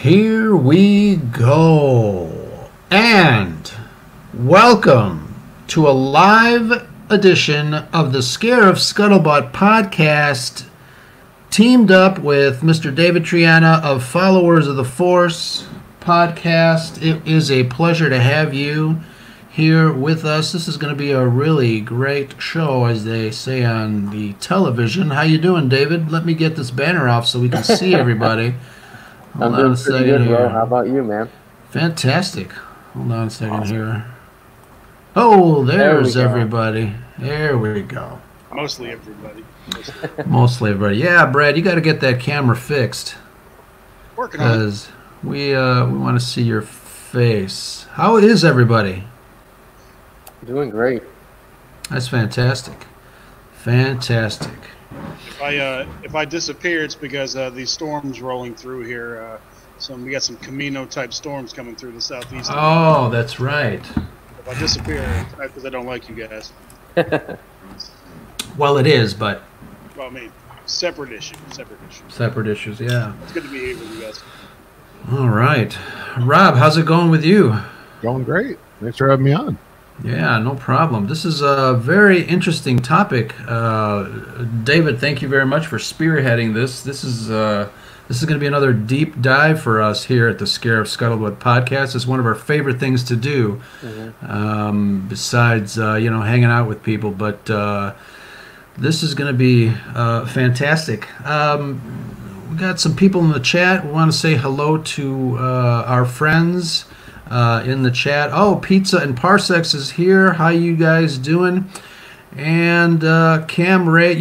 Here we go, and welcome to a live edition of the Scarif Scuttlebutt podcast, teamed up with Mr. David Triana of Followers of the Force podcast. It is a pleasure to have you here with us. This is going to be a really great show, as they say on the television. How you doing, David? Let me get this banner off so we can see everybody. Hold on a second here. How about you, man? Fantastic. Hold on a second here. Oh, there's everybody. There we go. Mostly everybody. Mostly everybody. Yeah, Brad, you got to get that camera fixed. Working on it. Because we want to see your face. How is everybody? Doing great. That's fantastic. Fantastic. If I disappear, it's because the storm's rolling through here. So we got some Camino type storms coming through the southeast. Oh, that's right. If I disappear, it's not because I don't like you guys. Well, it is, but. Well, I mean, separate issues. Separate issues. Separate issues. Yeah. It's good to be here with you guys. All right, Rob, how's it going with you? Going great. Thanks for having me on. Yeah, no problem. This is a very interesting topic. David, thank you very much for spearheading this. This is going to be another deep dive for us here at the Scarif Scuttlebutt podcast. It's one of our favorite things to do, besides hanging out with people. But this is going to be fantastic. We got some people in the chat. We want to say hello to our friends in the chat. Oh, Pizza and Parsecs is here. How you guys doing? And Cam Ray,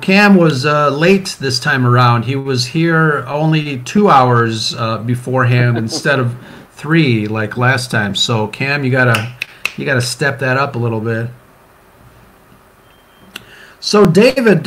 Cam was late this time around. He was here only 2 hours beforehand instead of 3 like last time. So Cam, you gotta step that up a little bit. So David,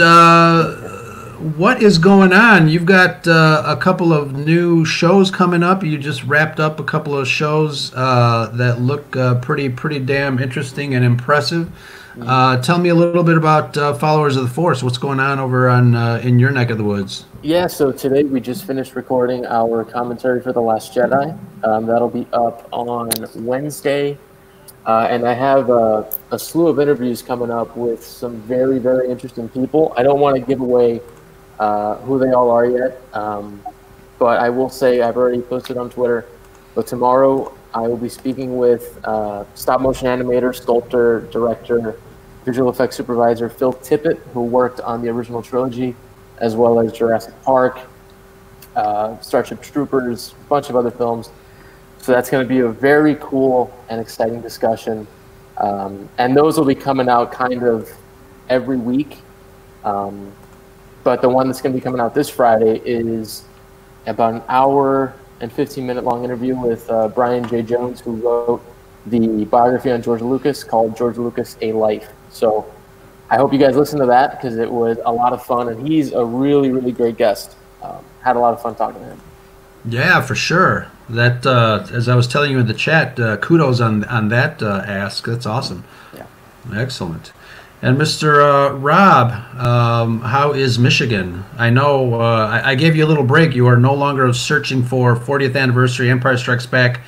what is going on? You've got a couple of new shows coming up. You just wrapped up a couple of shows that look pretty damn interesting and impressive. Tell me a little bit about Followers of the Force. What's going on over on in your neck of the woods? Yeah, so today we just finished recording our commentary for The Last Jedi. That'll be up on Wednesday. And I have a slew of interviews coming up with some very, very interesting people. I don't want to give away who they all are yet, but I will say I've already posted on Twitter. But tomorrow I will be speaking with stop-motion animator, sculptor, director, visual effects supervisor Phil Tippett, who worked on the original trilogy, as well as Jurassic Park, Starship Troopers, a bunch of other films. So that's going to be a very cool and exciting discussion. And those will be coming out kind of every week. But the one that's going to be coming out this Friday is about an hour and 15-minute long interview with Brian J. Jones, who wrote the biography on George Lucas called George Lucas: A Life. So I hope you guys listen to that because it was a lot of fun, and he's a really, really great guest. Had a lot of fun talking to him. Yeah, for sure. That as I was telling you in the chat, kudos on that ask. That's awesome. Yeah. Excellent. And Mr. Rob, how is Michigan? I know I gave you a little break. You are no longer searching for 40th anniversary Empire Strikes Back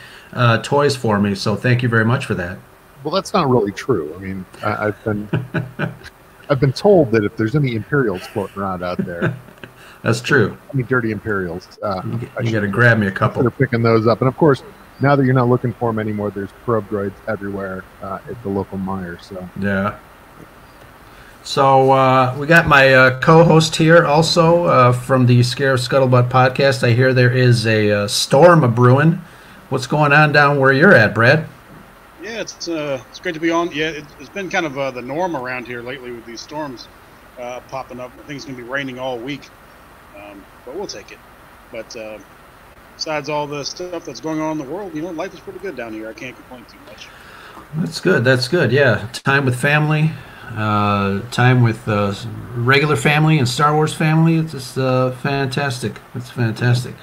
toys for me, so thank you very much for that. Well, that's not really true. I mean, I've been told that if there's any Imperials floating around out there, that's true. I mean, dirty Imperials. You got to grab me a couple. They're picking those up, and of course, now that you're not looking for them anymore, there's probe droids everywhere at the local mire. So yeah. So we got my co-host here also from the Scarif Scuttlebutt podcast. I hear there is a storm a-brewing. What's going on down where you're at, Brad? Yeah, it's great to be on. Yeah, it's been kind of the norm around here lately with these storms popping up. I think it's going to be raining all week, but we'll take it. But besides all the stuff that's going on in the world, life is pretty good down here. I can't complain too much. That's good. That's good, yeah. Time with family. Time with regular family and Star Wars family. It's just fantastic. It's fantastic.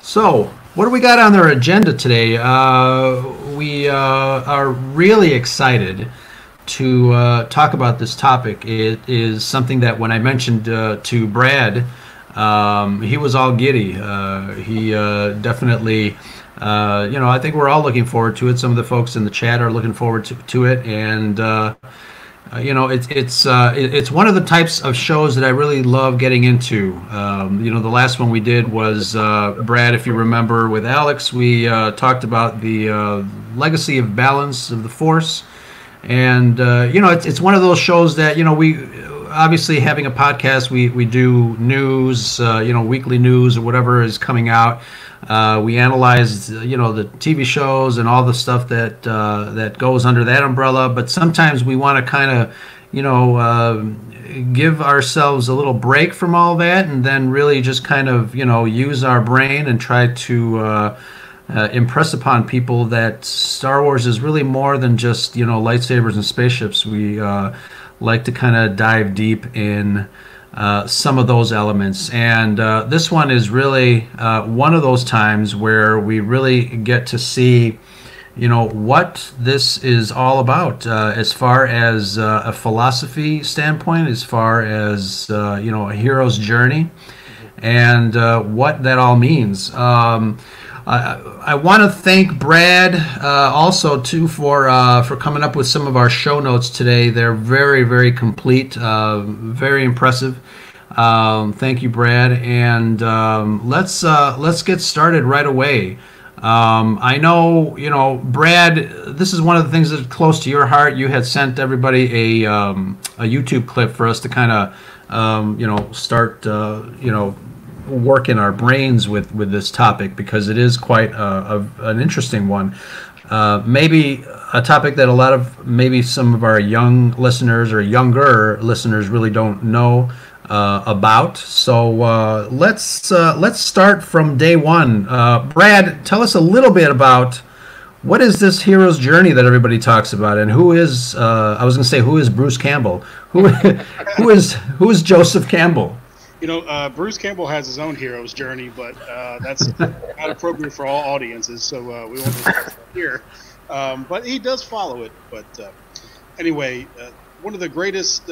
So what do we got on our agenda today? We are really excited to talk about this topic. It is something that when I mentioned to Brad He was all giddy. Definitely, you know, I think we're all looking forward to it. Some of the folks in the chat are looking forward to it, and you know, it's one of the types of shows that I really love getting into. You know, the last one we did was Brad, if you remember, with Alex, we talked about the legacy of balance of the Force, and you know, it's one of those shows that, you know, we obviously, having a podcast, we do news, you know, weekly news or whatever is coming out. We analyze, you know, the TV shows and all the stuff that that goes under that umbrella. But sometimes we want to kind of, you know, give ourselves a little break from all that, and then really just kind of, you know, use our brain and try to impress upon people that Star Wars is really more than just, you know, lightsabers and spaceships. We like to kind of dive deep in some of those elements, and this one is really one of those times where we really get to see, you know, what this is all about, as far as a philosophy standpoint, as far as you know, a hero's journey, and what that all means. I want to thank Brad also too for coming up with some of our show notes today. They're very, very complete, very impressive. Thank you, Brad. And let's get started right away. I know, you know, Brad, this is one of the things that's close to your heart. You had sent everybody a YouTube clip for us to kind of you know, start you know, work in our brains with this topic, because it is quite an interesting one. Maybe a topic that a lot of, maybe some of our young listeners or younger listeners really don't know about. So let's start from day one. Brad, tell us a little bit about what is this hero's journey that everybody talks about, and who is I was going to say, who is Bruce Campbell? Who is Joseph Campbell? You know, Bruce Campbell has his own hero's journey, but that's not appropriate for all audiences, so we won't discuss that here. But he does follow it. But anyway, one of the greatest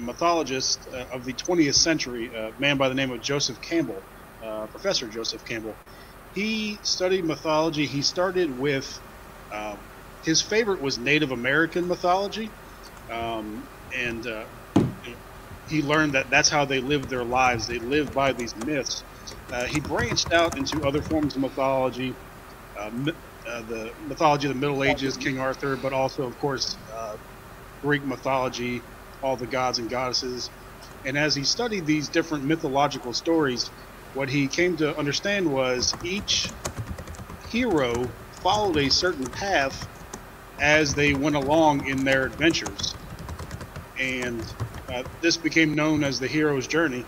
mythologists of the 20th century, a man by the name of Joseph Campbell, Professor Joseph Campbell, he studied mythology. He started with his favorite was Native American mythology, and he learned that that's how they lived their lives. They lived by these myths. He branched out into other forms of mythology, the mythology of the Middle Ages, King Arthur, but also, of course, Greek mythology, all the gods and goddesses. And as he studied these different mythological stories, what he came to understand was each hero followed a certain path as they went along in their adventures. And this became known as the hero's journey,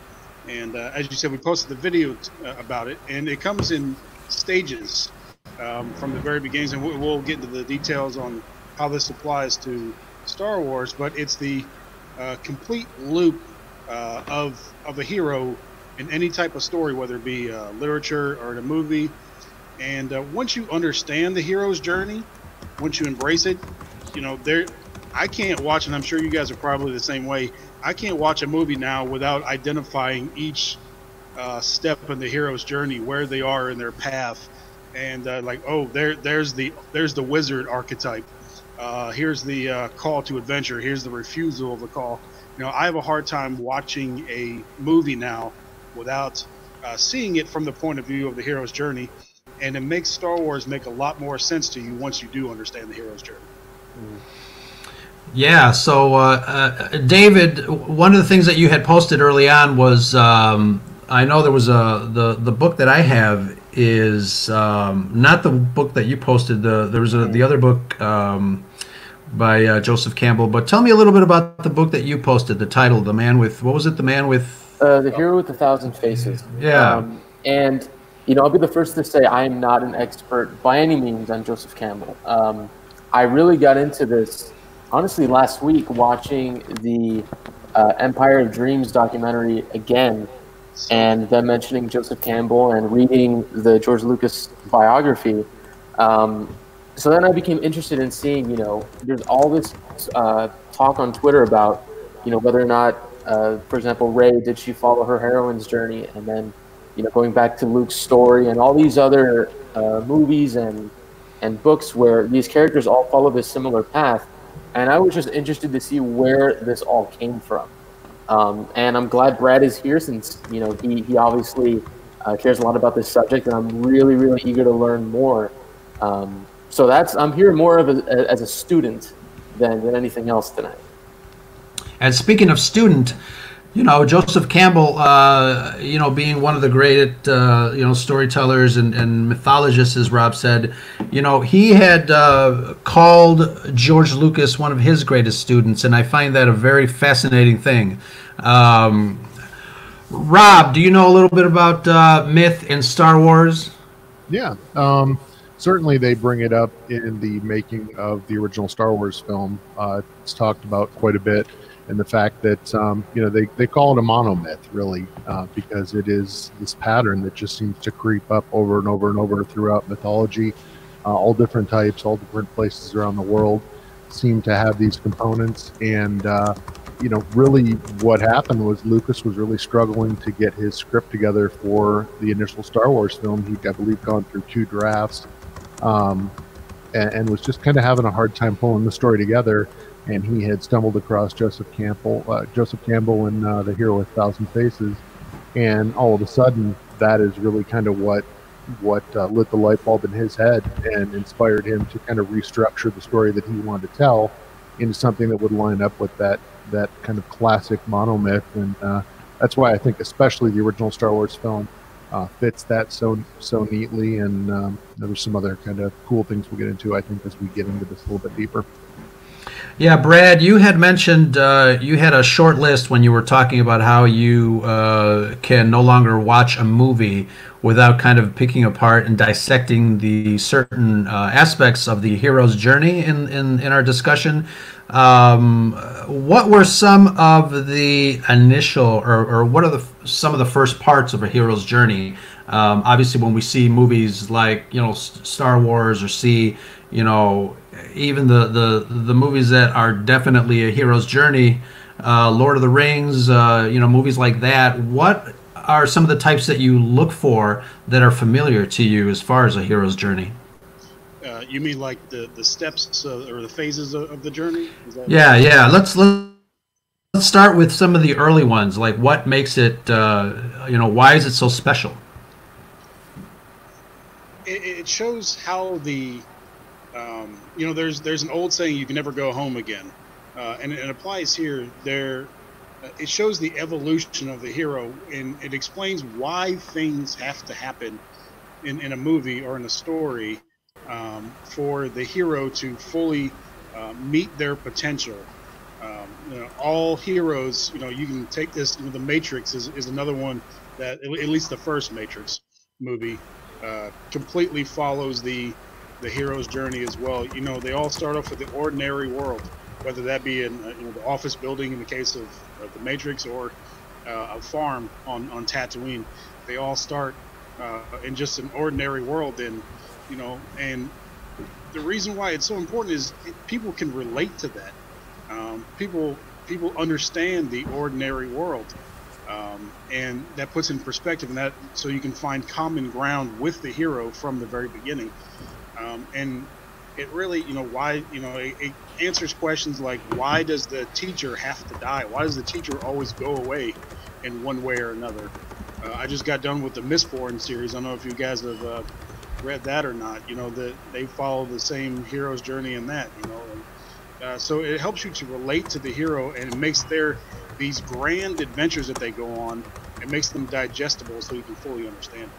and as you said, we posted the video about it, and it comes in stages from the very beginnings, and we'll get into the details on how this applies to Star Wars. But it's the complete loop of a hero in any type of story, whether it be literature or in a movie. And once you understand the hero's journey, once you embrace it, you know, I can't watch, and I'm sure you guys are probably the same way, I can't watch a movie now without identifying each step in the hero's journey, where they are in their path, and like, oh, there's the wizard archetype, here's the call to adventure, here's the refusal of the call. You know, I have a hard time watching a movie now without seeing it from the point of view of the hero's journey, and it makes Star Wars make a lot more sense to you once you do understand the hero's journey. Mm. Yeah, so David, one of the things that you had posted early on was, I know there was the book that I have is not the book that you posted. There was the other book by Joseph Campbell. But tell me a little bit about the book that you posted. The title, "The Man with," what was it? The Man with the Hero with a Thousand Faces. Yeah, and you know, I'll be the first to say I am not an expert by any means on Joseph Campbell. I really got into this, honestly, last week, watching the Empire of Dreams documentary again, and then mentioning Joseph Campbell and reading the George Lucas biography. So then I became interested in seeing, you know, there's all this talk on Twitter about, you know, whether or not For example, Rey, did she follow her heroine's journey? And then, you know, going back to Luke's story and all these other movies and books where these characters all follow this similar path. And I was just interested to see where this all came from. And I'm glad Brad is here, since, you know, he obviously cares a lot about this subject, and I'm really, really eager to learn more. So that's, I'm here more of as a student than anything else tonight. And speaking of student, you know, Joseph Campbell, you know, being one of the great, you know, storytellers and mythologists, as Rob said, you know, he had called George Lucas one of his greatest students, and I find that a very fascinating thing. Rob, do you know a little bit about myth in Star Wars? Yeah, certainly they bring it up in the making of the original Star Wars film. It's talked about quite a bit. And the fact that, you know, they call it a monomyth, really, because it is this pattern that just seems to creep up over and over and over throughout mythology. All different types, all different places around the world seem to have these components. And, you know, really what happened was Lucas was really struggling to get his script together for the initial Star Wars film. He'd, I believe, gone through 2 drafts and was just kind of having a hard time pulling the story together. And he had stumbled across Joseph Campbell in The Hero with a Thousand Faces, and all of a sudden, that is really kind of what lit the light bulb in his head and inspired him to kind of restructure the story that he wanted to tell into something that would line up with that kind of classic monomyth. And that's why I think, especially the original Star Wars film, fits that so neatly. And there were some other kind of cool things we'll get into, I think, as we get into this a little bit deeper. Yeah, Brad, you had mentioned you had a short list when you were talking about how you can no longer watch a movie without kind of picking apart and dissecting the certain aspects of the hero's journey in our discussion. What were some of the initial, or what are some of the first parts of a hero's journey? Obviously, when we see movies like, you know, Star Wars, or see, you know, even the movies that are definitely a hero's journey, Lord of the Rings, you know, movies like that, what are some of the types that you look for that are familiar to you as far as a hero's journey? You mean like the steps or the phases of the journey? Yeah, yeah. Let's start with some of the early ones. Like, what makes it, you know, why is it so special? It shows how the you know, there's an old saying, you can never go home again, and it applies here. It shows the evolution of the hero, and it explains why things have to happen in a movie or in a story for the hero to fully meet their potential. You know, all heroes, you know, you can take this. You know, the Matrix is another one that, at least the first Matrix movie, completely follows the hero's journey as well. You know, they all start off with the ordinary world, whether that be in you know, the office building in the case of the Matrix, or a farm on Tatooine. They all start in just an ordinary world, and you know, and the reason why it's so important is people can relate to that. People understand the ordinary world, and that puts in perspective, and that so you can find common ground with the hero from the very beginning. And it really, you know, why, you know, it answers questions like, why does the teacher have to die? Why does the teacher always go away in one way or another? I just got done with the Mistborn series. I don't know if you guys have read that or not. You know, they follow the same hero's journey in that, you know. And, so it helps you to relate to the hero, and it makes these grand adventures that they go on, it makes them digestible so you can fully understand them.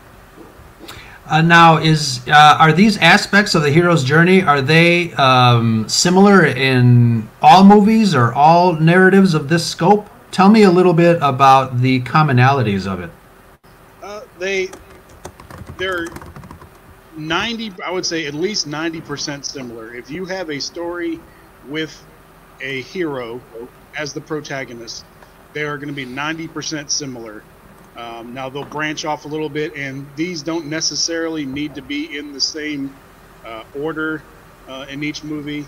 Now, are these aspects of the hero's journey, are they similar in all movies or all narratives of this scope? Tell me a little bit about the commonalities of it. They're 90, I would say at least 90% similar. If you have a story with a hero as the protagonist, they are going to be 90% similar. Now they'll branch off a little bit, and these don't necessarily need to be in the same order in each movie,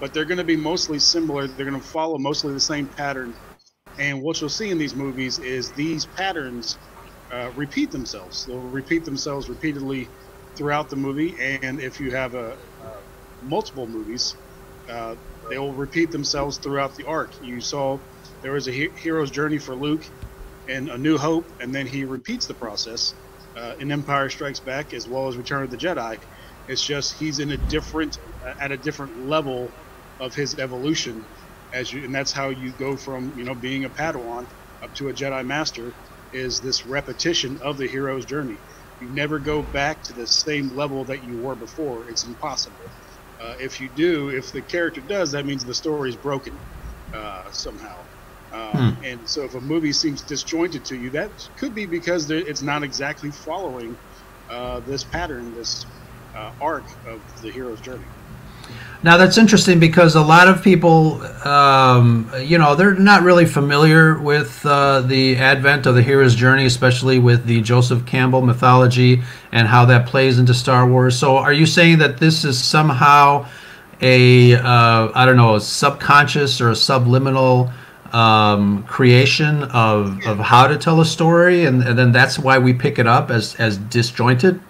but they're going to be mostly similar. They're going to follow mostly the same pattern And what you'll see in these movies is these patterns repeat themselves. They'll repeat themselves repeatedly throughout the movie. And if you have multiple movies, they will repeat themselves throughout the arc. You saw there was a hero's journey for Luke in A New Hope, and then he repeats the process in Empire Strikes Back as well as Return of the Jedi. It's just he's in a different, at a different level of his evolution, and that's how you go from being a Padawan up to a Jedi Master, is this repetition of the hero's journey. You never go back to the same level that you were before. It's impossible. If you do, if the character does, that means the story's broken somehow. And so if a movie seems disjointed to you, that could be because it's not exactly following this pattern, this arc of the hero's journey. Now, that's interesting because a lot of people, they're not really familiar with the advent of the hero's journey, especially with the Joseph Campbell mythology and how that plays into Star Wars. So are you saying that this is somehow a subconscious or a subliminal creation of how to tell a story, and then that's why we pick it up as disjointed?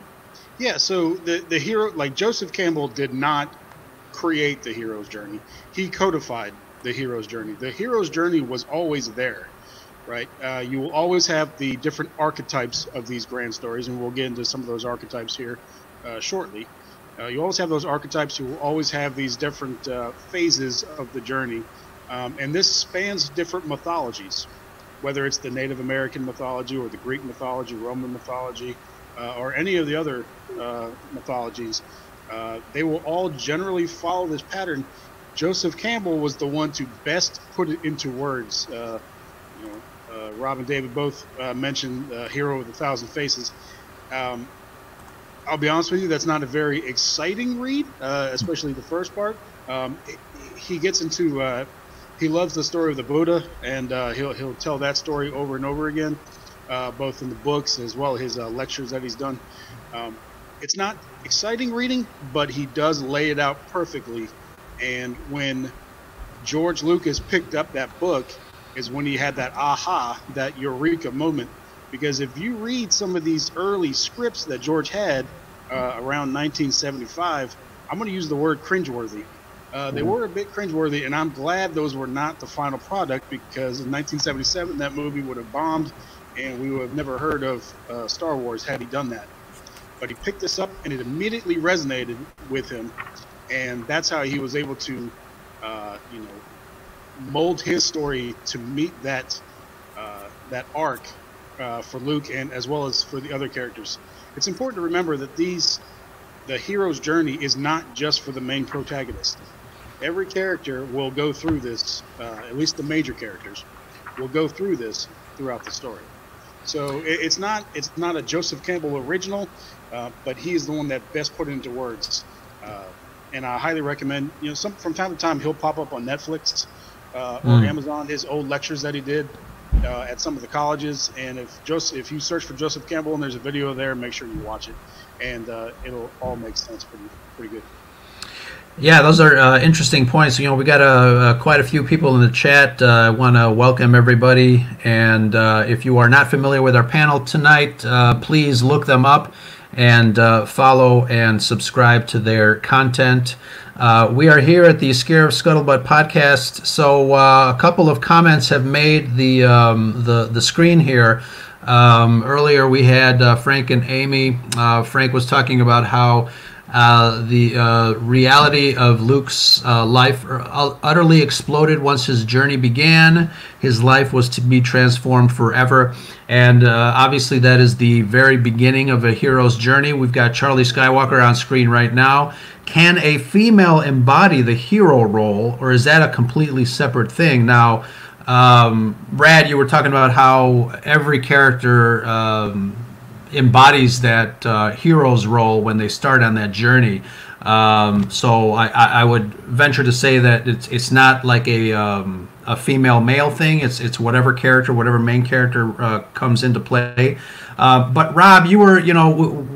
Yeah, so the hero, like Joseph Campbell, did not create the hero's journey. He codified the hero's journey. The hero's journey was always there, right? You will always have the different archetypes of these grand stories, and we'll get into some of those archetypes here shortly. You always have those archetypes. You will always have these different phases of the journey, and this spans different mythologies, whether it's the Native American mythology or the Greek mythology, Roman mythology, or any of the other mythologies. They will all generally follow this pattern. Joseph Campbell was the one to best put it into words. Rob and David both mentioned Hero with a Thousand Faces. I'll be honest with you, that's not a very exciting read, especially the first part. He gets into, he loves the story of the Buddha, and he'll tell that story over and over again, both in the books as well as his lectures that he's done. It's not exciting reading, but he does lay it out perfectly. And when George Lucas picked up that book is when he had that aha, that eureka moment. Because if you read some of these early scripts that George had around 1975, I'm going to use the word cringeworthy. They were a bit cringeworthy, and I'm glad those were not the final product, because in 1977, that movie would have bombed, and we would have never heard of Star Wars had he done that. But he picked this up, and it immediately resonated with him, and that's how he was able to, mold his story to meet that that arc for Luke, and as well as for the other characters. It's important to remember that the hero's journey is not just for the main protagonist. Every character will go through this. At least the major characters will go through this throughout the story. So it's not a Joseph Campbell original. But he is the one that best put it into words, and I highly recommend. From time to time he'll pop up on Netflix or Amazon. His old lectures that he did at some of the colleges, and if you search for Joseph Campbell and there's a video there, make sure you watch it, and it'll all make sense pretty good. Yeah, those are interesting points. We got quite a few people in the chat. I want to welcome everybody, and if you are not familiar with our panel tonight, please look them up and follow and subscribe to their content. We are here at the Scarif Scuttlebutt podcast. So a couple of comments have made the screen here. Earlier we had Frank and Amy. Frank was talking about how the reality of Luke's life utterly exploded once his journey began. His life was to be transformed forever. And obviously that is the very beginning of a hero's journey. We've got Charlie Skywalker on screen right now. Can a female embody the hero role, or is that a completely separate thing? Now, Brad, you were talking about how every character embodies that hero's role when they start on that journey. So I would venture to say that it's not like a female-male thing. It's whatever character, whatever main character comes into play. But Rob, you were,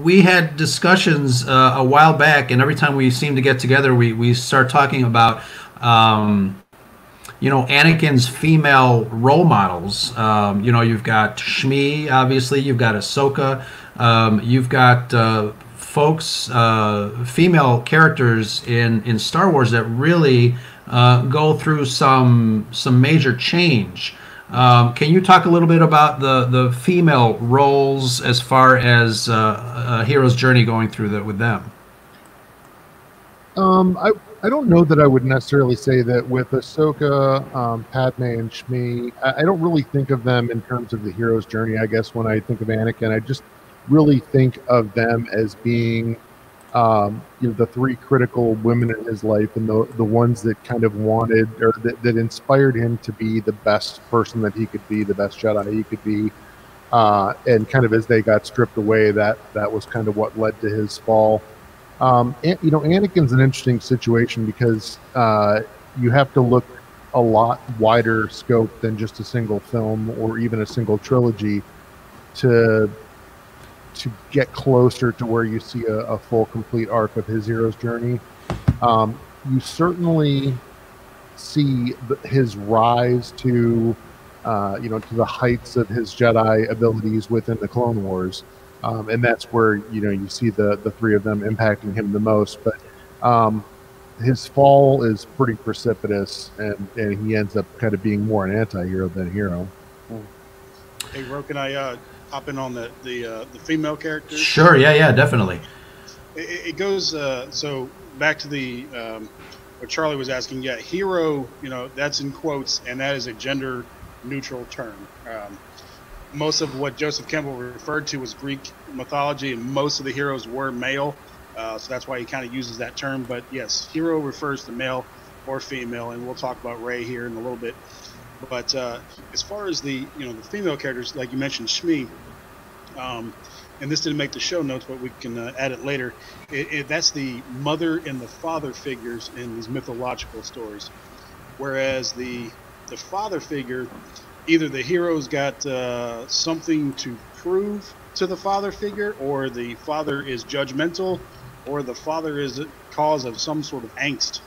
we had discussions a while back, and every time we seem to get together, we start talking about you know, Anakin's female role models. You know, you've got Shmi, obviously, you've got Ahsoka, you've got folks, female characters in Star Wars that really go through some major change. Can you talk a little bit about the female roles as far as a hero's journey going through that with them? I don't know that I would necessarily say that with Ahsoka, Padme, and Shmi, I don't really think of them in terms of the hero's journey. I guess when I think of Anakin, I just really think of them as being you know, the three critical women in his life, and the ones that kind of wanted, or that inspired him to be the best person that he could be, the best Jedi he could be. And kind of as they got stripped away, that was kind of what led to his fall. And, you know, Anakin's an interesting situation because you have to look a lot wider scope than just a single film or even a single trilogy to get closer to where you see a full, complete arc of his hero's journey. You certainly see his rise to, you know, to the heights of his Jedi abilities within the Clone Wars, and that's where, you know, you see the three of them impacting him the most. But his fall is pretty precipitous, and he ends up kind of being more an anti-hero than a hero. Hey, Ro, can I hop in on the female characters? Sure, yeah, definitely. It goes so back to the what Charlie was asking. Yeah, hero, you know, that's in quotes, and that is a gender neutral term. Most of what Joseph Campbell referred to was Greek mythology, and most of the heroes were male, so that's why he kind of uses that term. But yes, hero refers to male or female, and we'll talk about Rey here in a little bit. But as far as the, you know, the female characters, like you mentioned, Shmi, and this didn't make the show notes, but we can add it later. That's the mother and the father figures in these mythological stories, whereas the father figure, either the hero's got something to prove to the father figure, or the father is judgmental, or the father is a cause of some sort of angst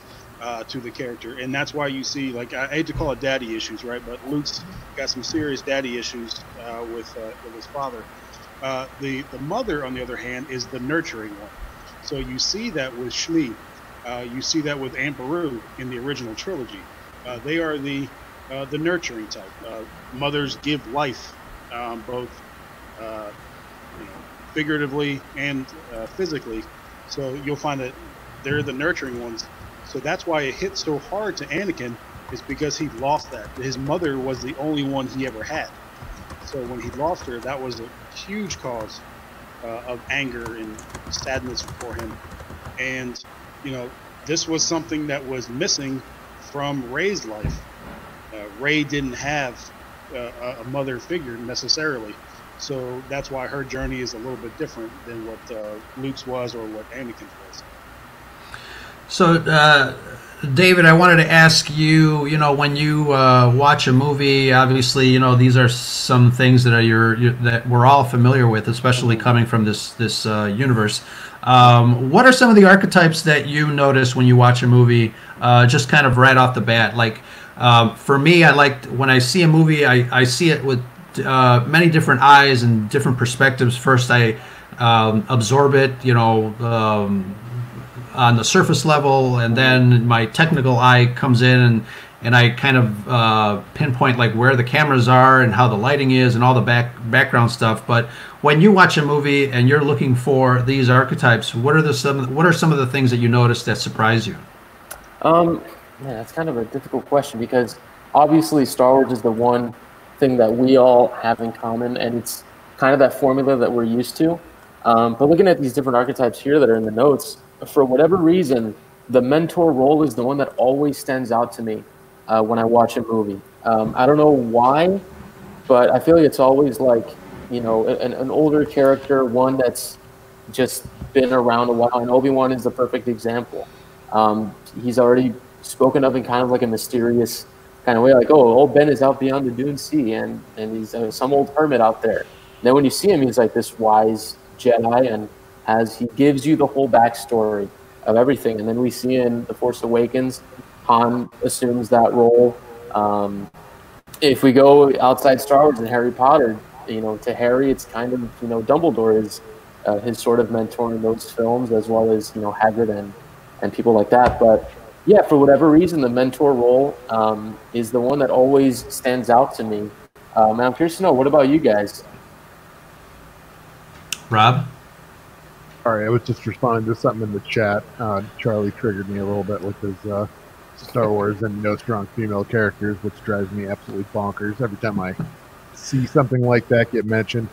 to the character. And that's why you see, like, I hate to call it daddy issues, right? But Luke's got some serious daddy issues with his father. The mother, on the other hand, is the nurturing one. So you see that with Shmi. You see that with Aunt Beru in the original trilogy. They are the nurturing type. Mothers give life, both you know, figuratively and physically. So you'll find that they're the nurturing ones. So that's why it hit so hard to Anakin, is because he lost that. His mother was the only one he ever had. So when he lost her, that was a huge cause of anger and sadness for him. And, you know, this was something that was missing from Rey's life. Rey didn't have a mother figure necessarily. So that's why her journey is a little bit different than what Luke's was, or what Anakin's was. So, David, I wanted to ask you, you know, when you watch a movie, obviously, you know, these are some things that are that we're all familiar with, especially coming from this universe. What are some of the archetypes that you notice when you watch a movie, just kind of right off the bat? Like, for me, I like, when I see a movie, I see it with many different eyes and different perspectives. First, I absorb it, you know, on the surface level, and then my technical eye comes in and I kind of pinpoint like where the cameras are and how the lighting is and all the background stuff. But when you watch a movie and you're looking for these archetypes, what are some of the things that you notice that surprise you? Man, that's kind of a difficult question, because obviously Star Wars is the one thing that we all have in common, and it's kind of that formula that we're used to. But looking at these different archetypes here that are in the notes, for whatever reason, the mentor role is the one that always stands out to me when I watch a movie. I don't know why, but I feel like it's always like, you know, an older character, one that's just been around a while. And Obi-Wan is the perfect example. He's already spoken of in kind of like a mysterious kind of way, like, oh, old Ben is out beyond the Dune Sea, and he's some old hermit out there. And then when you see him, he's like this wise Jedi, and as he gives you the whole backstory of everything. And then we see in The Force Awakens, Han assumes that role If we go outside Star Wars and Harry Potter, you know, to Harry, it's kind of, you know, Dumbledore is his sort of mentor in those films, as well as, you know, Hagrid and people like that. But yeah, for whatever reason, the mentor role is the one that always stands out to me. And I'm curious to know, what about you guys? Rob? All right, I was just responding to something in the chat. Charlie triggered me a little bit with his Star Wars and no strong female characters, which drives me absolutely bonkers every time I see something like that get mentioned.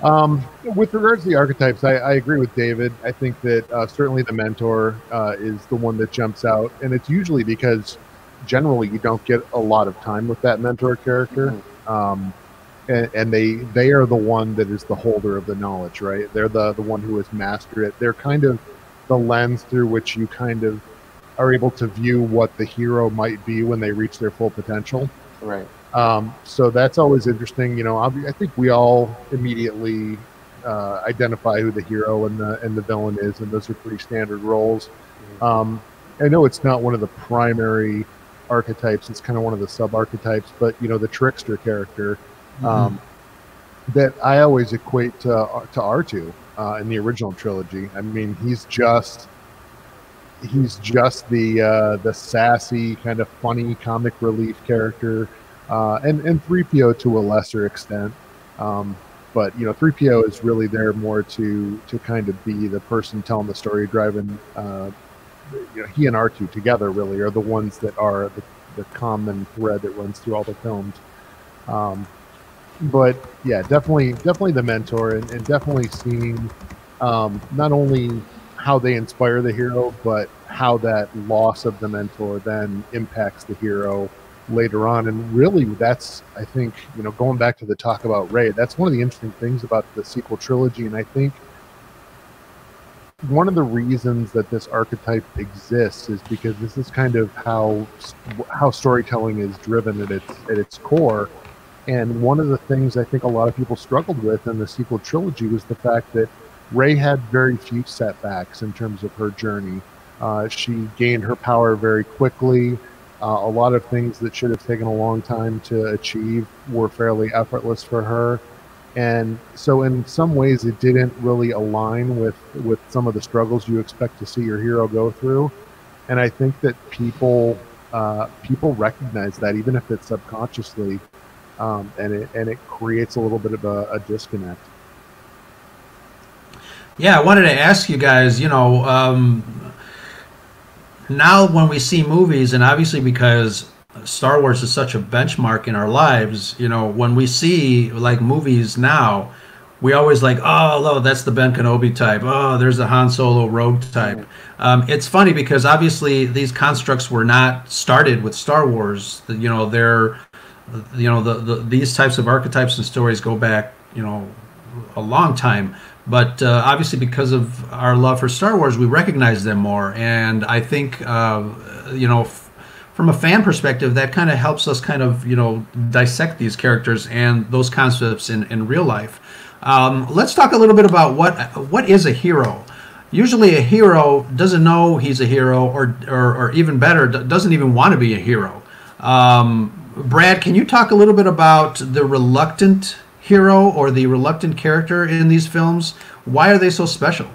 With regards to the archetypes, I agree with David. I think that certainly the mentor is the one that jumps out, and it's usually because generally you don't get a lot of time with that mentor character, and they are the one that is the holder of the knowledge, right? They're the one who has mastered it. They're kind of the lens through which you kind of are able to view what the hero might be when they reach their full potential. Right. So that's always interesting. You know, I think we all immediately identify who the hero and the villain is, and those are pretty standard roles. I know it's not one of the primary archetypes; it's kind of one of the sub-archetypes. But you know, the trickster character that I always equate to R2 in the original trilogy. I mean, he's just the sassy, kind of funny comic relief character. And 3PO to a lesser extent, but you know, 3PO is really there more to kind of be the person telling the story, driving. You know, he and R2 together really are the ones that are the common thread that runs through all the films. But yeah, definitely the mentor, and definitely seeing not only how they inspire the hero, but how that loss of the mentor then impacts the hero later on. And really, that's, I think, you know, going back to the talk about Rey, that's one of the interesting things about the sequel trilogy. And I think one of the reasons that this archetype exists is because this is kind of how storytelling is driven at its core. And one of the things I think a lot of people struggled with in the sequel trilogy was the fact that Rey had very few setbacks in terms of her journey. She gained her power very quickly. A lot of things that should have taken a long time to achieve were fairly effortless for her. And so in some ways it didn't really align with some of the struggles you expect to see your hero go through. And I think that people recognize that, even if it's subconsciously, and it creates a little bit of a disconnect. Yeah, I wanted to ask you guys, you know, now when we see movies, and obviously because Star Wars is such a benchmark in our lives, you know, when we see like movies now, we always like, oh, that's the Ben Kenobi type. Oh, there's the Han Solo rogue type. It's funny because obviously these constructs were not started with Star Wars. You know, they're, you know, these types of archetypes and stories go back, you know, a long time. But obviously, because of our love for Star Wars, we recognize them more. And I think, you know, from a fan perspective, that kind of helps us kind of, you know, dissect these characters and those concepts in real life. Let's talk a little bit about what is a hero. Usually a hero doesn't know he's a hero, or even better, doesn't even want to be a hero. Brad, can you talk a little bit about the reluctant hero or the reluctant character in these films? Why are they so special?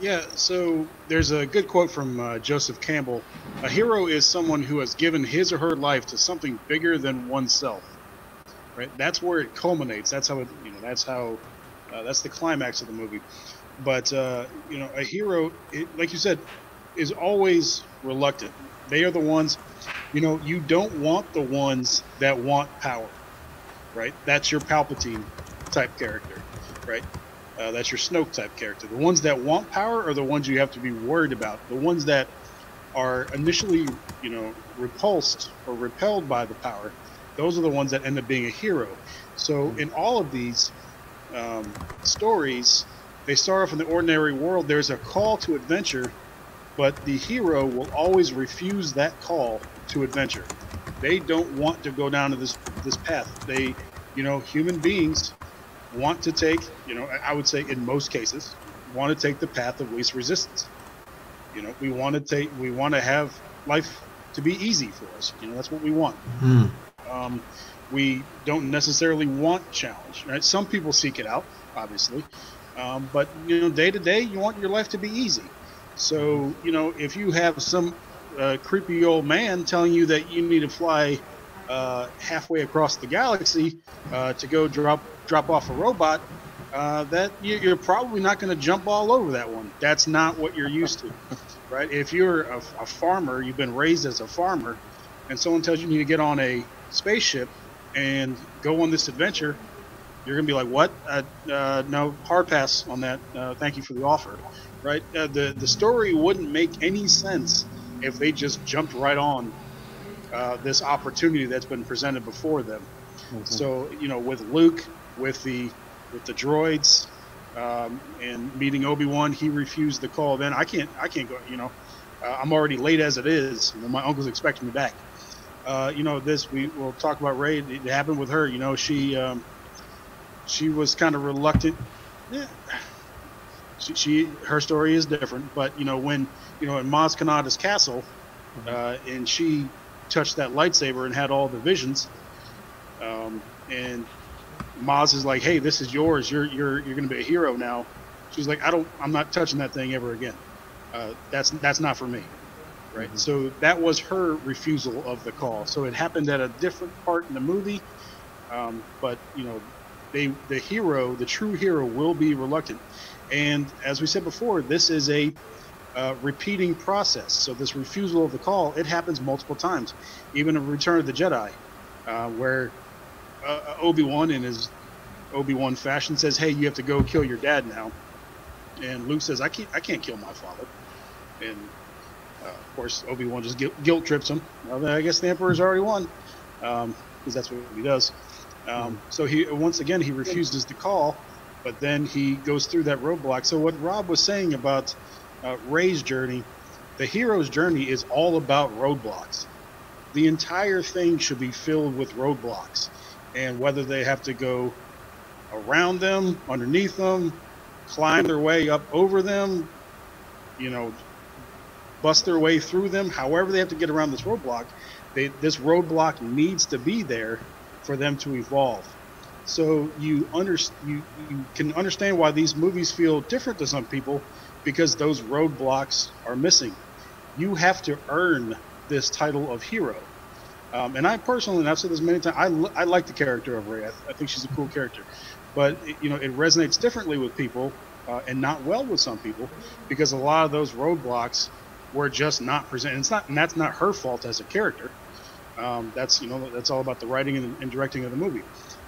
Yeah, so there's a good quote from Joseph Campbell. A hero is someone who has given his or her life to something bigger than oneself. Right? That's where it culminates. That's how it, you know, that's how that's the climax of the movie. But you know, a hero, like you said, is always reluctant. They are the ones, you know, you don't want the ones that want power. Right, that's your Palpatine type character, right? That's your Snoke type character. The ones that want power are the ones you have to be worried about. The ones that are initially, you know, repulsed or repelled by the power, those are the ones that end up being a hero. So in all of these stories, they start off in the ordinary world. There's a call to adventure, but the hero will always refuse that call to adventure. They don't want to go down to this path. They, you know, human beings want to take, you know, I would say in most cases, want to take the path of least resistance. You know, we want to have life to be easy for us. You know, that's what we want. Mm. We don't necessarily want challenge, right? Some people seek it out, obviously. But, you know, day to day, you want your life to be easy. So, you know, if you have some creepy old man telling you that you need to fly halfway across the galaxy to go drop off a robot, that you're probably not going to jump all over that one. That's not what you're used to, right? If you're a farmer, you've been raised as a farmer, and someone tells you you need to get on a spaceship and go on this adventure, you're going to be like, what? No, hard pass on that. Thank you for the offer, right? The story wouldn't make any sense if they just jumped right on this opportunity that's been presented before them. Mm-hmm. So, you know, with Luke, with the droids, and meeting Obi-Wan, he refused the call. Then I can't go. You know, I'm already late as it is. You know, my uncle's expecting me back. You know, we'll talk about Rey. It happened with her. You know, she was kind of reluctant. Yeah. Her story is different, but you know, when you know in Maz Kanata's castle, and she touched that lightsaber and had all the visions, and Maz is like, hey, this is yours. You're going to be a hero now. She's like, I'm not touching that thing ever again. That's not for me. Right. Mm-hmm. So that was her refusal of the call. So it happened at a different part in the movie. But you know, the true hero will be reluctant. And as we said before, this is a repeating process. So this refusal of the call, it happens multiple times, even in Return of the Jedi, where Obi-Wan in his Obi-Wan fashion says, hey, you have to go kill your dad now. And Luke says, I can't kill my father. And of course, Obi-Wan just guilt trips him. Well, I guess the Emperor's already won, because that's what he does. So once again he refuses the call, but then he goes through that roadblock. So what Rob was saying about Rey's journey, the hero's journey is all about roadblocks. The entire thing should be filled with roadblocks. And whether they have to go around them, underneath them, climb their way up over them, you know, bust their way through them, however they have to get around this roadblock, this roadblock needs to be there for them to evolve. So you can understand why these movies feel different to some people, because those roadblocks are missing. You have to earn this title of hero. And I personally, and I've said this many times, I like the character of Rey. I think she's a cool character. But, you know, it resonates differently with people and not well with some people, because a lot of those roadblocks were just not presented. And that's not her fault as a character. That's all about the writing and directing of the movie.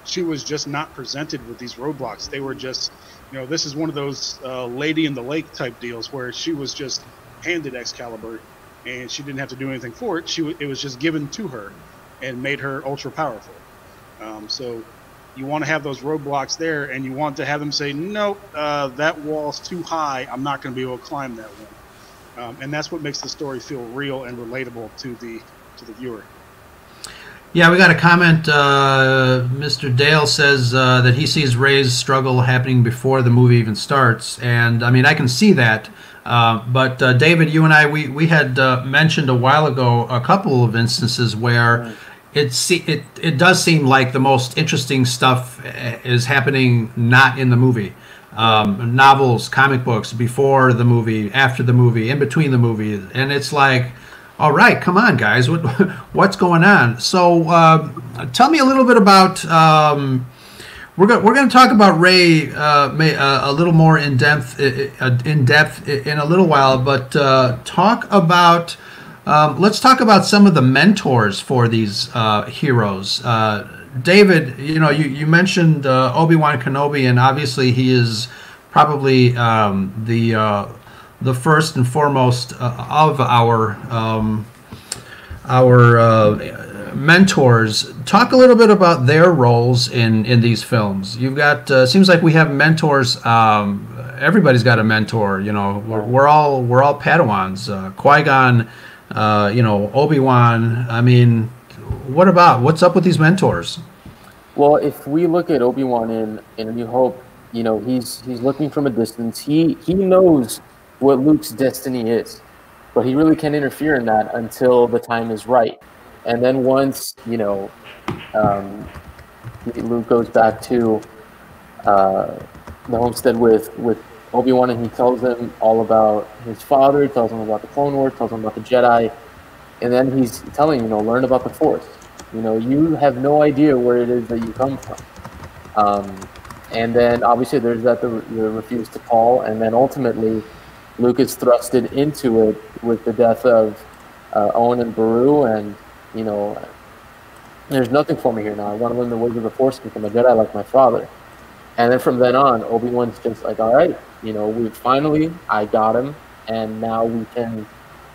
She was just not presented with these roadblocks. They were just, you know, this is one of those Lady in the Lake type deals where she was just handed Excalibur, and she didn't have to do anything for it. It was just given to her and made her ultra powerful. So you want to have those roadblocks there, and you want to have them say, no, that wall's too high. I'm not going to be able to climb that one. And that's what makes the story feel real and relatable to the viewer. Yeah, we got a comment. Mr. Dale says that he sees Rey's struggle happening before the movie even starts. And, I mean, I can see that. But, David, you and I, we had mentioned a while ago a couple of instances where right. It does seem like the most interesting stuff is happening not in the movie. Novels, comic books, before the movie, after the movie, in between the movie. And it's like, all right, come on, guys. What's going on? So tell me a little bit about we're going to talk about Rey a little more in depth in a little while, but talk about let's talk about some of the mentors for these heroes. David, you know, you mentioned Obi-Wan Kenobi, and obviously he is probably the first and foremost of our mentors. Talk a little bit about their roles in these films. You've got seems like we have mentors. Everybody's got a mentor. You know, we're all Padawans. Qui-Gon, you know, Obi-Wan. I mean, what's up with these mentors? Well, if we look at Obi-Wan in A New Hope, you know, he's looking from a distance. He knows what Luke's destiny is. But he really can't interfere in that until the time is right. And then once, you know, Luke goes back to the homestead with Obi-Wan, and he tells them all about his father, tells them about the Clone Wars, tells them about the Jedi, and then he's telling, you know, learn about the Force. You know, you have no idea where it is that you come from. And then, obviously, there's that the refuse to call, and then ultimately, Luke is thrusted into it with the death of Owen and Beru, and, you know, there's nothing for me here now. I want to learn the ways of the Force and become a Jedi like my father. And then from then on, Obi-Wan's just like, all right, you know, we finally, I got him, and now we can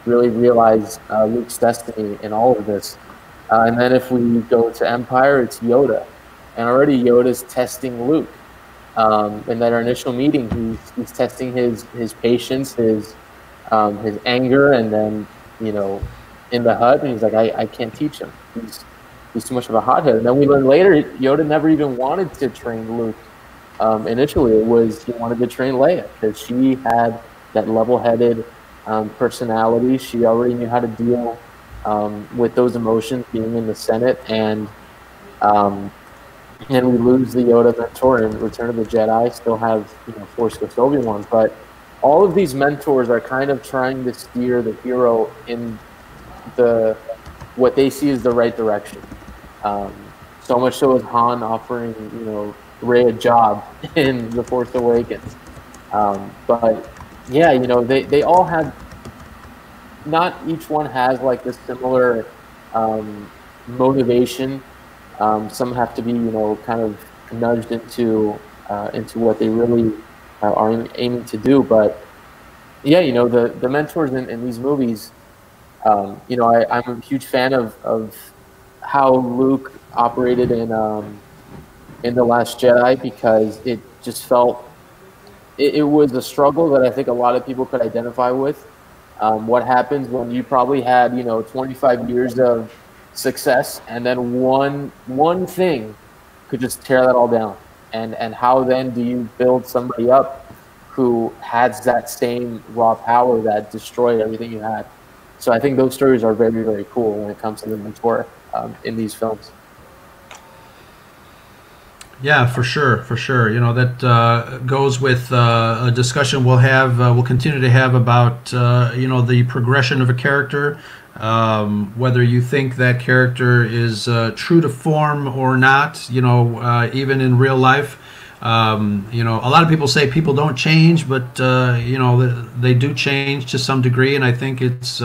really realize Luke's destiny in all of this. And then if we go to Empire, it's Yoda. And already Yoda's testing Luke. In that our initial meeting, he's testing his patience, his anger, and then, you know, in the hut, and he's like, I can't teach him. He's too much of a hothead. And then we learn later Yoda never even wanted to train Luke. Initially, it was he wanted to train Leia because she had that level-headed personality. She already knew how to deal with those emotions being in the Senate, and we lose the Yoda mentor in Return of the Jedi. Still have, you know, Force Ghost Obi-Wan, but all of these mentors are kind of trying to steer the hero in the what they see is the right direction. So much so is Han offering, you know, Rey a job in The Force Awakens. But yeah, you know, they all have, not each one has like this similar motivation. Some have to be, you know, kind of nudged into what they really are aiming to do. But yeah, you know, the mentors in these movies, you know, I'm a huge fan of how Luke operated in The Last Jedi, because it just felt, it was a struggle that I think a lot of people could identify with. What happens when you probably had, you know, 25 years of success, and then one thing could just tear that all down, and how then do you build somebody up who has that same raw power that destroyed everything you had? So I think those stories are very, very cool when it comes to the mentor in these films. Yeah, for sure, for sure. You know, that goes with a discussion we'll have, we'll continue to have about, you know, the progression of a character, whether you think that character is true to form or not, you know, even in real life. You know, a lot of people say people don't change, but, you know, they do change to some degree, and I think it's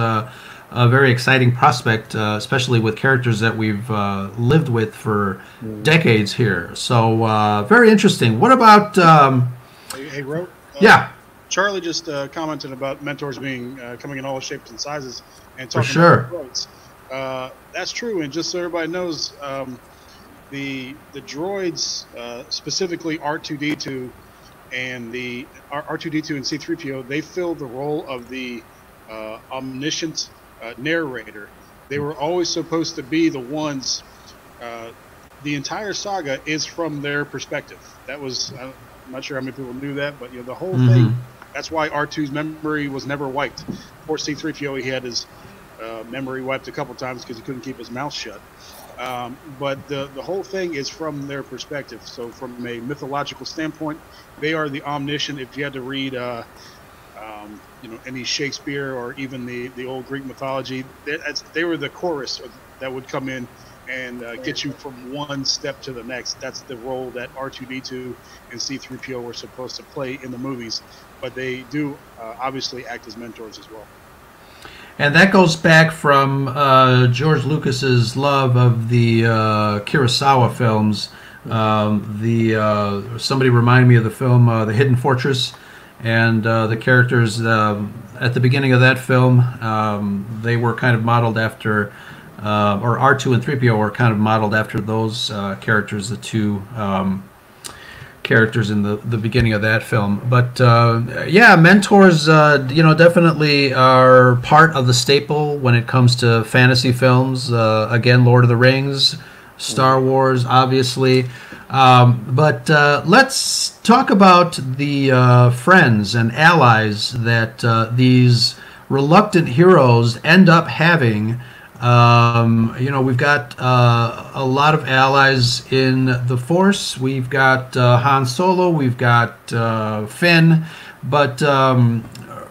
a very exciting prospect, especially with characters that we've lived with for decades here. So very interesting. What about... hey, Ro, yeah. Charlie just commented about mentors being coming in all shapes and sizes and talking for sure. About droids. That's true, and just so everybody knows, the droids, specifically R2-D2 and the R2-D2 and C-3PO, they filled the role of the omniscient narrator. They were always supposed to be the ones, the entire saga is from their perspective. That was, I'm not sure how many people knew that, but you know, the whole thing, that's why R2's memory was never wiped. Poor C-3PO, he had his memory wiped a couple times because he couldn't keep his mouth shut. But the whole thing is from their perspective. So from a mythological standpoint, they are the omniscient. If you had to read you know, any Shakespeare or even the old Greek mythology, they were the chorus that would come in and get you from one step to the next. That's the role that R2-D2 and C-3PO were supposed to play in the movies, but they do obviously act as mentors as well. And that goes back from George Lucas's love of the Kurosawa films. Somebody reminded me of the film The Hidden Fortress, and the characters at the beginning of that film, they were kind of modeled after, or R2 and 3PO were kind of modeled after those characters, the two characters in the beginning of that film. But yeah, mentors, you know, definitely are part of the staple when it comes to fantasy films. Again, Lord of the Rings, Star Wars, obviously. But let's talk about the friends and allies that these reluctant heroes end up having. We've got a lot of allies in the Force. We've got Han Solo. We've got Finn. But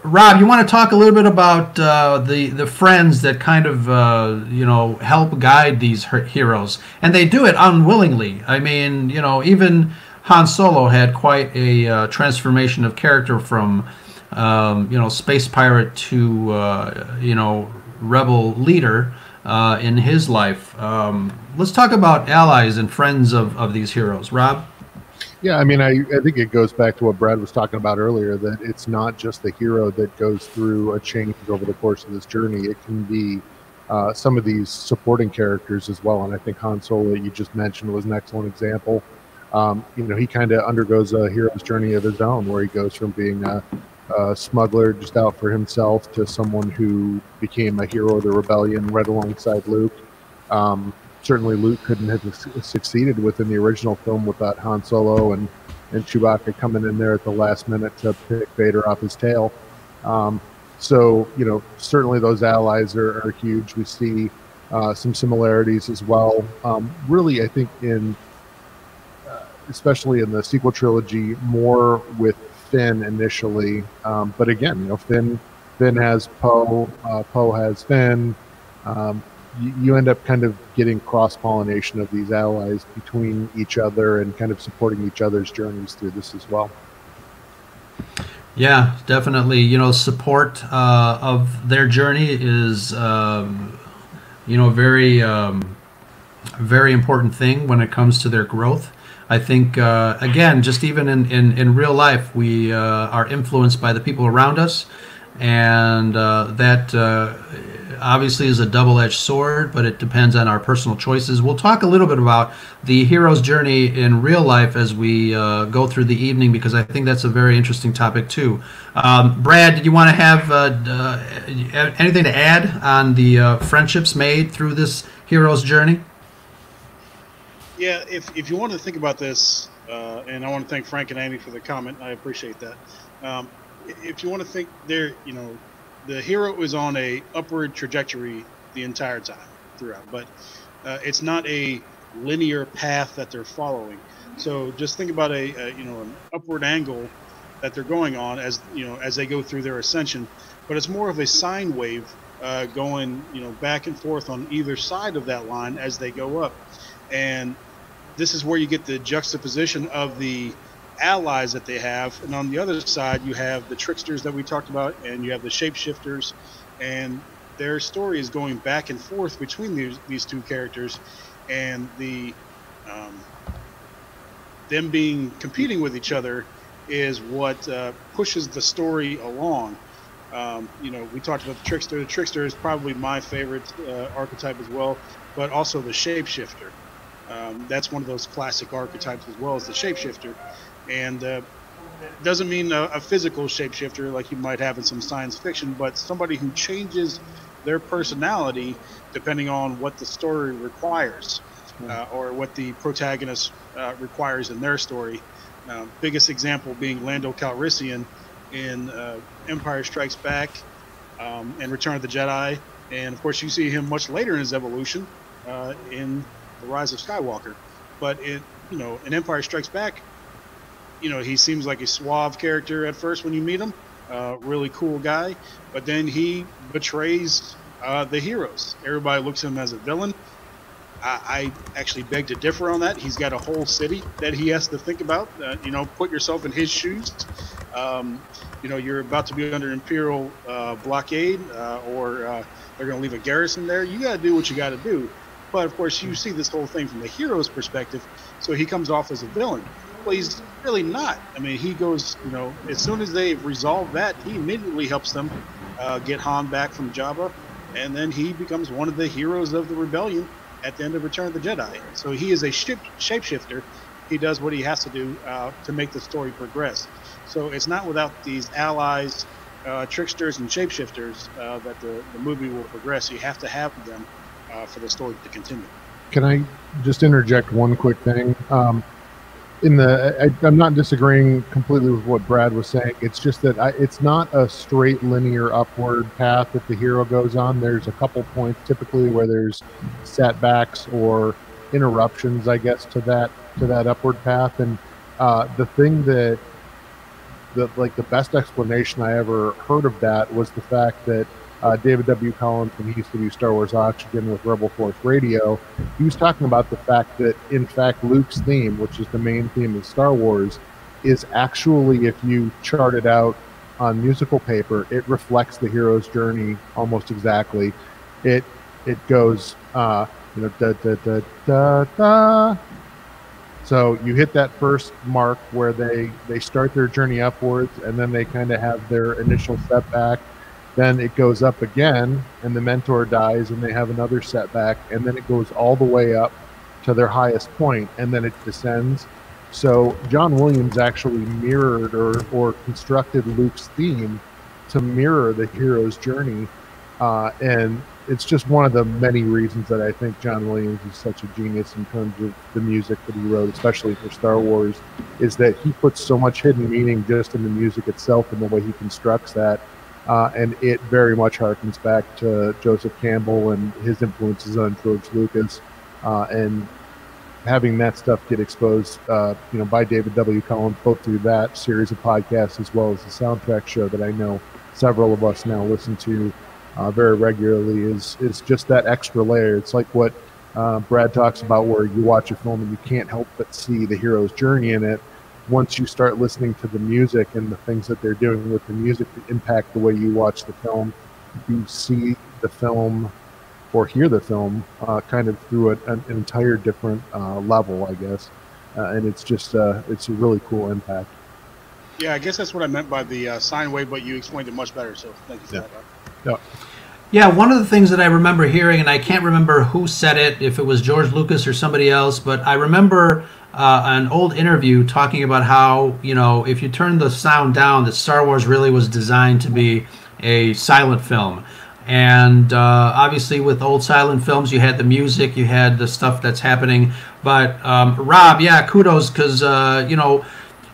Rob, you want to talk a little bit about the friends that kind of help guide these heroes, and they do it unwillingly. I mean, even Han Solo had quite a transformation of character from space pirate to rebel leader in his life. Let's talk about allies and friends of these heroes, Rob. Yeah, I mean, I think it goes back to what Brad was talking about earlier, that it's not just the hero that goes through a change over the course of this journey. It can be some of these supporting characters as well. And I think Han Solo, that you just mentioned, was an excellent example. He kind of undergoes a hero's journey of his own, where he goes from being a smuggler just out for himself to someone who became a hero of the rebellion right alongside Luke. Certainly Luke couldn't have succeeded within the original film without Han Solo and Chewbacca coming in there at the last minute to pick Vader off his tail. Certainly those allies are huge. We see some similarities as well. Really, I think especially in the sequel trilogy, more with Finn initially. But again, Finn has Poe, Poe has Finn. You end up kind of getting cross-pollination of these allies between each other and kind of supporting each other's journeys through this as well. Yeah, definitely. Support of their journey is, very important thing when it comes to their growth. I think, again, just even in real life, we are influenced by the people around us, and that obviously is a double-edged sword, but it depends on our personal choices. We'll talk a little bit about the hero's journey in real life as we go through the evening, because I think that's a very interesting topic too. Brad, did you want to have anything to add on the friendships made through this hero's journey? Yeah, if you want to think about this, and I want to thank Frank and Amy for the comment. I appreciate that. If you want to think there, the hero is on a upward trajectory the entire time throughout, but it's not a linear path that they're following. So just think about an upward angle that they're going on as they go through their ascension, but it's more of a sine wave going back and forth on either side of that line as they go up. And this is where you get the juxtaposition of the allies that they have, and on the other side you have the tricksters that we talked about, and you have the shapeshifters, and their story is going back and forth between these two characters, and the them being competing with each other is what pushes the story along. We talked about the trickster. The trickster is probably my favorite archetype as well, but also the shapeshifter. That's one of those classic archetypes as well, as the shapeshifter. And it doesn't mean a physical shapeshifter like you might have in some science fiction, but somebody who changes their personality depending on what the story requires, or what the protagonist requires in their story. Biggest example being Lando Calrissian in Empire Strikes Back and Return of the Jedi. And, of course, you see him much later in his evolution in The Rise of Skywalker. But, in Empire Strikes Back, he seems like a suave character at first when you meet him, really cool guy, but then he betrays the heroes. Everybody looks at him as a villain. I actually beg to differ on that. He's got a whole city that he has to think about. Put yourself in his shoes. You're about to be under Imperial blockade, or they're going to leave a garrison there. You got to do what you got to do. But, of course, you see this whole thing from the hero's perspective, so he comes off as a villain. Well, he's really not. I mean, he goes, as soon as they resolve that, he immediately helps them get Han back from Jabba, and then he becomes one of the heroes of the rebellion at the end of Return of the Jedi. So he is a shapeshifter. He does what he has to do to make the story progress. So it's not without these allies, tricksters, and shapeshifters that the movie will progress. You have to have them for the story to continue. Can I just interject one quick thing? in the, I'm not disagreeing completely with what Brad was saying. It's just that it's not a straight linear upward path that the hero goes on. There's a couple points typically where there's setbacks or interruptions, I guess, to that upward path. And the thing that, the best explanation I ever heard of that was the fact that David W. Collins, when he used to do Star Wars Oxygen with Rebel Force Radio, he was talking about the fact that, in fact, Luke's theme, which is the main theme of Star Wars, is actually, if you chart it out on musical paper, it reflects the hero's journey almost exactly. It goes, da da da da da. So you hit that first mark where they start their journey upwards, and then they kind of have their initial setback. Then it goes up again, and the mentor dies, and they have another setback, and then it goes all the way up to their highest point, and then it descends. So John Williams actually mirrored or constructed Luke's theme to mirror the hero's journey, and it's just one of the many reasons that I think John Williams is such a genius in terms of the music that he wrote, especially for Star Wars, is that he puts so much hidden meaning just in the music itself and the way he constructs that. And it very much harkens back to Joseph Campbell and his influences on George Lucas, and having that stuff get exposed, by David W. Collins, both through that series of podcasts as well as the soundtrack show that I know several of us now listen to very regularly, is just that extra layer. It's like what Brad talks about, where you watch a film and you can't help but see the hero's journey in it. Once you start listening to the music and the things that they're doing with the music that impact the way you watch the film, you see the film or hear the film kind of through an entire different level, I guess. And it's just, it's a really cool impact. Yeah, I guess that's what I meant by the sine wave, but you explained it much better, so thank you for that. Yeah, one of the things that I remember hearing, and I can't remember who said it, if it was George Lucas or somebody else, but I remember an old interview talking about how, if you turn the sound down, that Star Wars really was designed to be a silent film. And obviously with old silent films, you had the music, you had the stuff that's happening. But Rob, yeah, kudos, because,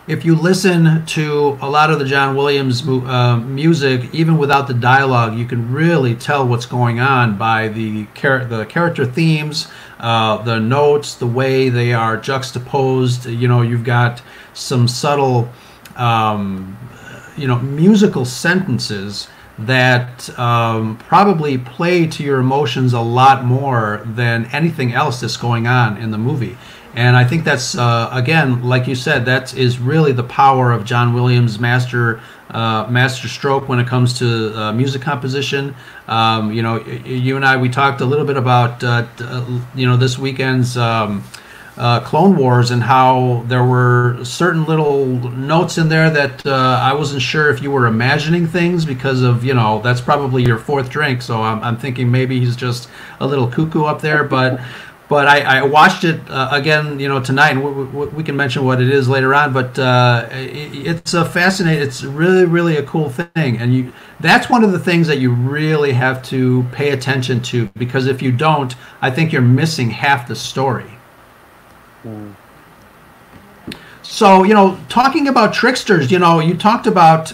if you listen to a lot of the John Williams music, even without the dialogue, you can really tell what's going on by the character themes, the notes, the way they are juxtaposed. You've got some subtle, musical sentences that probably play to your emotions a lot more than anything else that's going on in the movie. And I think that's, again, like you said, that is really the power of John Williams' master stroke when it comes to music composition. You and I, we talked a little bit about, this weekend's Clone Wars, and how there were certain little notes in there that I wasn't sure if you were imagining things, because of, that's probably your fourth drink. So I'm thinking maybe he's just a little cuckoo up there, but... But I watched it again, tonight, and we can mention what it is later on. But it's a fascinating. It's really, really a cool thing, and that's one of the things that you really have to pay attention to, because if you don't, I think you're missing half the story. Mm. So talking about tricksters, you talked about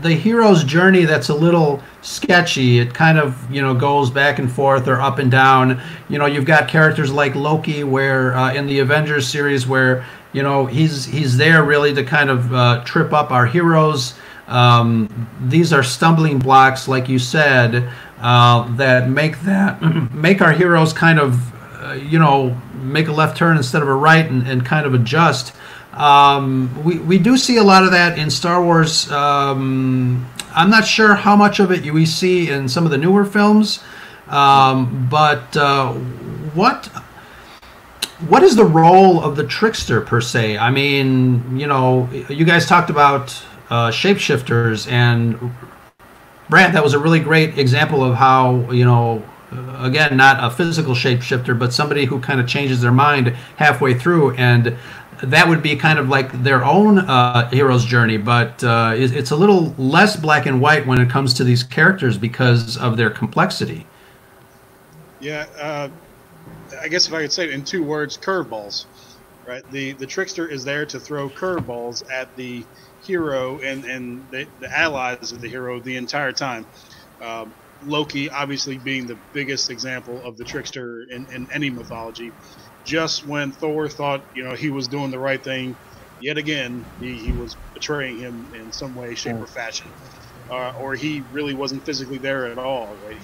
the hero's journey. That's a little sketchy. It kind of goes back and forth or up and down. You've got characters like Loki, where in the Avengers series, where he's there really to kind of trip up our heroes. These are stumbling blocks, like you said, that make our heroes kind of make a left turn instead of a right, and kind of adjust. We do see a lot of that in Star Wars. I'm not sure how much of it we see in some of the newer films, but what is the role of the trickster per se? I mean, you guys talked about shapeshifters, and Brad, that was a really great example of how, again, not a physical shapeshifter, but somebody who kind of changes their mind halfway through, and that would be kind of like their own hero's journey, but it's a little less black and white when it comes to these characters because of their complexity. Yeah, I guess if I could say it in two words, curveballs. right? The trickster is there to throw curveballs at the hero and the allies of the hero the entire time. Loki, obviously, being the biggest example of the trickster in any mythology. Just when Thor thought, you know, he was doing the right thing, yet again, he was betraying him in some way, shape, or fashion. Or he really wasn't physically there at all. Right?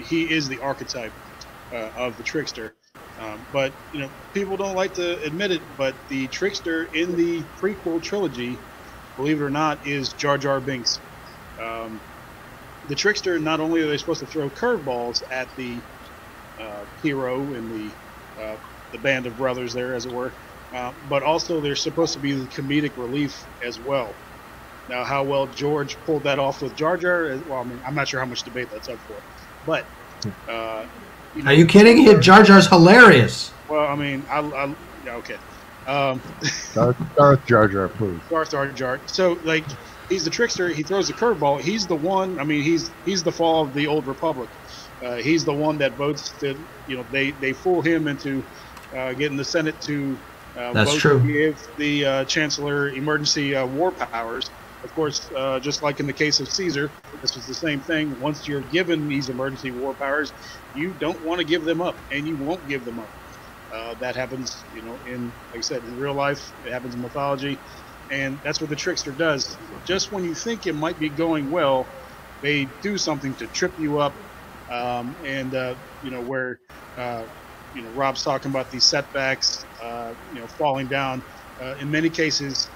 He is the archetype of the trickster. But, you know, people don't like to admit it, but the trickster in the prequel trilogy, believe it or not, is Jar Jar Binks. The trickster, not only are they supposed to throw curveballs at the hero and the band of brothers there, as it were, but also they're supposed to be the comedic relief as well. Now, how well George pulled that off with Jar Jar, well, I mean, I'm not sure how much debate that's up for. But you know, are you kidding? Jar Jar's hilarious. Well, I mean, okay. Darth Jar Jar, please. Darth Jar Jar. So, like, he's the trickster. He throws a curveball. He's the one. I mean, he's the fall of the old republic. He's the one that votes to, you know, they fool him into getting the Senate to vote to give the chancellor emergency war powers. Of course, just like in the case of Caesar, this was the same thing. Once you're given these emergency war powers, you don't want to give them up, and you won't give them up. That happens, you know, in, like I said, in real life. It happens in mythology. And that's what the trickster does. Just when you think it might be going well, they do something to trip you up. You know, where, you know, Rob's talking about these setbacks, you know, falling down. In many cases,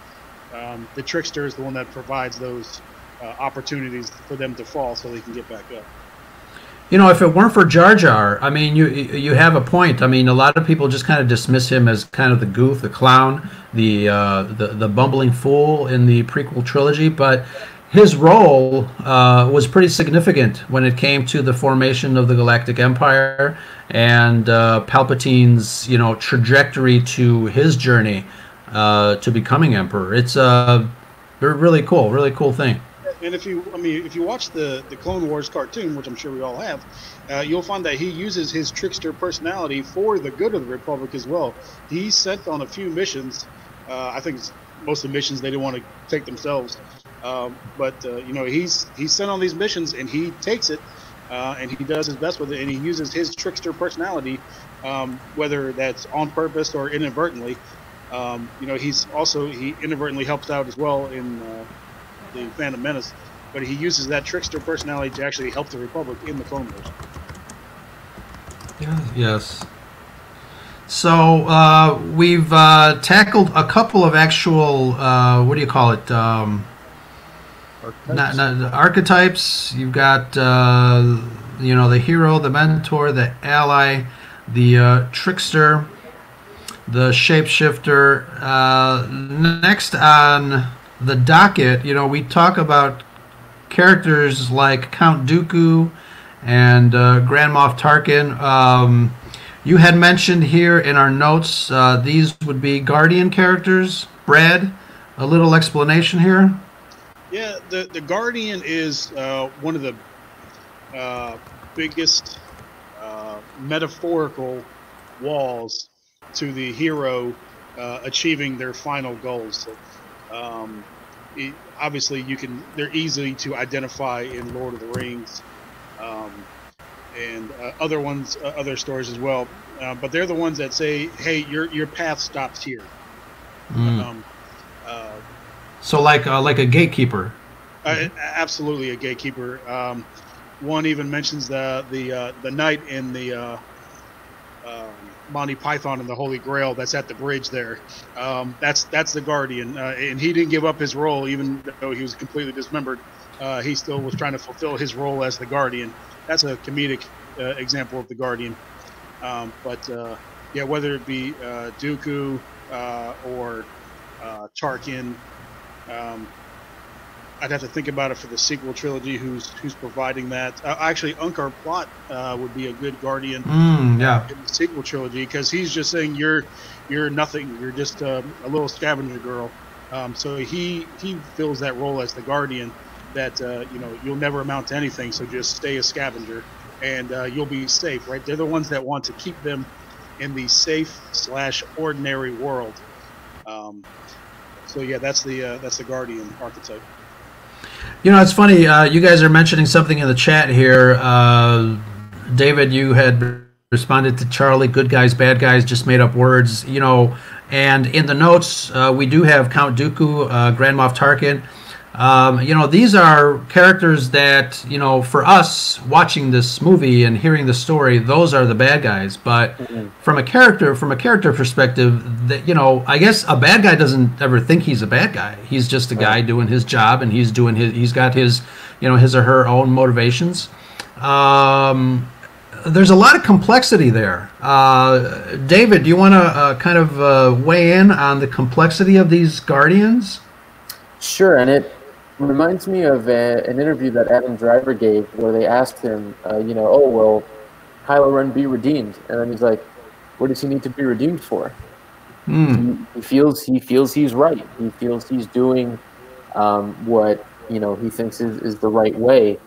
the trickster is the one that provides those opportunities for them to fall so they can get back up. You know, if it weren't for Jar Jar, I mean, you have a point. I mean, a lot of people just kind of dismiss him as kind of the goof, the clown, the bumbling fool in the prequel trilogy. But his role was pretty significant when it came to the formation of the Galactic Empire and Palpatine's, you know, trajectory to his journey to becoming emperor. It's a really cool thing. And if you watch the Clone Wars cartoon, which I'm sure we all have, you'll find that he uses his trickster personality for the good of the Republic as well. He's sent on a few missions. I think it's most of the missions they didn't want to take themselves. You know, he's sent on these missions, and he takes it, and he does his best with it, and he uses his trickster personality, whether that's on purpose or inadvertently. You know, he inadvertently helps out as well in the Phantom Menace, but he uses that trickster personality to actually help the Republic in the Clone Wars. Yeah, yes. So we've tackled a couple of actual, what do you call it? Archetypes. Not archetypes. You've got, you know, the hero, the mentor, the ally, the trickster, the shapeshifter. Next on the docket, you know, we talk about characters like Count Dooku and Grand Moff Tarkin. You had mentioned here in our notes, these would be Guardian characters. Brad, a little explanation here? Yeah, the Guardian is one of the biggest metaphorical walls to the hero achieving their final goals. So, obviously they're easy to identify in Lord of the Rings and other ones, other stories as well, but they're the ones that say, hey, your path stops here. So like a gatekeeper. Absolutely a gatekeeper. One even mentions the knight in the Monty Python and the Holy Grail that's at the bridge there. That's the Guardian, and he didn't give up his role even though he was completely dismembered. He still was trying to fulfill his role as the Guardian. That's a comedic example of the Guardian. Yeah, whether it be Dooku or Tarkin, I'd have to think about it for the sequel trilogy. Who's providing that? Actually, Unkar Plott would be a good Guardian in the sequel trilogy, because he's just saying you're nothing. You're just a little scavenger girl. So he fills that role as the Guardian. That you know, you'll never amount to anything. So just stay a scavenger, and you'll be safe. Right? They're the ones that want to keep them in the safe/ordinary world. So yeah, that's the Guardian archetype. You know, it's funny. You guys are mentioning something in the chat here. David, you had responded to Charlie, good guys, bad guys, just made up words, you know. And in the notes, we do have Count Dooku, Grand Moff Tarkin. You know, these are characters that, you know, for us watching this movie and hearing the story, those are the bad guys. But from a character perspective, that, you know, I guess a bad guy doesn't ever think he's a bad guy. He's just a guy doing his job, and he's doing his, he's got his, you know, his or her own motivations. There's a lot of complexity there. David, do you want to kind of weigh in on the complexity of these Guardians? Sure, and it reminds me of an interview that Adam Driver gave where they asked him, you know, oh, will Kylo Ren be redeemed? And then he's like, what does he need to be redeemed for? Mm. He feels he's right. He feels he's doing what, you know, he thinks is the right way.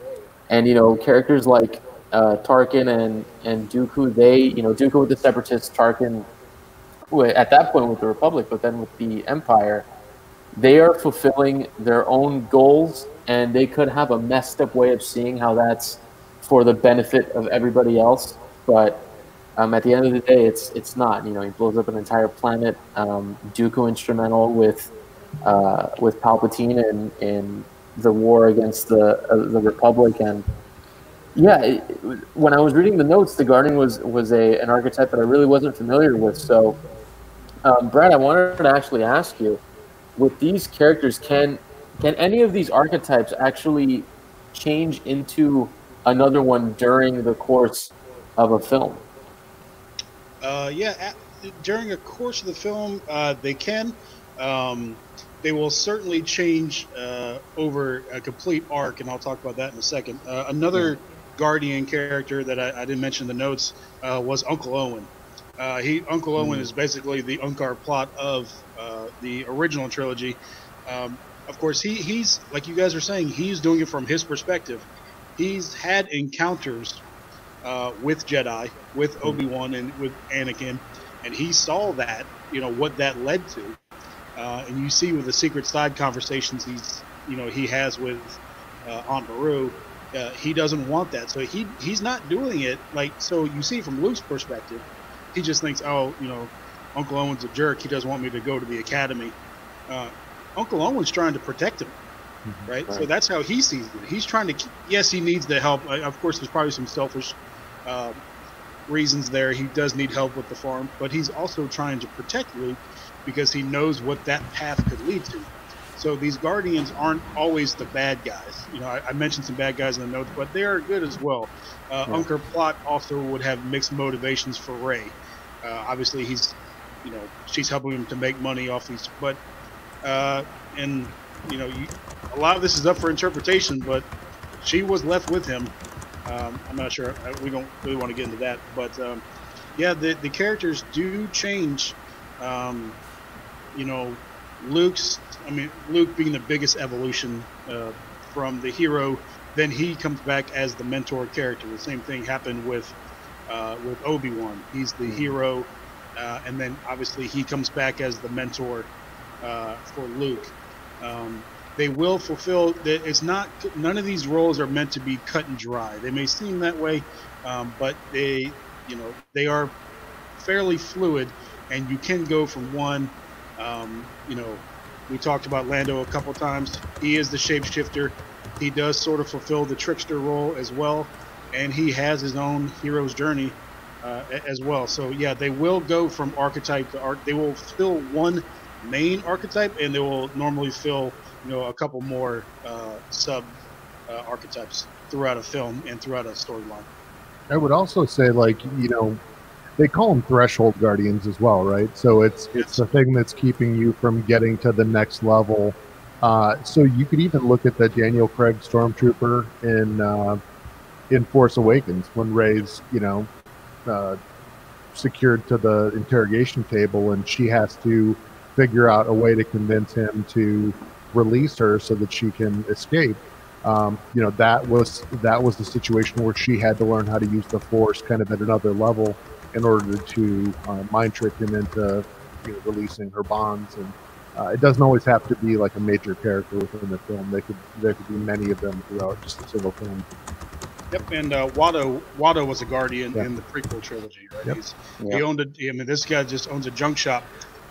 And, you know, characters like Tarkin and Dooku, they, you know, Dooku with the Separatists, Tarkin at that point with the Republic, but then with the Empire, they are fulfilling their own goals, and they could have a messed up way of seeing how that's for the benefit of everybody else. But at the end of the day, it's not. You know, he blows up an entire planet. Dooku instrumental with Palpatine in the war against the Republic. And yeah, when I was reading the notes, the Guardian was an archetype that I really wasn't familiar with. So, Brad, I wanted to actually ask you, with these characters, can any of these archetypes actually change into another one during the course of a film? Yeah, during a course of the film, they can. They will certainly change over a complete arc, and I'll talk about that in a second. Another Guardian character that I didn't mention in the notes was Uncle Owen. Uncle Owen is basically the Unkar Plott of the original trilogy. Of course, he's, like you guys are saying, he's doing it from his perspective. He's had encounters with Jedi, with Obi-Wan and with Anakin, and he saw that, you know, what that led to. And you see with the secret side conversations he's, you know, he has with Aunt Beru, he doesn't want that. So he's not doing it. Like, so you see from Luke's perspective, he just thinks, oh, you know, Uncle Owen's a jerk. He doesn't want me to go to the academy. Uncle Owen's trying to protect him, right? So that's how he sees it. He's trying to, yes, he needs the help. Of course, there's probably some selfish reasons there. He does need help with the farm, but he's also trying to protect Luke because he knows what that path could lead to. So these Guardians aren't always the bad guys. You know, I mentioned some bad guys in the notes, but they are good as well. Unkar Plott also would have mixed motivations for Rey. Obviously, he's, you know, she's helping him to make money off these, but, and, you know, a lot of this is up for interpretation, but she was left with him. I'm not sure, we don't really want to get into that, but, yeah, the characters do change. You know, Luke being the biggest evolution from the hero, then he comes back as the mentor character. The same thing happened with Obi-Wan. He's the hero, and then obviously he comes back as the mentor for Luke. They will fulfill. It's not, none of these roles are meant to be cut and dry. They may seem that way, but they, you know, they are fairly fluid, and you can go from one. You know, we talked about Lando a couple times. He is the shapeshifter. He does sort of fulfill the trickster role as well, and he has his own hero's journey as well. So yeah, they will go from archetype to arc. They will fill one main archetype, and they will normally fill, you know, a couple more sub archetypes throughout a film and throughout a storyline. I would also say, like, you know, they call them threshold guardians as well, right? So it's the thing that's keeping you from getting to the next level. So you could even look at the Daniel Craig stormtrooper in Force Awakens when Rey's, you know, secured to the interrogation table, and she has to figure out a way to convince him to release her so that she can escape. You know, that was the situation where she had to learn how to use the Force kind of at another level. in order to mind trick him into releasing her bonds. And it doesn't always have to be like a major character within the film. There could be many of them throughout just a single film. Yep, and Watto was a guardian in the prequel trilogy, right? Yep. He owned a, I mean, this guy just owns a junk shop,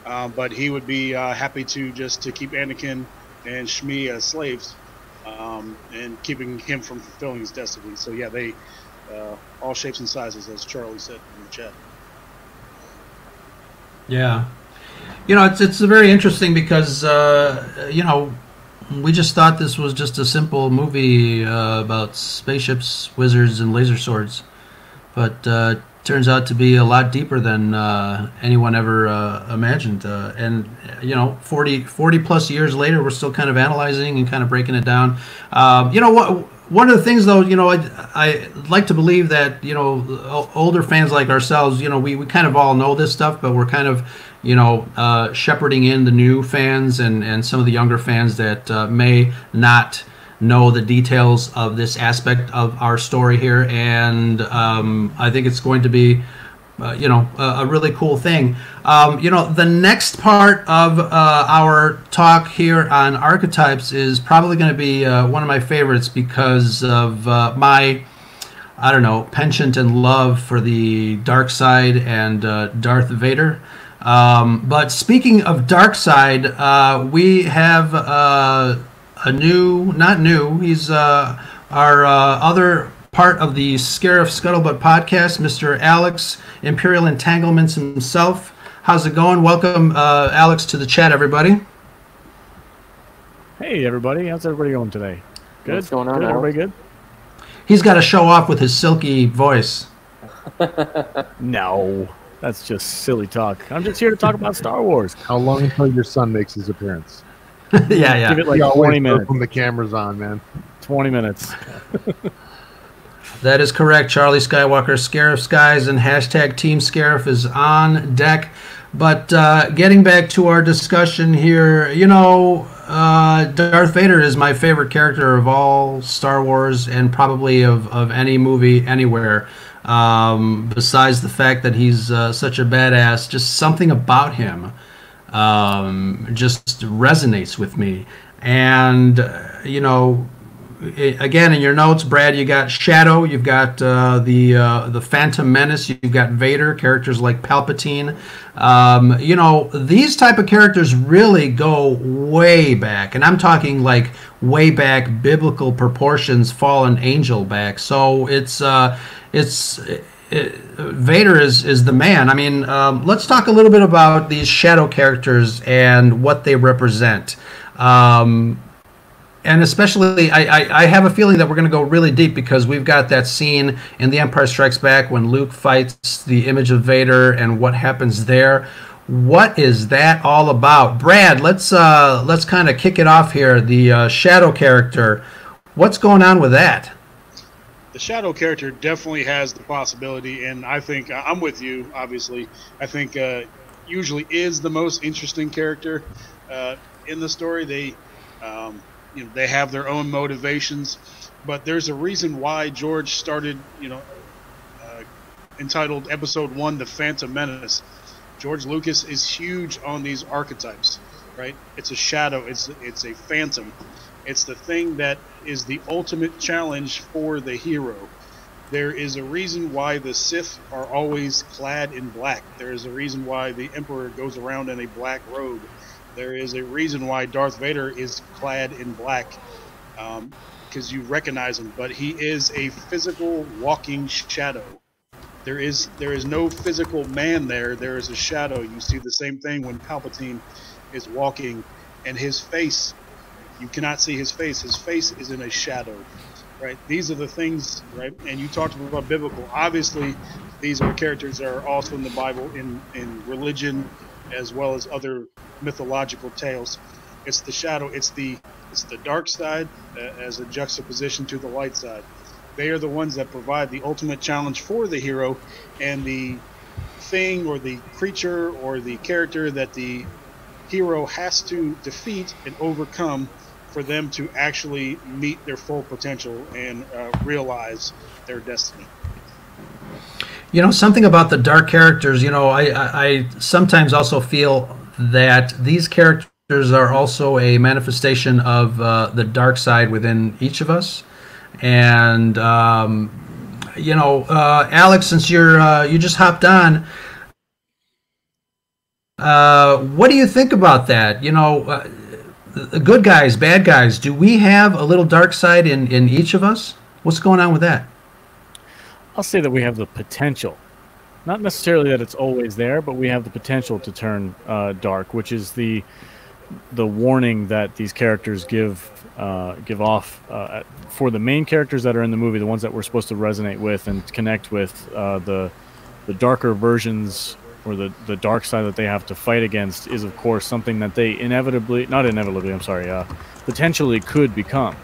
but he would be happy to keep Anakin and Shmi as slaves, and keeping him from fulfilling his destiny. So yeah, they all shapes and sizes, as Charlie said in the chat. Yeah, it's very interesting because we just thought this was just a simple movie about spaceships, wizards, and laser swords, but turns out to be a lot deeper than anyone ever imagined. And 40 plus years later, we're still kind of analyzing and kind of breaking it down. One of the things, though, I like to believe that older fans like ourselves, we kind of all know this stuff, but we're kind of shepherding in the new fans and some of the younger fans that may not know the details of this aspect of our story here. And I think it's going to be a really cool thing. The next part of our talk here on archetypes is probably going to be one of my favorites because of my penchant and love for the dark side and Darth Vader. But speaking of dark side, we have our other part of the Scarif Scuttlebutt podcast, Mr. Alex, Imperial Entanglements himself. How's it going? Welcome, Alex, to the chat, everybody. Hey, everybody. How's everybody going today? Good. What's going on? Good. Everybody good? He's got to show off with his silky voice. No. That's just silly talk. I'm just here to talk about Star Wars. How long until your son makes his appearance? Yeah. Give it like 20 minutes. From the camera's on, man. 20 minutes. That is correct. Charlie Skywalker, Scarif Skies, and hashtag Team Scarif is on deck. But getting back to our discussion here, Darth Vader is my favorite character of all Star Wars and probably of any movie anywhere. Besides the fact that he's such a badass, just something about him just resonates with me. And again, in your notes, Brad, you got Shadow, you've got the Phantom Menace, you've got Vader, characters like Palpatine. These type of characters really go way back, and I'm talking like way back, biblical proportions, fallen angel back. So Vader is the man. I mean, let's talk a little bit about these shadow characters and what they represent. And especially, I have a feeling that we're going to go really deep because we've got that scene in The Empire Strikes Back when Luke fights the image of Vader and what happens there. What is that all about? Brad, let's kind of kick it off here. The shadow character, what's going on with that? The shadow character definitely has the possibility, and I think I'm with you, obviously. I think usually is the most interesting character in the story. They they have their own motivations, but there's a reason why George started, entitled Episode 1, The Phantom Menace. George Lucas is huge on these archetypes, right? It's a shadow. It's a phantom. It's the thing that is the ultimate challenge for the hero. There is a reason why the Sith are always clad in black. There is a reason why the Emperor goes around in a black robe. There is a reason why Darth Vader is clad in black, because you recognize him. But he is a physical walking shadow. There is no physical man there. There is a shadow. You see the same thing when Palpatine is walking, and his face, you cannot see his face. His face is in a shadow, right? These are the things, right? And you talked about biblical. Obviously, these are characters that are also in the Bible, in religion, as well as other mythological tales. It's the shadow. It's the dark side as a juxtaposition to the light side. They are the ones that provide the ultimate challenge for the hero, and the thing or the creature or the character that the hero has to defeat and overcome for them to actually meet their full potential and realize their destiny. something about the dark characters, I sometimes also feel that these characters are also a manifestation of the dark side within each of us. And Alex, since you're you just hopped on, what do you think about that? Good guys, bad guys, do we have a little dark side in each of us? What's going on with that? I'll say that we have the potential. Not necessarily that it's always there, but we have the potential to turn dark, which is the warning that these characters give off for the main characters that are in the movie, the ones that we're supposed to resonate with and connect with, the darker versions or the dark side that they have to fight against is, of course, something that they potentially could become,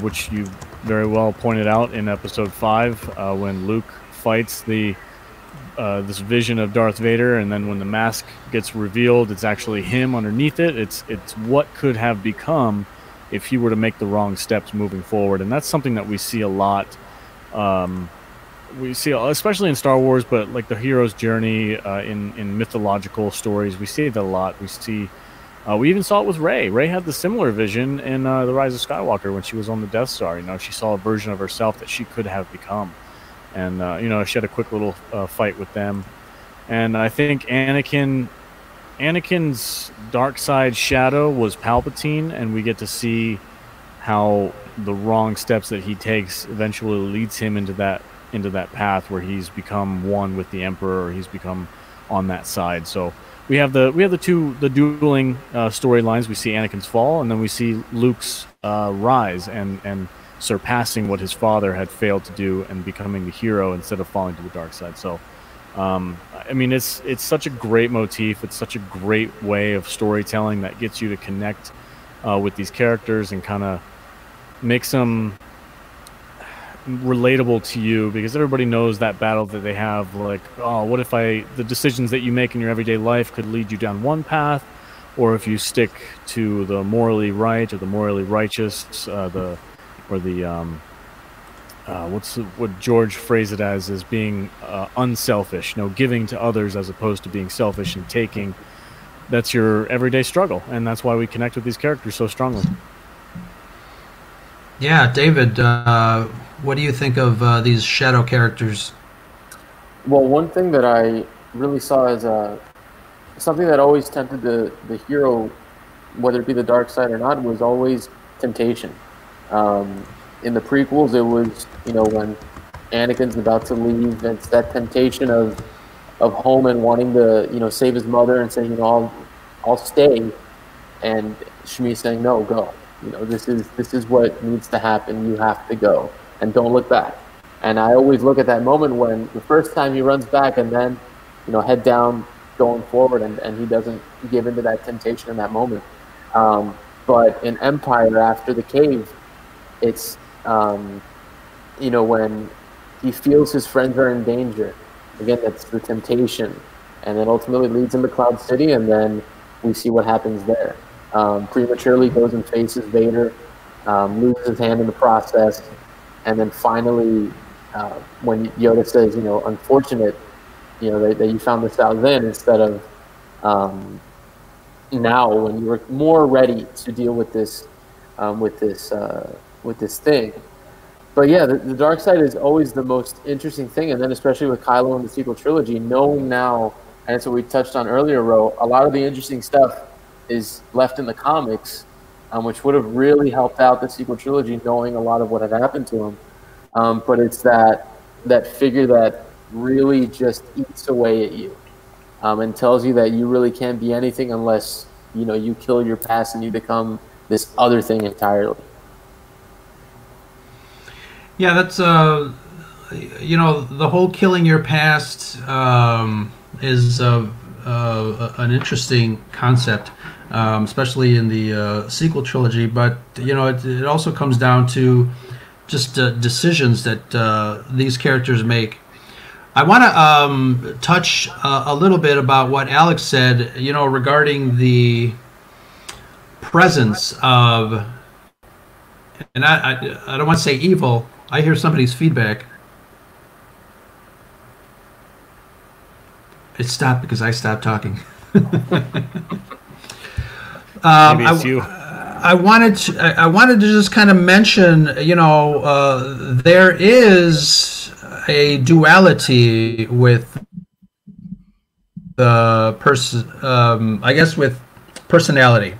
which you very well pointed out in Episode 5 when Luke fights this vision of Darth Vader, and then when the mask gets revealed, it's actually him underneath it. It's what could have become if he were to make the wrong steps moving forward, and that's something that we see a lot. We see, especially in Star Wars, but like the hero's journey in mythological stories, we see that a lot. We see, we even saw it with Rey. Rey had the similar vision in The Rise of Skywalker when she was on the Death Star. She saw a version of herself that she could have become. And, she had a quick little fight with them. And I think Anakin's dark side shadow was Palpatine, and we get to see how the wrong steps that he takes eventually leads him into that path where he's become one with the Emperor, or he's become on that side. So we have the dueling storylines. We see Anakin's fall, and then we see Luke's rise and surpassing what his father had failed to do and becoming the hero instead of falling to the dark side. So it's such a great motif. It's such a great way of storytelling that gets you to connect with these characters and kind of makes them relatable to you, because everybody knows that battle that they have. Like, oh, what if the decisions that you make in your everyday life could lead you down one path, or if you stick to the morally right or the morally righteous, what George phrased it as being unselfish, giving to others as opposed to being selfish and taking. That's your everyday struggle, and that's why we connect with these characters so strongly. Yeah, David, what do you think of these shadow characters? Well, one thing that I really saw is something that always tempted the hero, whether it be the dark side or not, was always temptation. In the prequels, it was, when Anakin's about to leave, it's that temptation of home and wanting to, save his mother and saying, I'll stay, and Shmi saying, no, go. This is what needs to happen. You have to go, and don't look back. And I always look at that moment when the first time he runs back, and then, head down, going forward, and he doesn't give into that temptation in that moment. But in Empire, after the cave, it's when he feels his friends are in danger. Again, that's the temptation, and then ultimately leads him to Cloud City, and then we see what happens there. Prematurely goes and faces Vader, loses his hand in the process, and then finally, when Yoda says, unfortunate, that you found this out then instead of now, when you were more ready to deal with this thing. But yeah, the dark side is always the most interesting thing, and then especially with Kylo and the sequel trilogy, knowing now, and that's what we touched on earlier, Ro, a lot of the interesting stuff is left in the comics, which would have really helped out the sequel trilogy, knowing a lot of what had happened to him. But it's that figure that really just eats away at you and tells you that you really can't be anything unless you kill your past and you become this other thing entirely. Yeah, that's the whole killing your past is an interesting concept, especially in the sequel trilogy. But it also comes down to just decisions that these characters make. I want to touch a little bit about what Alex said, regarding the presence of, and I don't want to say evil. I hear somebody's feedback. It stopped because I stopped talking. Maybe it's you. I wanted to just kind of mention, you know, there is a duality with the person, I guess, with personality.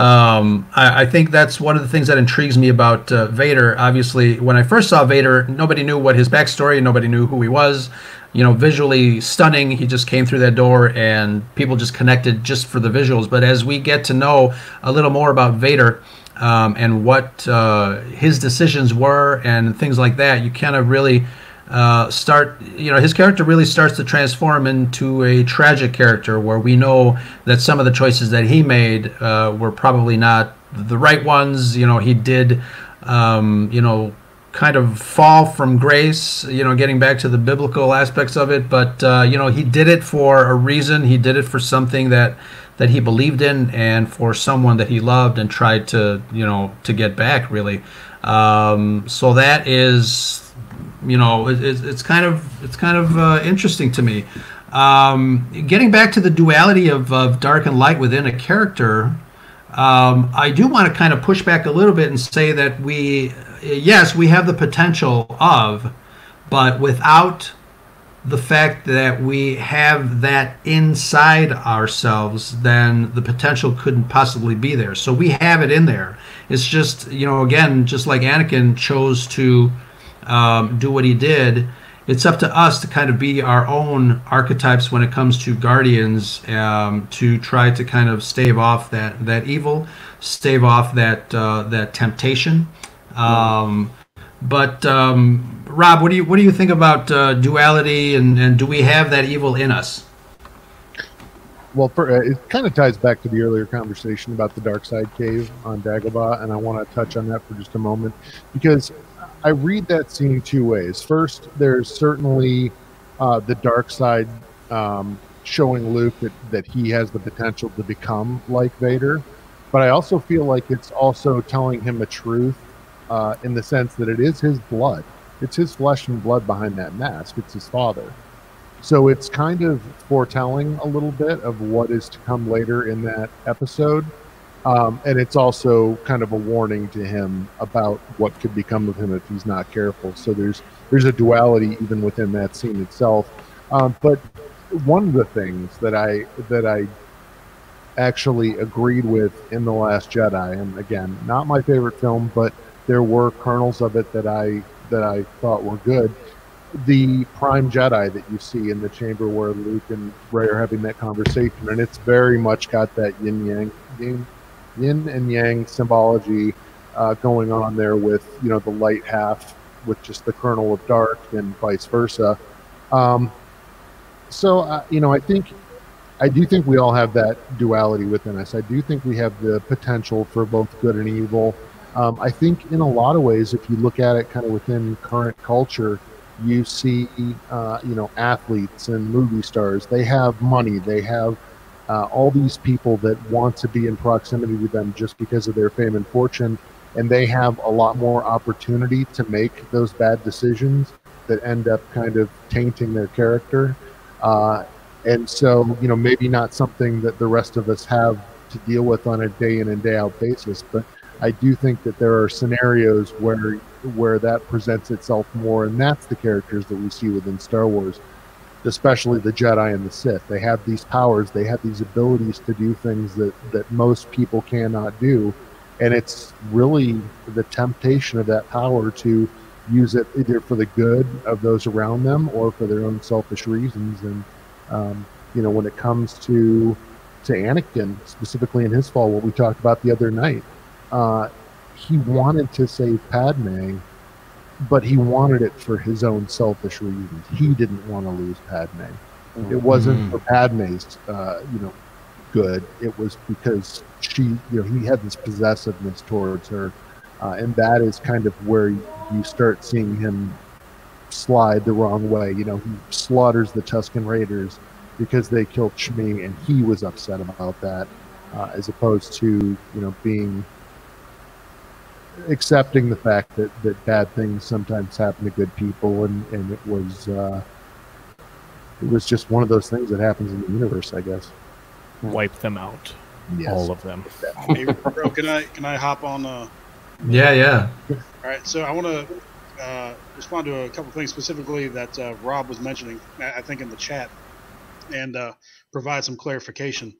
I think that's one of the things that intrigues me about Vader. Obviously, when I first saw Vader, nobody knew what his backstory, and nobody knew who he was. You know, visually stunning. He just came through that door, and people just connected just for the visuals. But as we get to know a little more about Vader and what his decisions were and things like that, you kind of really start, you know, his character really starts to transform into a tragic character where we know that some of the choices that he made were probably not the right ones. You know, he did, you know, kind of fall from grace, you know, getting back to the biblical aspects of it. But, you know, he did it for a reason. He did it for something that he believed in and for someone that he loved and tried to, you know, to get back, really. So that is... You know, it's kind of interesting to me. Getting back to the duality of dark and light within a character, I do want to kind of push back a little bit and say that yes, we have the potential of, but without the fact that we have that inside ourselves, then the potential couldn't possibly be there. So we have it in there. It's just, you know, again, just like Anakin chose to do what he did, it's up to us to kind of be our own archetypes when it comes to Guardians, to try to kind of stave off that evil, stave off that temptation. But Rob, what do you think about duality, and do we have that evil in us? Well, it kind of ties back to the earlier conversation about the dark side cave on Dagobah, and I want to touch on that for just a moment, because I read that scene two ways. First, there's certainly the dark side showing Luke that he has the potential to become like Vader, but I also feel like it's also telling him a truth in the sense that it is his blood. It's his flesh and blood behind that mask. It's his father. So it's kind of foretelling a little bit of what is to come later in that episode. And it's also kind of a warning to him about what could become of him if he's not careful. So there's a duality even within that scene itself. But one of the things that I actually agreed with in The Last Jedi, and again, not my favorite film, but there were kernels of it that I thought were good. The Prime Jedi that you see in the chamber where Luke and Rey are having that conversation, and it's very much got that yin and yang symbology going on there with, you know, the light half with just the kernel of dark and vice versa. So you know, I do think we all have that duality within us. I do think we have the potential for both good and evil. I think in a lot of ways, if you look at it kind of within current culture, you see, you know, athletes and movie stars, they have money, they have all these people that want to be in proximity to them just because of their fame and fortune, and they have a lot more opportunity to make those bad decisions that end up kind of tainting their character. And so, you know, maybe not something that the rest of us have to deal with on a day in and day out basis, but I do think that there are scenarios where that presents itself more, and that's the characters that we see within Star Wars, especially the Jedi and the Sith. They have these powers, they have these abilities to do things that most people cannot do, and it's really the temptation of that power to use it either for the good of those around them or for their own selfish reasons. And you know, when it comes to Anakin, specifically in his fall, what we talked about the other night, he wanted to save Padme, but he wanted it for his own selfish reasons. He didn't want to lose Padme. It wasn't for Padme's, you know, good. It was because she, you know, he had this possessiveness towards her, and that is kind of where you start seeing him slide the wrong way. You know, he slaughters the Tusken Raiders because they killed Shmi, and he was upset about that, as opposed to, you know, being accepting the fact that bad things sometimes happen to good people, and it was It was just one of those things that happens in the universe, I guess. Wipe them out. Yes. All of them. Hey, bro, can I hop on? Yeah. All right, so I want to respond to a couple things specifically that Rob was mentioning, I think, in the chat, and provide some clarification.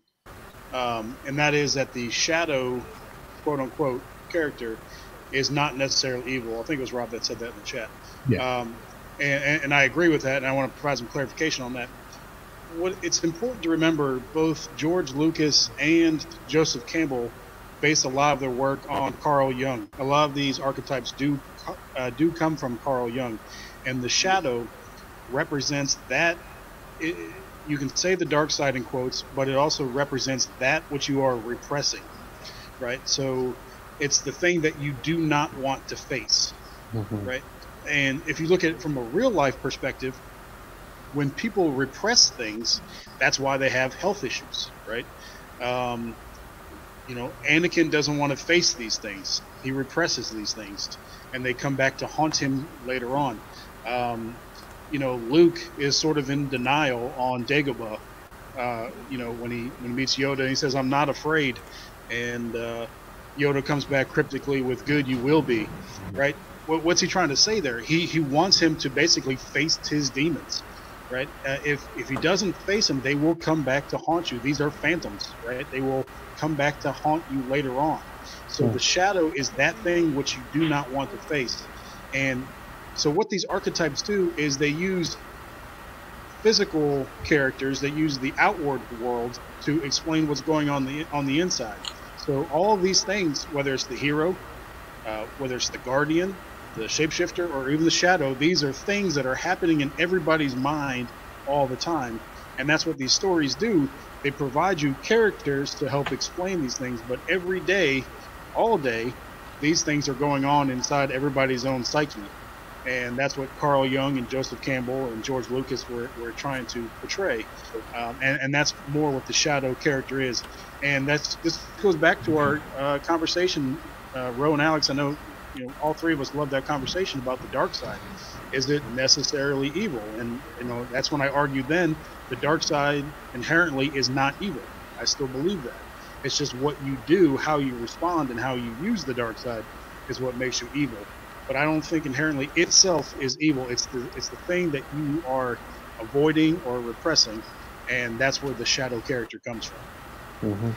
And that is that the shadow, quote-unquote, character is not necessarily evil. I think it was Rob that said that in the chat. Yeah. And I agree with that, and I want to provide some clarification on that. It's important to remember both George Lucas and Joseph Campbell based a lot of their work on Carl Jung. A lot of these archetypes do come from Carl Jung, and the shadow represents that. You can say the dark side in quotes, but it also represents that which you are repressing, right? So it's the thing that you do not want to face, right? And if you look at it from a real-life perspective, when people repress things, that's why they have health issues, right? You know, Anakin doesn't want to face these things. He represses these things, and they come back to haunt him later on. You know, Luke is sort of in denial on Dagobah, you know, when he meets Yoda, and he says, "I'm not afraid." And Yoda comes back cryptically with, "Good, you will be," right? What's he trying to say there? He wants him to basically face his demons, right? If he doesn't face them, they will come back to haunt you. These are phantoms, right? They will come back to haunt you later on. So the shadow is that thing which you do not want to face. And so what these archetypes do is they use physical characters, they use the outward world to explain what's going on the inside. So all of these things, whether it's the hero, whether it's the guardian, the shapeshifter, or even the shadow, these are things that are happening in everybody's mind all the time. And that's what these stories do. They provide you characters to help explain these things, but every day, all day, these things are going on inside everybody's own psyche. And that's what Carl Jung and Joseph Campbell and George Lucas were trying to portray. And that's more what the shadow character is. And this goes back to our conversation, Ro and Alex. I know, you know, all three of us love that conversation about the dark side. Is it necessarily evil? And, you know, that's when I argued then the dark side inherently is not evil. I still believe that. It's just what you do, how you respond, and how you use the dark side is what makes you evil. But I don't think inherently itself is evil. It's the thing that you are avoiding or repressing, and that's where the shadow character comes from.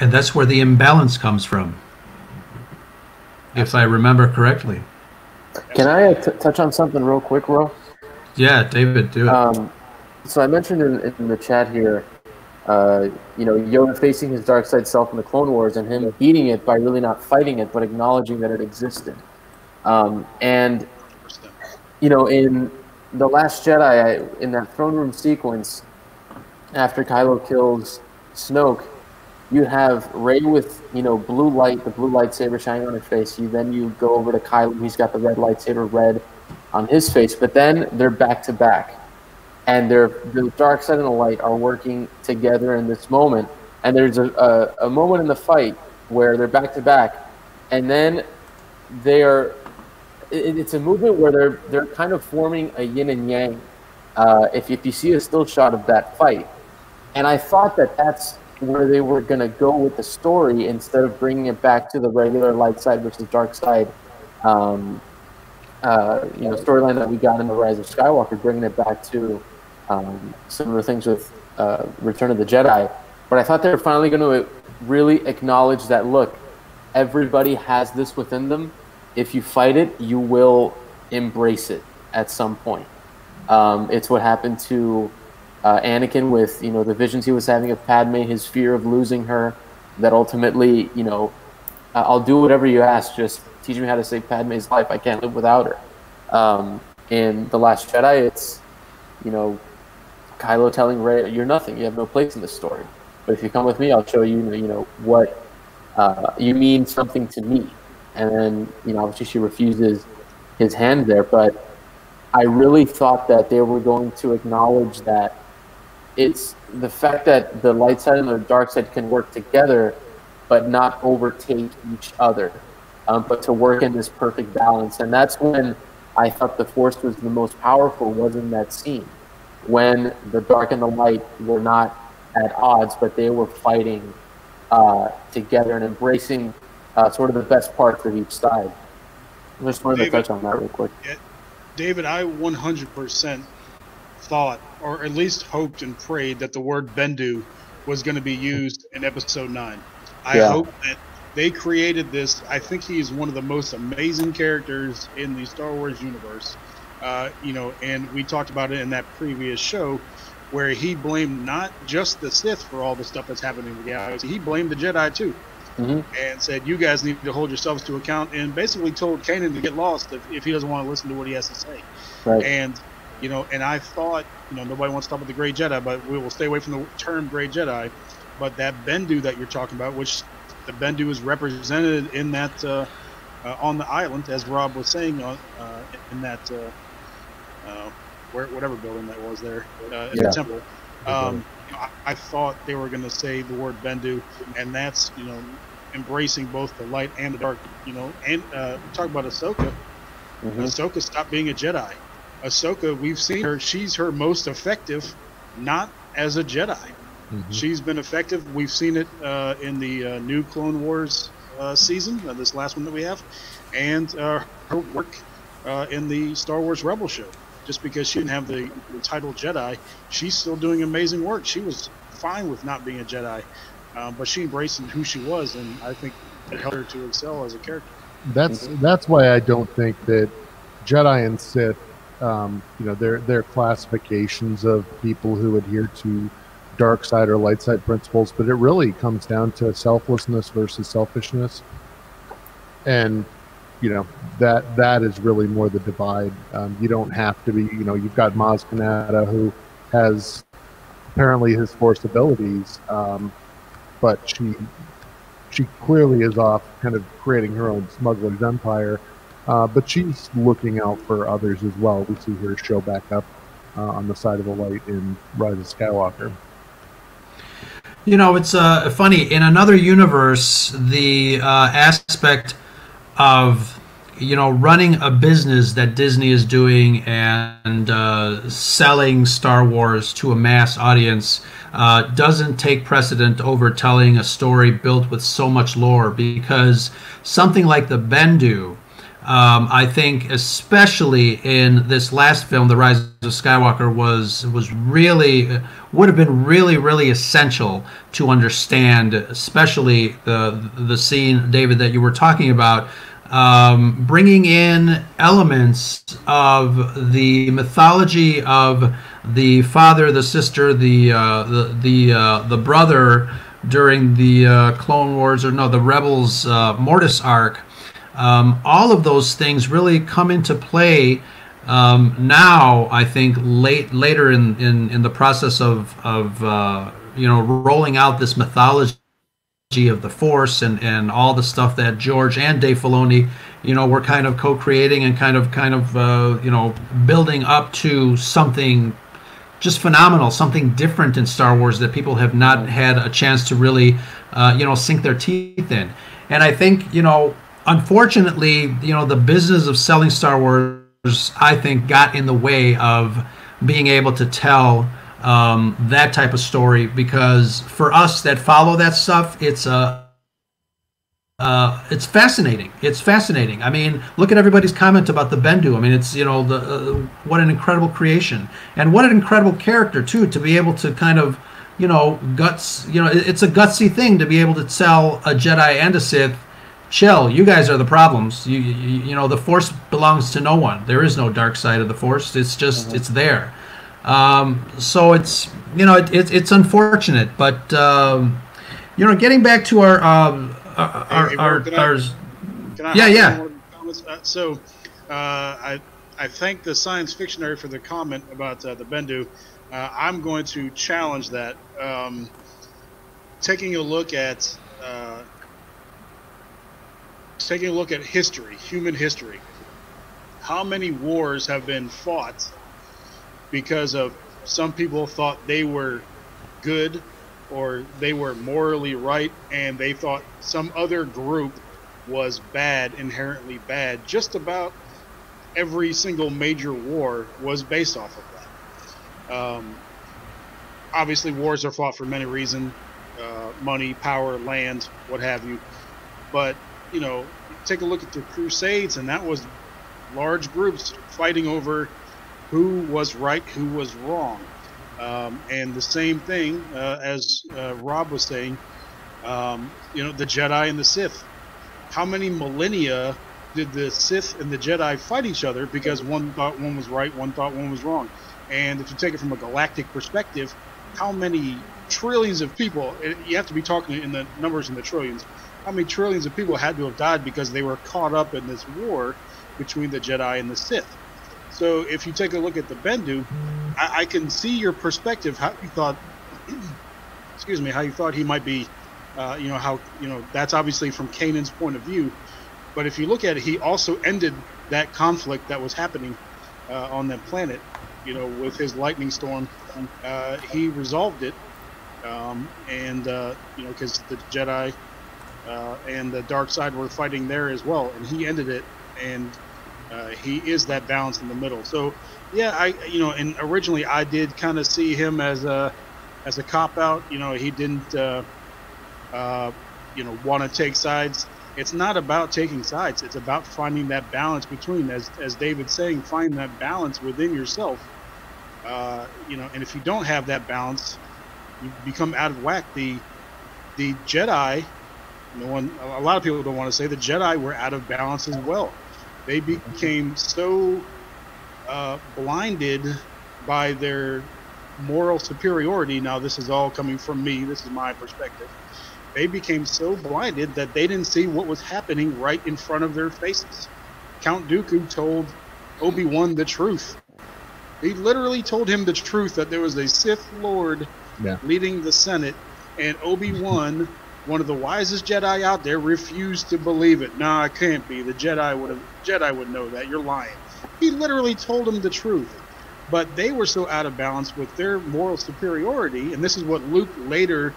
And that's where the imbalance comes from, if I remember correctly. Can I touch on something real quick, Ro? Yeah, David, do it. So I mentioned in the chat here, you know, Yoda facing his dark side self in the Clone Wars and him beating it by really not fighting it, but acknowledging that it existed. And, you know, in The Last Jedi, in that throne room sequence, after Kylo kills Snoke, you have Rey with, you know, blue light, the blue lightsaber shining on her face. Then you go over to Kylo, who's got the red lightsaber red on his face. But then they're back to back. And the dark side and the light are working together in this moment. And there's a moment in the fight where they're back to back. And then they are... It's a movement where they're kind of forming a yin and yang. If you see a still shot of that fight, and I thought that that's where they were going to go with the story instead of bringing it back to the regular light side versus dark side, you know, storyline that we got in the Rise of Skywalker, bringing it back to some of the things with Return of the Jedi. But I thought they were finally going to really acknowledge that, look, everybody has this within them. If you fight it, you will embrace it at some point. It's what happened to Anakin with, you know, the visions he was having of Padme, his fear of losing her, that ultimately, you know, I'll do whatever you ask, just teach me how to save Padme's life. I can't live without her. In The Last Jedi, it's, you know, Kylo telling Rey, "You're nothing. You have no place in this story. But if you come with me, I'll show you, you know, what you mean something to me." And then, you know, obviously she refuses his hand there. But I really thought that they were going to acknowledge that it's the fact that the light side and the dark side can work together, but not overtake each other, but to work in this perfect balance. And that's when I thought the Force was the most powerful, was in that scene. when the dark and the light were not at odds, but they were fighting together and embracing sort of the best parts of each side. I just wanted to touch on that real quick. David, I 100% thought, or at least hoped and prayed, that the word Bendu was going to be used in Episode 9. I hope that they created this. I think he is one of the most amazing characters in the Star Wars universe. You know, and we talked about it in that previous show where he blamed not just the Sith for all the stuff that's happening in the galaxy. He blamed the Jedi, too, and said, you guys need to hold yourselves to account, and basically told Kanan to get lost if he doesn't want to listen to what he has to say. Right. And, you know, and I thought, you know, nobody wants to talk about the Grey Jedi, but we will stay away from the term Grey Jedi. But that Bendu that you're talking about, which the Bendu is represented in that on the island, as Rob was saying, in that whatever building that was there in the temple. I thought they were going to say the word Bendu, and that's, you know, embracing both the light and the dark. You know, and talk about Ahsoka. Ahsoka stopped being a Jedi. Ahsoka, we've seen her; she's her most effective, not as a Jedi. She's been effective. We've seen it in the new Clone Wars season, this last one that we have, and her work in the Star Wars Rebel show. Just because she didn't have the title Jedi, she's still doing amazing work. She was fine with not being a Jedi, but she embraced who she was, and I think it helped her to excel as a character. That's why I don't think that Jedi and Sith, you know, they're classifications of people who adhere to dark side or light side principles, but it really comes down to selflessness versus selfishness. And you know, that is really more the divide. You don't have to be, you know, you've got Maz Kanata, who has apparently his force abilities, but she clearly is off kind of creating her own smuggler's empire, but she's looking out for others as well. We see her show back up on the side of the light in Rise of Skywalker. You know, it's funny. In another universe, the aspect of, you know, running a business that Disney is doing and selling Star Wars to a mass audience doesn't take precedent over telling a story built with so much lore, because something like the Bendu, I think, especially in this last film, The Rise of Skywalker, was really, would have been really, really essential to understand, especially the scene, David, that you were talking about, bringing in elements of the mythology of the father, the sister, the brother during the Clone Wars, or no, the Rebels Mortis arc. All of those things really come into play now, I think, later in the process of you know, rolling out this mythology of the Force and all the stuff that George and Dave Filoni, you know, were kind of co-creating and kind of you know, building up to something just phenomenal, something different in Star Wars that people have not had a chance to really you know, sink their teeth in. And I think, you know, unfortunately, you know, the business of selling Star Wars, I think, got in the way of being able to tell that type of story, because for us that follow that stuff, it's fascinating. It's fascinating. I mean, look at everybody's comment about the Bendu. I mean, it's, you know, the what an incredible creation, and what an incredible character too, to be able to kind of, you know, guts. You know, it's a gutsy thing to be able to tell a Jedi and a Sith, chill, you guys are the problems. You know, the Force belongs to no one. There is no dark side of the Force. It's just, it's there. So it's, you know, it's unfortunate. But, you know, getting back to our comments? So I thank the science fictionary for the comment about the Bendu. I'm going to challenge that. Taking a look at... taking a look at history, human history, how many wars have been fought because of some people thought they were good or they were morally right, and they thought some other group was bad, inherently bad? Just about every single major war was based off of that. Obviously, wars are fought for many reasons, money, power, land, what have you. But, you know, take a look at the Crusades, and that was large groups fighting over who was right, who was wrong. And the same thing, as Rob was saying, you know, the Jedi and the Sith. How many millennia did the Sith and the Jedi fight each other because one thought one was right, one thought one was wrong? And if you take it from a galactic perspective, how many trillions of people, you have to be talking in the numbers in the trillions, how many trillions of people had to have died because they were caught up in this war between the Jedi and the Sith? So if you take a look at the Bendu, I can see your perspective, how you thought, excuse me, how you thought he might be, you know, how, you know, that's obviously from Kanan's point of view. But if you look at it, he also ended that conflict that was happening on that planet, you know, with his lightning storm. He resolved it, you know, because the Jedi and the dark side were fighting there as well, and he ended it, and he is that balance in the middle. So, yeah, you know, and originally I did kind of see him as a cop out. You know, he didn't, you know, want to take sides. It's not about taking sides. It's about finding that balance between, as David's saying, find that balance within yourself. You know, and if you don't have that balance, you become out of whack. The Jedi, no one, a lot of people don't want to say, the Jedi were out of balance as well. They became so blinded by their moral superiority. Now, this is all coming from me. This is my perspective. They became so blinded that they didn't see what was happening right in front of their faces. Count Dooku told Obi-Wan the truth. He literally told him the truth, that there was a Sith Lord leading the Senate, and Obi-Wan, one of the wisest Jedi out there, refused to believe it. Nah, I can't be. The Jedi would know that. You're lying. He literally told him the truth. But they were so out of balance with their moral superiority, and this is what Luke later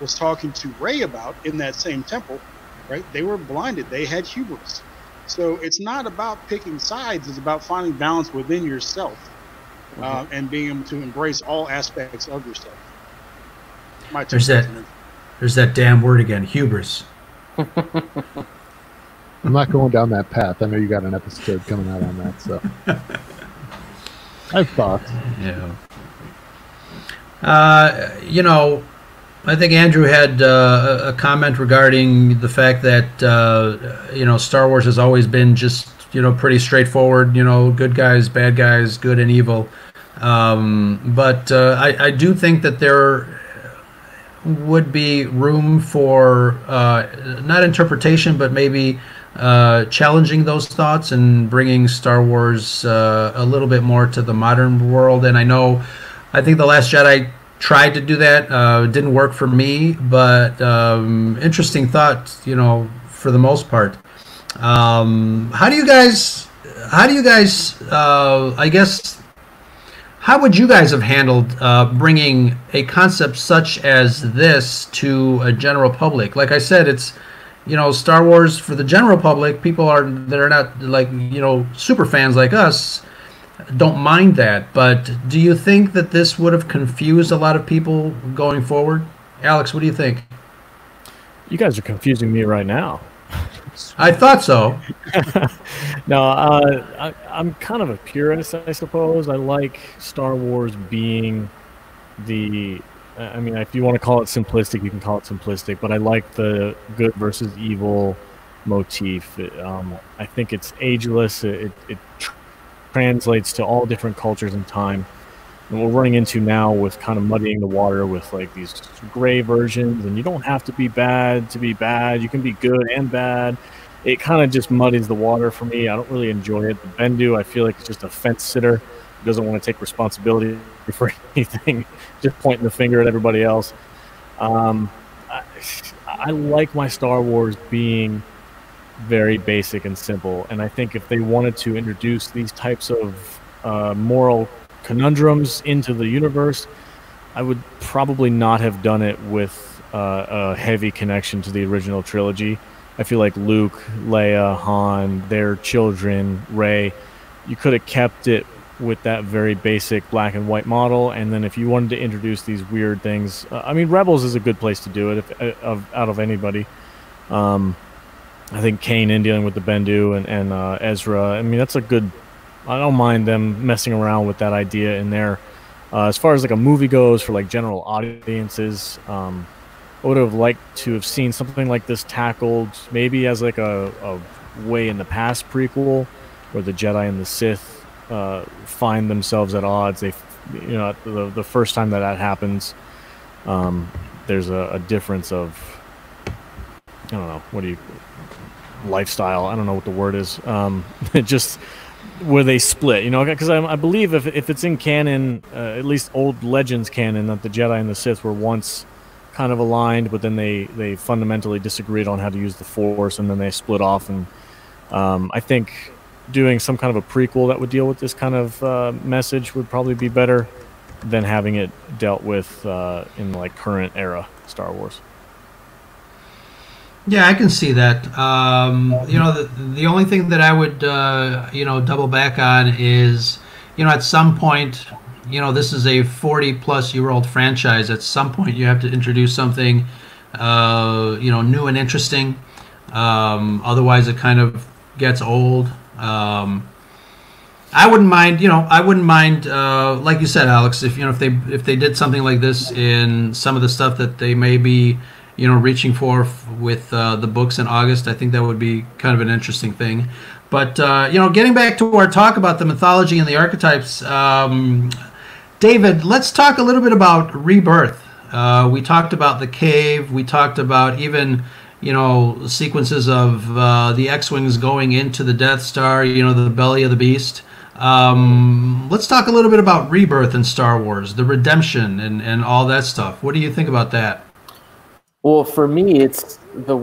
was talking to Rey about in that same temple, right? They were blinded. They had hubris. So it's not about picking sides. It's about finding balance within yourself and being able to embrace all aspects of yourself. My turn. There's that damn word again, hubris. I'm not going down that path. I know you got an episode coming out on that, so I've thought. Yeah. You know, I think Andrew had a comment regarding the fact that, you know, Star Wars has always been just, you know, pretty straightforward, you know, good guys, bad guys, good and evil. But I do think that there would be room for, not interpretation, but maybe challenging those thoughts and bringing Star Wars a little bit more to the modern world. And I think The Last Jedi tried to do that. It didn't work for me, but interesting thought, you know, for the most part. How would you guys have handled bringing a concept such as this to a general public? Like I said, it's, you know, Star Wars for the general public, people that are not, like, you know, super fans like us, don't mind that. But do you think that this would have confused a lot of people going forward? Alex, what do you think? You guys are confusing me right now. I thought so. No, I'm kind of a purist, I suppose. I like Star Wars being the, I mean, if you want to call it simplistic, you can call it simplistic, but I like the good versus evil motif. I think it's ageless. It translates to all different cultures and time, and we're running into now with kind of muddying the water with like these gray versions, and you don't have to be bad to be bad. You can be good and bad. It kind of just muddies the water for me. I don't really enjoy it. The Bendu, I feel like it's just a fence sitter who doesn't want to take responsibility for anything, just pointing the finger at everybody else. I like my Star Wars being very basic and simple, and I think if they wanted to introduce these types of moral conundrums into the universe, I would probably not have done it with a heavy connection to the original trilogy. I feel like Luke, Leia, Han, their children, Rey, you could have kept it with that very basic black and white model. And then if you wanted to introduce these weird things, I mean, Rebels is a good place to do it out of anybody. I think Kane in dealing with the Bendu and Ezra, I mean, that's a good, I don't mind them messing around with that idea in there. As far as like a movie goes for like general audiences, I would have liked to have seen something like this tackled maybe as like a way in the past prequel where the Jedi and the Sith find themselves at odds. They, you know, the first time that happens, there's a difference of, I don't know, what do you, lifestyle, I don't know what the word is, just where they split, you know, because I believe if it's in canon, at least old legends canon, that the Jedi and the Sith were once kind of aligned, but then they fundamentally disagreed on how to use the Force, and then they split off, and I think doing some kind of a prequel that would deal with this kind of message would probably be better than having it dealt with in like current era Star Wars. Yeah, I can see that. You know, the only thing that I would, you know, double back on is, you know, at some point, you know, this is a 40-plus-year-old franchise. At some point, you have to introduce something, you know, new and interesting. Otherwise, it kind of gets old. I wouldn't mind, you know, I wouldn't mind, like you said, Alex, if, you know, if they did something like this in some of the stuff that they may be, you know, reaching for with the books in August, I think that would be kind of an interesting thing. But, you know, getting back to our talk about the mythology and the archetypes, David, let's talk a little bit about Rebirth. We talked about the cave. We talked about even, you know, sequences of the X-Wings going into the Death Star, you know, the belly of the beast. Let's talk a little bit about Rebirth in Star Wars, the redemption and all that stuff. What do you think about that? Well, for me, it's the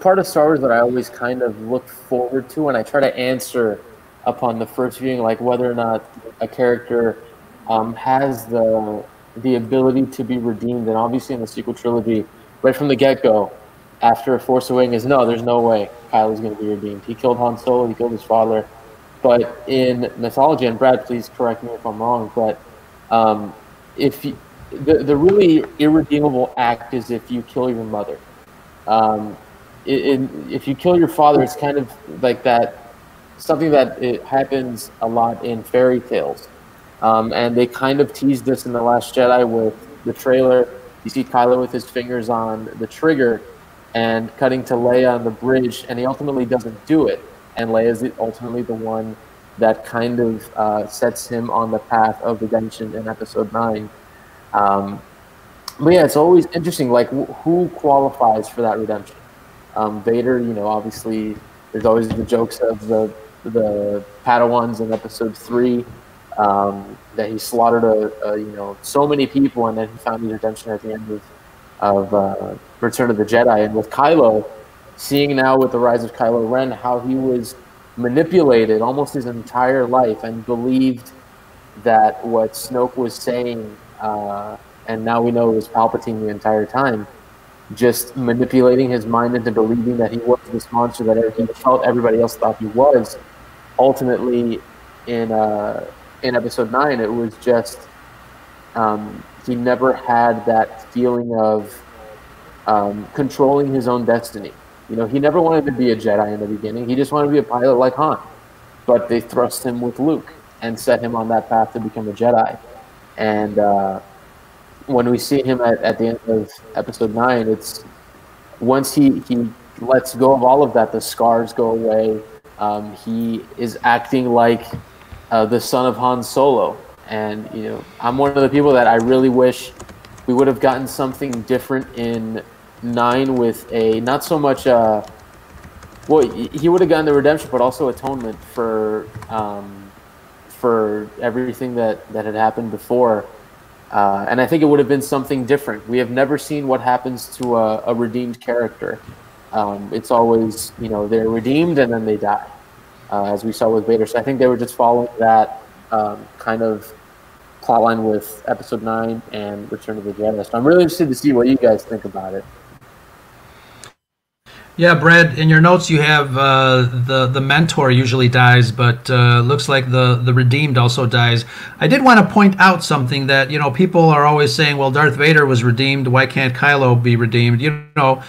part of Star Wars that I always kind of look forward to, and I try to answer upon the first viewing, like whether or not a character has the ability to be redeemed. And obviously in the sequel trilogy, right from the get-go, after Force Awakens, no, there's no way Kylo's going to be redeemed. He killed Han Solo, he killed his father. But in mythology, and Brad, please correct me if I'm wrong, but if you... The really irredeemable act is if you kill your mother. If you kill your father, it's kind of like that, something that it happens a lot in fairy tales. And they kind of teased this in The Last Jedi with the trailer. You see Kylo with his fingers on the trigger and cutting to Leia on the bridge, and he ultimately doesn't do it. And Leia's ultimately the one that kind of sets him on the path of redemption in Episode 9. But yeah, it's always interesting, like, who qualifies for that redemption? Vader, you know, obviously, there's always the jokes of the Padawans in Episode 3, that he slaughtered, you know, so many people, and then he found his redemption at the end of Return of the Jedi. And with Kylo, seeing now with the rise of Kylo Ren, how he was manipulated almost his entire life and believed that what Snoke was saying, and now we know it was Palpatine the entire time, just manipulating his mind into believing that he was this monster that he felt everybody else thought he was. Ultimately, in Episode 9, it was just he never had that feeling of controlling his own destiny. You know, he never wanted to be a Jedi in the beginning. He just wanted to be a pilot like Han. But they thrust him with Luke and set him on that path to become a Jedi. And when we see him at the end of Episode 9, it's once he lets go of all of that, the scars go away. He is acting like the son of Han Solo. And, you know, I'm one of the people that I really wish we would have gotten something different in 9 with a, not so much, well, he would have gotten the redemption, but also atonement for everything that had happened before. And I think it would have been something different. We have never seen what happens to a redeemed character. It's always, you know, they're redeemed and then they die, as we saw with Vader. So I think they were just following that kind of plotline with Episode 9 and Return of the Jedi. So I'm really interested to see what you guys think about it. Yeah, Brad, in your notes you have the mentor usually dies, but looks like the redeemed also dies. I did want to point out something that, you know, people are always saying, well, Darth Vader was redeemed, why can't Kylo be redeemed? You know,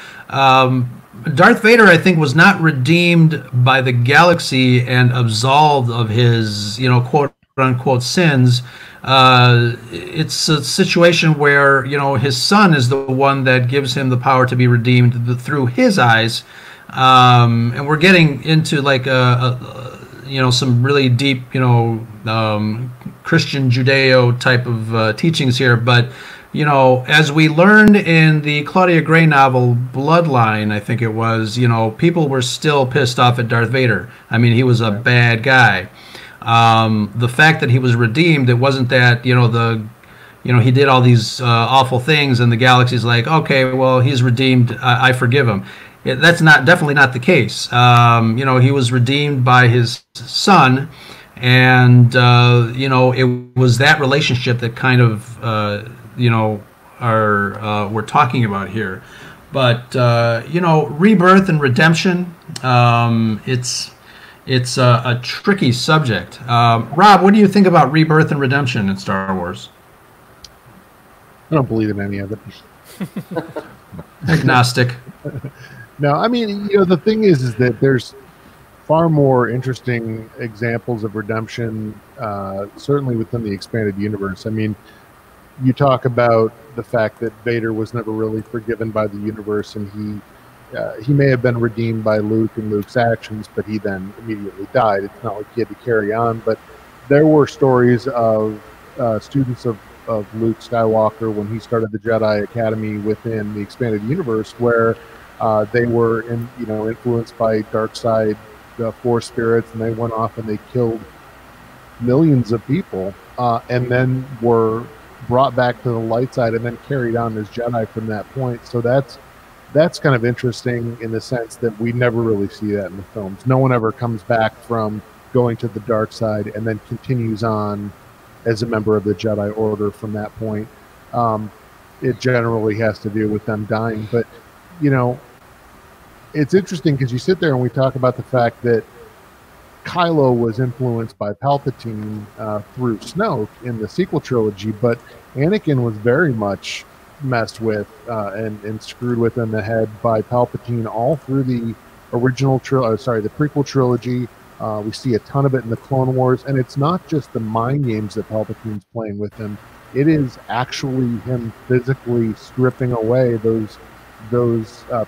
Darth Vader, I think, was not redeemed by the galaxy and absolved of his, you know, quote unquote sins. It's a situation where, you know, his son is the one that gives him the power to be redeemed through his eyes, and we're getting into like a you know, some really deep, you know, Christian Judeo type of teachings here. But, you know, as we learned in the Claudia Gray novel Bloodline, I think it was, you know, people were still pissed off at Darth Vader. I mean, he was a bad guy. The fact that he was redeemed, it wasn't that, you know, he did all these awful things and the galaxy's like, okay, well, he's redeemed, I forgive him. That's not, definitely not the case. You know, he was redeemed by his son, and you know, it was that relationship that kind of you know, we're talking about here. But you know, rebirth and redemption, it's a tricky subject. Rob, what do you think about rebirth and redemption in Star Wars? I don't believe in any of it. Agnostic. No, I mean, you know, the thing is that there's far more interesting examples of redemption, certainly within the expanded universe. I mean, you talk about the fact that Vader was never really forgiven by the universe, and he may have been redeemed by Luke and Luke's actions, but he then immediately died. It's not like he had to carry on, but there were stories of students of Luke Skywalker when he started the Jedi Academy within the expanded universe, where they were, you know, influenced by dark side, the Force spirits, and they went off and they killed millions of people, and then were brought back to the light side and then carried on as Jedi from that point. So that's kind of interesting in the sense that we never really see that in the films. No one ever comes back from going to the dark side and then continues on as a member of the Jedi Order from that point. It generally has to do with them dying. But, you know, it's interesting because you sit there and we talk about the fact that Kylo was influenced by Palpatine through Snoke in the sequel trilogy, but Anakin was very much messed with and screwed with in the head by Palpatine all through the original the prequel trilogy. We see a ton of it in the Clone Wars, and it's not just the mind games that Palpatine's playing with him. It is actually him physically stripping away those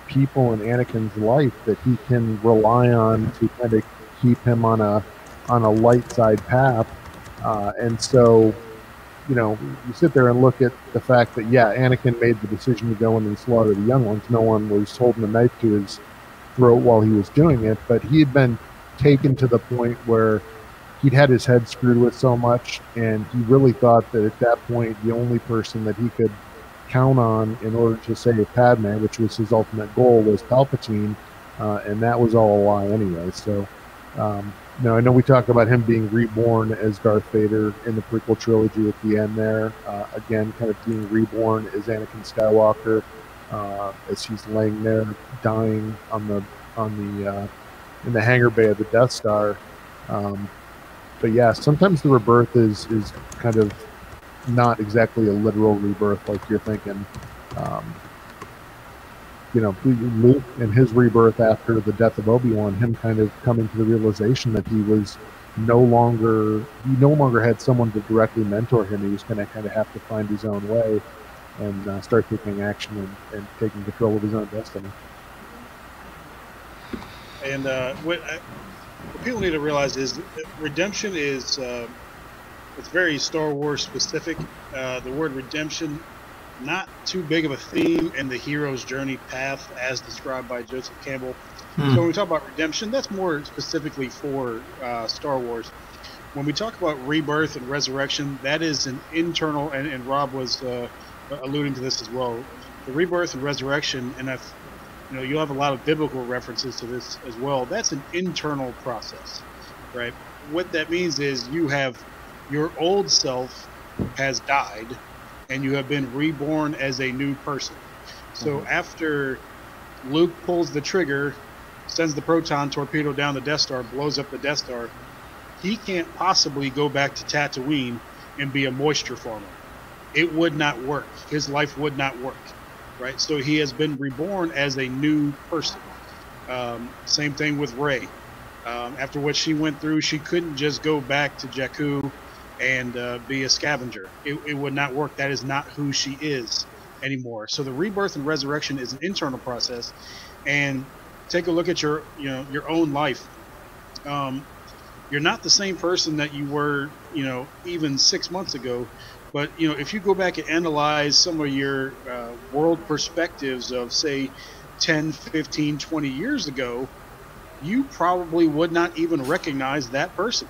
people in Anakin's life that he can rely on to kind of keep him on a light side path, and so, you know, you sit there and look at the fact that, yeah, Anakin made the decision to go in and slaughter the young ones. No one was holding a knife to his throat while he was doing it, but he had been taken to the point where he'd had his head screwed with so much, and he really thought that at that point the only person that he could count on in order to save Padme, which was his ultimate goal, was Palpatine, and that was all a lie anyway. So, now, I know we talk about him being reborn as Darth Vader in the prequel trilogy at the end there. Again, kind of being reborn as Anakin Skywalker as he's laying there dying in the hangar bay of the Death Star. But yeah, sometimes the rebirth is kind of not exactly a literal rebirth like you're thinking. You know, Luke and his rebirth after the death of Obi-Wan, him kind of coming to the realization that he no longer had someone to directly mentor him. He was going to kind of have to find his own way and start taking action and taking control of his own destiny. And what people need to realize is redemption is it's very Star Wars specific. The word redemption, not too big of a theme in the hero's journey path as described by Joseph Campbell. So when we talk about redemption, that's more specifically for Star Wars. When we talk about rebirth and resurrection, that is an internal, and Rob was alluding to this as well, the rebirth and resurrection, and I've, you know, you'll have a lot of biblical references to this as well. That's an internal process, right? What that means is you have your old self has died, and you have been reborn as a new person. So after Luke pulls the trigger, sends the proton torpedo down the Death Star, blows up the Death Star. He can't possibly go back to Tatooine and be a moisture farmer. It would not work. His life would not work, right? So he has been reborn as a new person. Same thing with Rey. After what she went through, she couldn't just go back to Jakku and be a scavenger. It would not work. That is not who she is anymore. So the rebirth and resurrection is an internal process. And take a look at your, your own life. You're not the same person that you were, even 6 months ago. But, if you go back and analyze some of your world perspectives of, say, 10, 15, 20 years ago, you probably would not even recognize that person,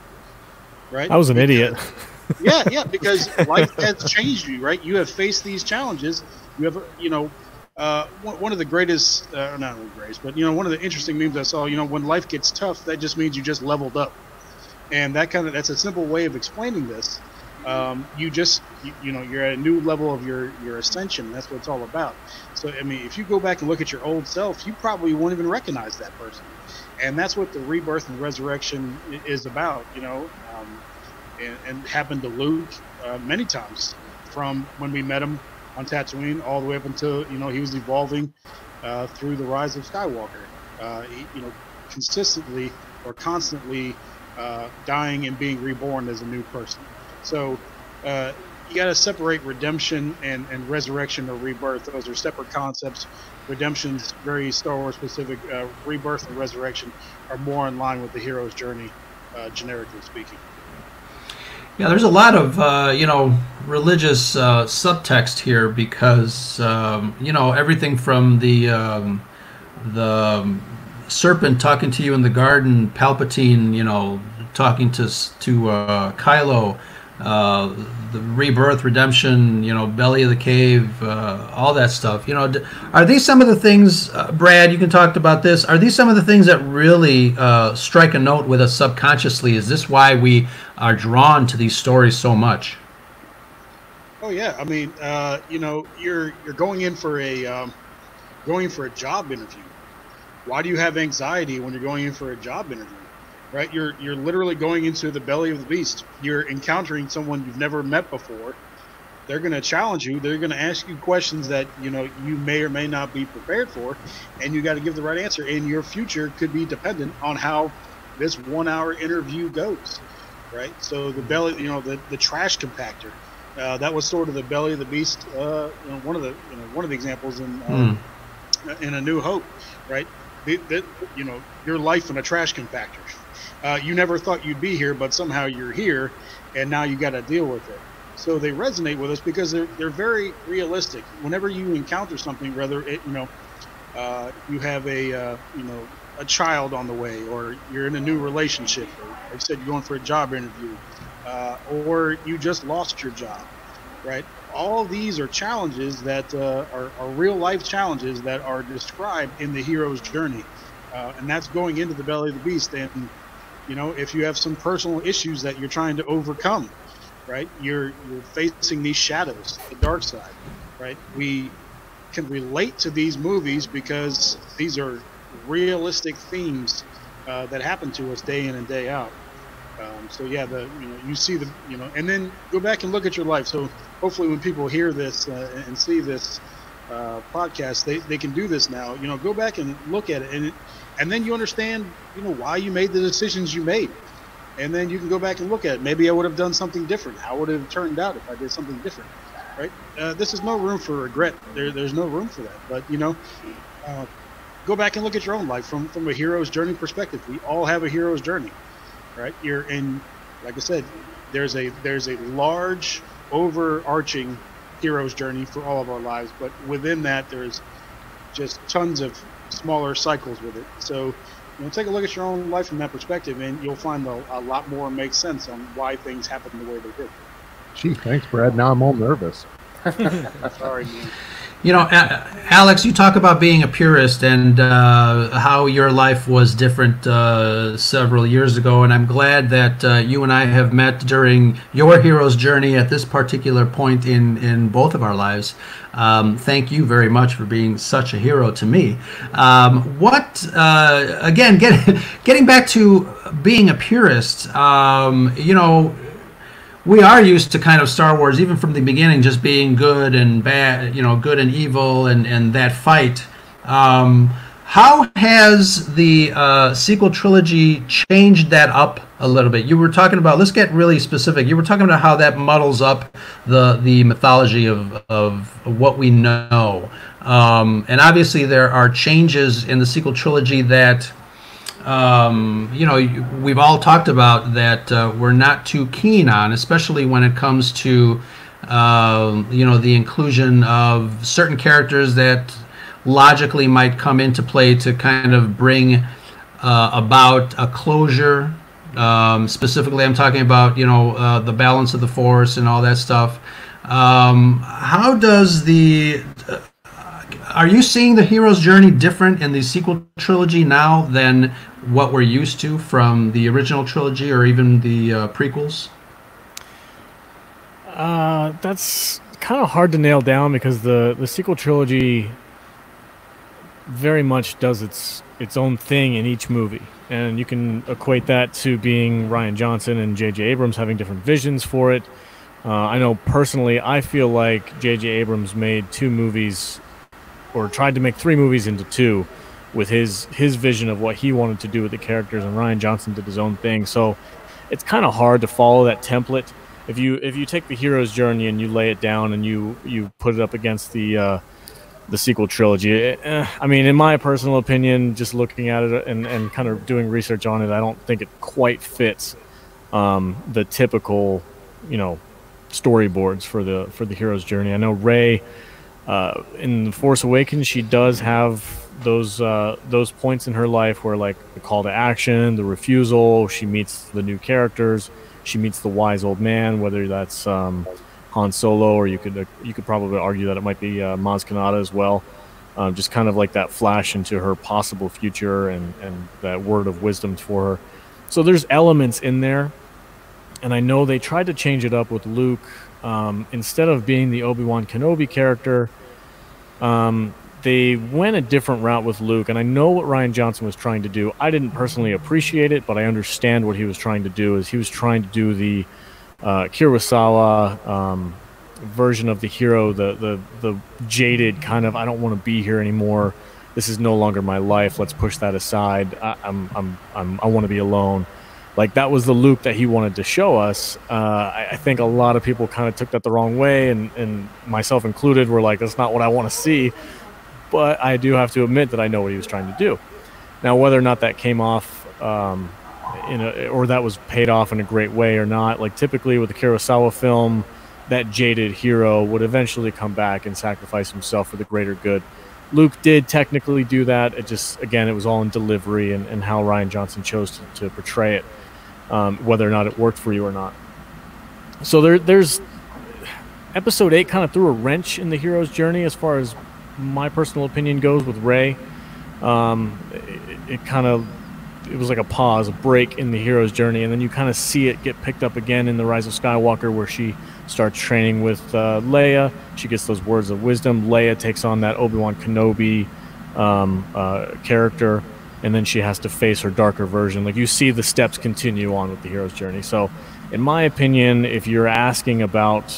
right? I was an idiot. Yeah, because life has changed you, right? You have faced these challenges. You have, one of the greatest, not the greatest, but, one of the interesting memes I saw, when life gets tough, that just means you just leveled up. And that's a simple way of explaining this. You're at a new level of your ascension. That's what it's all about. So, if you go back and look at your old self, you probably won't even recognize that person. And that's what the rebirth and resurrection is about, and happened to Luke many times, from when we met him on Tatooine all the way up until, he was evolving through the Rise of Skywalker, consistently or constantly dying and being reborn as a new person. So you got to separate redemption and resurrection or rebirth. Those are separate concepts. Redemption's very Star Wars specific. Rebirth and resurrection are more in line with the hero's journey, generically speaking. Yeah, there's a lot of religious subtext here, because everything from the serpent talking to you in the garden, Palpatine, talking to Kylo. The rebirth, redemption, belly of the cave, all that stuff. Are these some of the things, Brad, you can talk about this, are these some of the things that really strike a note with us subconsciously? Is this why we are drawn to these stories so much? Oh yeah, you're going in for a job interview. Why do you have anxiety when you're going in for a job interview? Right, you're literally going into the belly of the beast. You're encountering someone you've never met before. They're going to challenge you. They're going to ask you questions that you may or may not be prepared for, and you got to give the right answer. And your future could be dependent on how this one-hour interview goes. Right, so the belly, the trash compactor, that was sort of the belly of the beast. One of the examples in A New Hope. Right, your life in a trash compactor. You never thought you'd be here, but somehow you're here, and now you got to deal with it. So they resonate with us because they're very realistic. Whenever you encounter something, whether you have a child on the way, or you're in a new relationship, or like I said, you're going for a job interview, or you just lost your job, right? All these are challenges that are real life challenges that are described in the hero's journey, and that's going into the belly of the beast. And if you have some personal issues that you're trying to overcome, right? You're facing these shadows, the dark side, right? We can relate to these movies because these are realistic themes that happen to us day in and day out. So yeah, you see the and then go back and look at your life. So hopefully, when people hear this and see this podcast, they can do this now. Go back and look at it and then you understand, why you made the decisions you made. And then you can go back and look at it. Maybe I would have done something different. How would it have turned out if I did something different, right? This is no room for regret. There's no room for that. But, go back and look at your own life from a hero's journey perspective. We all have a hero's journey, right? Like I said, there's a large overarching hero's journey for all of our lives. But within that, there's just tons of smaller cycles with it. So take a look at your own life from that perspective, and you'll find a lot more makes sense on why things happen the way they did. Gee, thanks, Brad. Now I'm all nervous. Sorry, man. You know, Alex, you talk about being a purist and how your life was different several years ago, and I'm glad that you and I have met during your hero's journey at this particular point in both of our lives. Thank you very much for being such a hero to me. Again, getting back to being a purist, you know, we are used to kind of Star Wars, even from the beginning, just being good and bad, you know, good and evil, and that fight. How has the sequel trilogy changed that up a little bit? You were talking about, let's get really specific, you were talking about how that muddles up the mythology of what we know. And obviously there are changes in the sequel trilogy that... you know, we've all talked about that we're not too keen on, especially when it comes to, you know, the inclusion of certain characters that logically might come into play to kind of bring about a closure. Specifically, I'm talking about, you know, the balance of the Force and all that stuff. How does the... Are you seeing the hero's journey different in the sequel trilogy now than what we're used to from the original trilogy or even the prequels? That's kind of hard to nail down because the sequel trilogy very much does its own thing in each movie. And you can equate that to being Rian Johnson and J.J. Abrams having different visions for it. I know personally I feel like J.J. Abrams made two movies... or tried to make three movies into two with his vision of what he wanted to do with the characters, and Rian Johnson did his own thing. So it's kind of hard to follow that template. If you take the hero's journey and you lay it down and you put it up against the sequel trilogy, I mean, in my personal opinion, just looking at it and kind of doing research on it, I don't think it quite fits the typical, you know, storyboards for the hero's journey. I know Rey, in The Force Awakens, she does have those points in her life where, like, the call to action, the refusal, she meets the new characters, she meets the wise old man, whether that's Han Solo, or you could probably argue that it might be Maz Kanata as well. Just kind of like that flash into her possible future and that word of wisdom for her. So there's elements in there, and I know they tried to change it up with Luke. Instead of being the Obi-Wan Kenobi character, they went a different route with Luke, and I know what Rian Johnson was trying to do. I didn't personally appreciate it, but I understand what he was trying to do. Is he was trying to do the Kurosawa version of the hero, the jaded kind of, I don't want to be here anymore. This is no longer my life. Let's push that aside. I want to be alone. Like, that was the Luke that he wanted to show us. I think a lot of people kind of took that the wrong way, and myself included were like, that's not what I want to see. But I do have to admit that I know what he was trying to do. Now, whether or not that came off, or that was paid off in a great way or not, like, typically with the Kurosawa film, that jaded hero would eventually come back and sacrifice himself for the greater good. Luke did technically do that. It just, again, it was all in delivery and how Rian Johnson chose to portray it. Whether or not it worked for you or not. So there's Episode 8 kind of threw a wrench in the hero's journey as far as my personal opinion goes with Rey. It was like a pause, a break in the hero's journey, and then you kind of see it get picked up again in The Rise of Skywalker, where she starts training with Leia. She gets those words of wisdom. Leia takes on that Obi-Wan Kenobi character, and then she has to face her darker version. Like, you see the steps continue on with the hero's journey. So in my opinion, if you're asking about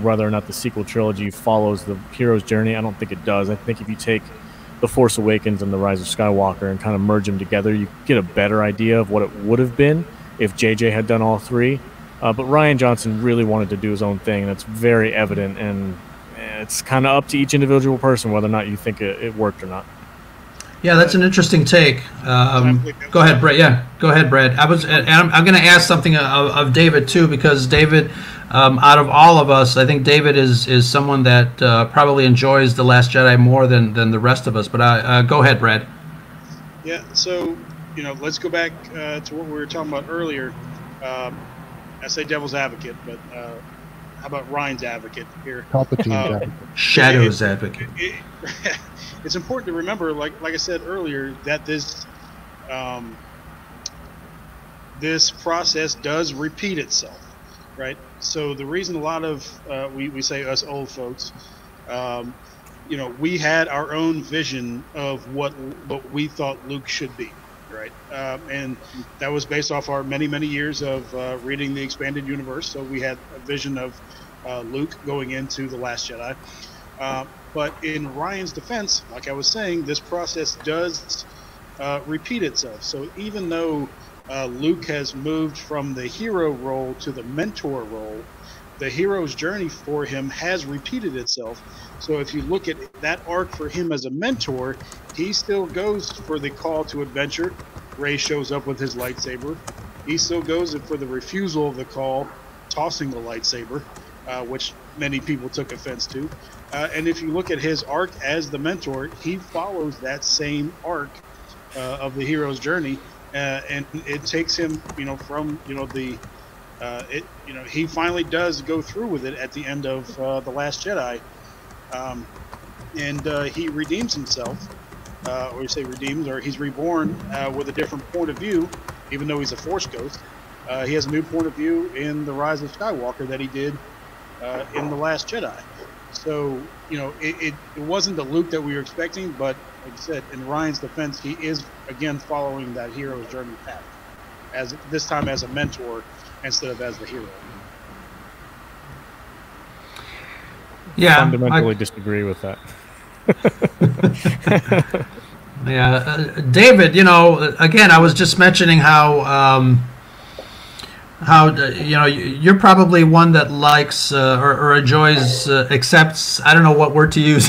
whether or not the sequel trilogy follows the hero's journey, I don't think it does. I think if you take The Force Awakens and The Rise of Skywalker and kind of merge them together, you get a better idea of what it would have been if JJ had done all three. But Rian Johnson really wanted to do his own thing, and that's very evident. And it's kind of up to each individual person whether or not you think it worked or not. Yeah, that's an interesting take. Go ahead, Brad. Yeah, go ahead, Brad. I'm going to ask something of David too, because David, out of all of us, I think David is someone that probably enjoys The Last Jedi more than the rest of us. But go ahead, Brad. Yeah. So, you know, let's go back to what we were talking about earlier. I say devil's advocate, but how about Ryan's advocate here? Palpatine's advocate. Shadow's advocate. It's important to remember, like I said earlier, that this this process does repeat itself, right? So the reason a lot of we say us old folks, you know, we had our own vision of what we thought Luke should be, right? And that was based off our many years of reading the expanded universe. So we had a vision of Luke going into The Last Jedi. But in Ryan's defense, like I was saying, this process does repeat itself. So even though Luke has moved from the hero role to the mentor role, the hero's journey for him has repeated itself. So if you look at that arc for him as a mentor, he still goes for the call to adventure. Rey shows up with his lightsaber. He still goes for the refusal of the call, tossing the lightsaber, which many people took offense to. And if you look at his arc as the mentor, he follows that same arc of the hero's journey. And it takes him, you know, from, you know, the... he finally does go through with it at the end of The Last Jedi, and he redeems himself, or you say redeems, or he's reborn with a different point of view, even though he's a Force ghost. He has a new point of view in The Rise of Skywalker that he did in The Last Jedi. So, you know, it wasn't the Luke that we were expecting, but like I said, in Ryan's defense, he is, again, following that hero's journey path, as this time as a mentor instead of as the hero. Yeah, fundamentally I disagree with that. Yeah, David, you know, again, I was just mentioning how you know, you're probably one that likes or enjoys, accepts, I don't know what word to use,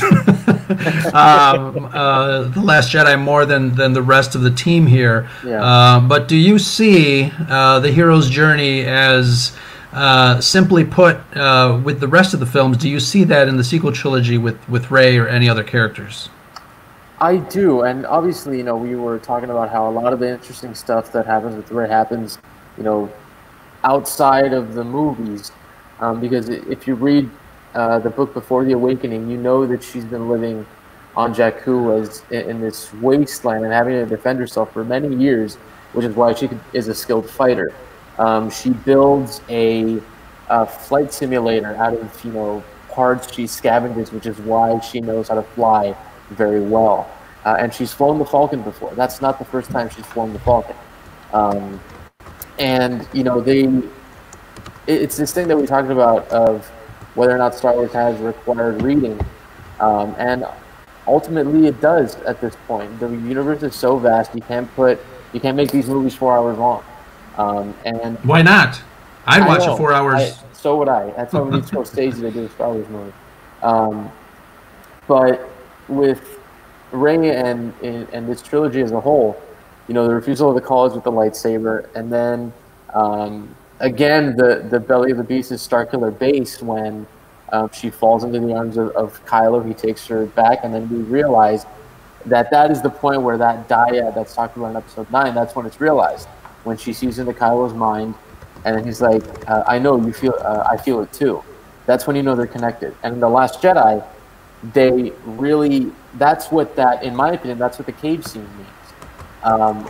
The Last Jedi more than the rest of the team here. Yeah. But do you see the hero's journey as, simply put, with the rest of the films, do you see that in the sequel trilogy with Rey or any other characters? I do, and obviously, you know, we were talking about how a lot of the interesting stuff that happens with Rey happens, you know, outside of the movies, because if you read the book Before the Awakening, you know that she's been living on Jakku as in this wasteland and having to defend herself for many years, which is why she is a skilled fighter. She builds a flight simulator out of, you know, parts she scavenges, which is why she knows how to fly very well. And she's flown the Falcon before. That's not the first time she's flown the Falcon. And, you know, it's this thing that we talked about of whether or not Star Wars has required reading. And ultimately it does at this point. The universe is so vast, you can't make these movies 4 hours long. And why not? I'd watch it 4 hours. So would I. That's how many Scorsese they do a Star Wars movie. But with Rey and this trilogy as a whole, you know, the refusal of the call is with the lightsaber, and then again, the belly of the beast is Starkiller Base when she falls into the arms of Kylo. He takes her back, and then we realize that is the point where that dyad that's talked about in Episode 9, that's when it's realized, when she sees into Kylo's mind, and then he's like, "I know you feel, I feel it too." That's when you know they're connected. And in The Last Jedi, they really—that's what that, in my opinion, that's what the cave scene means.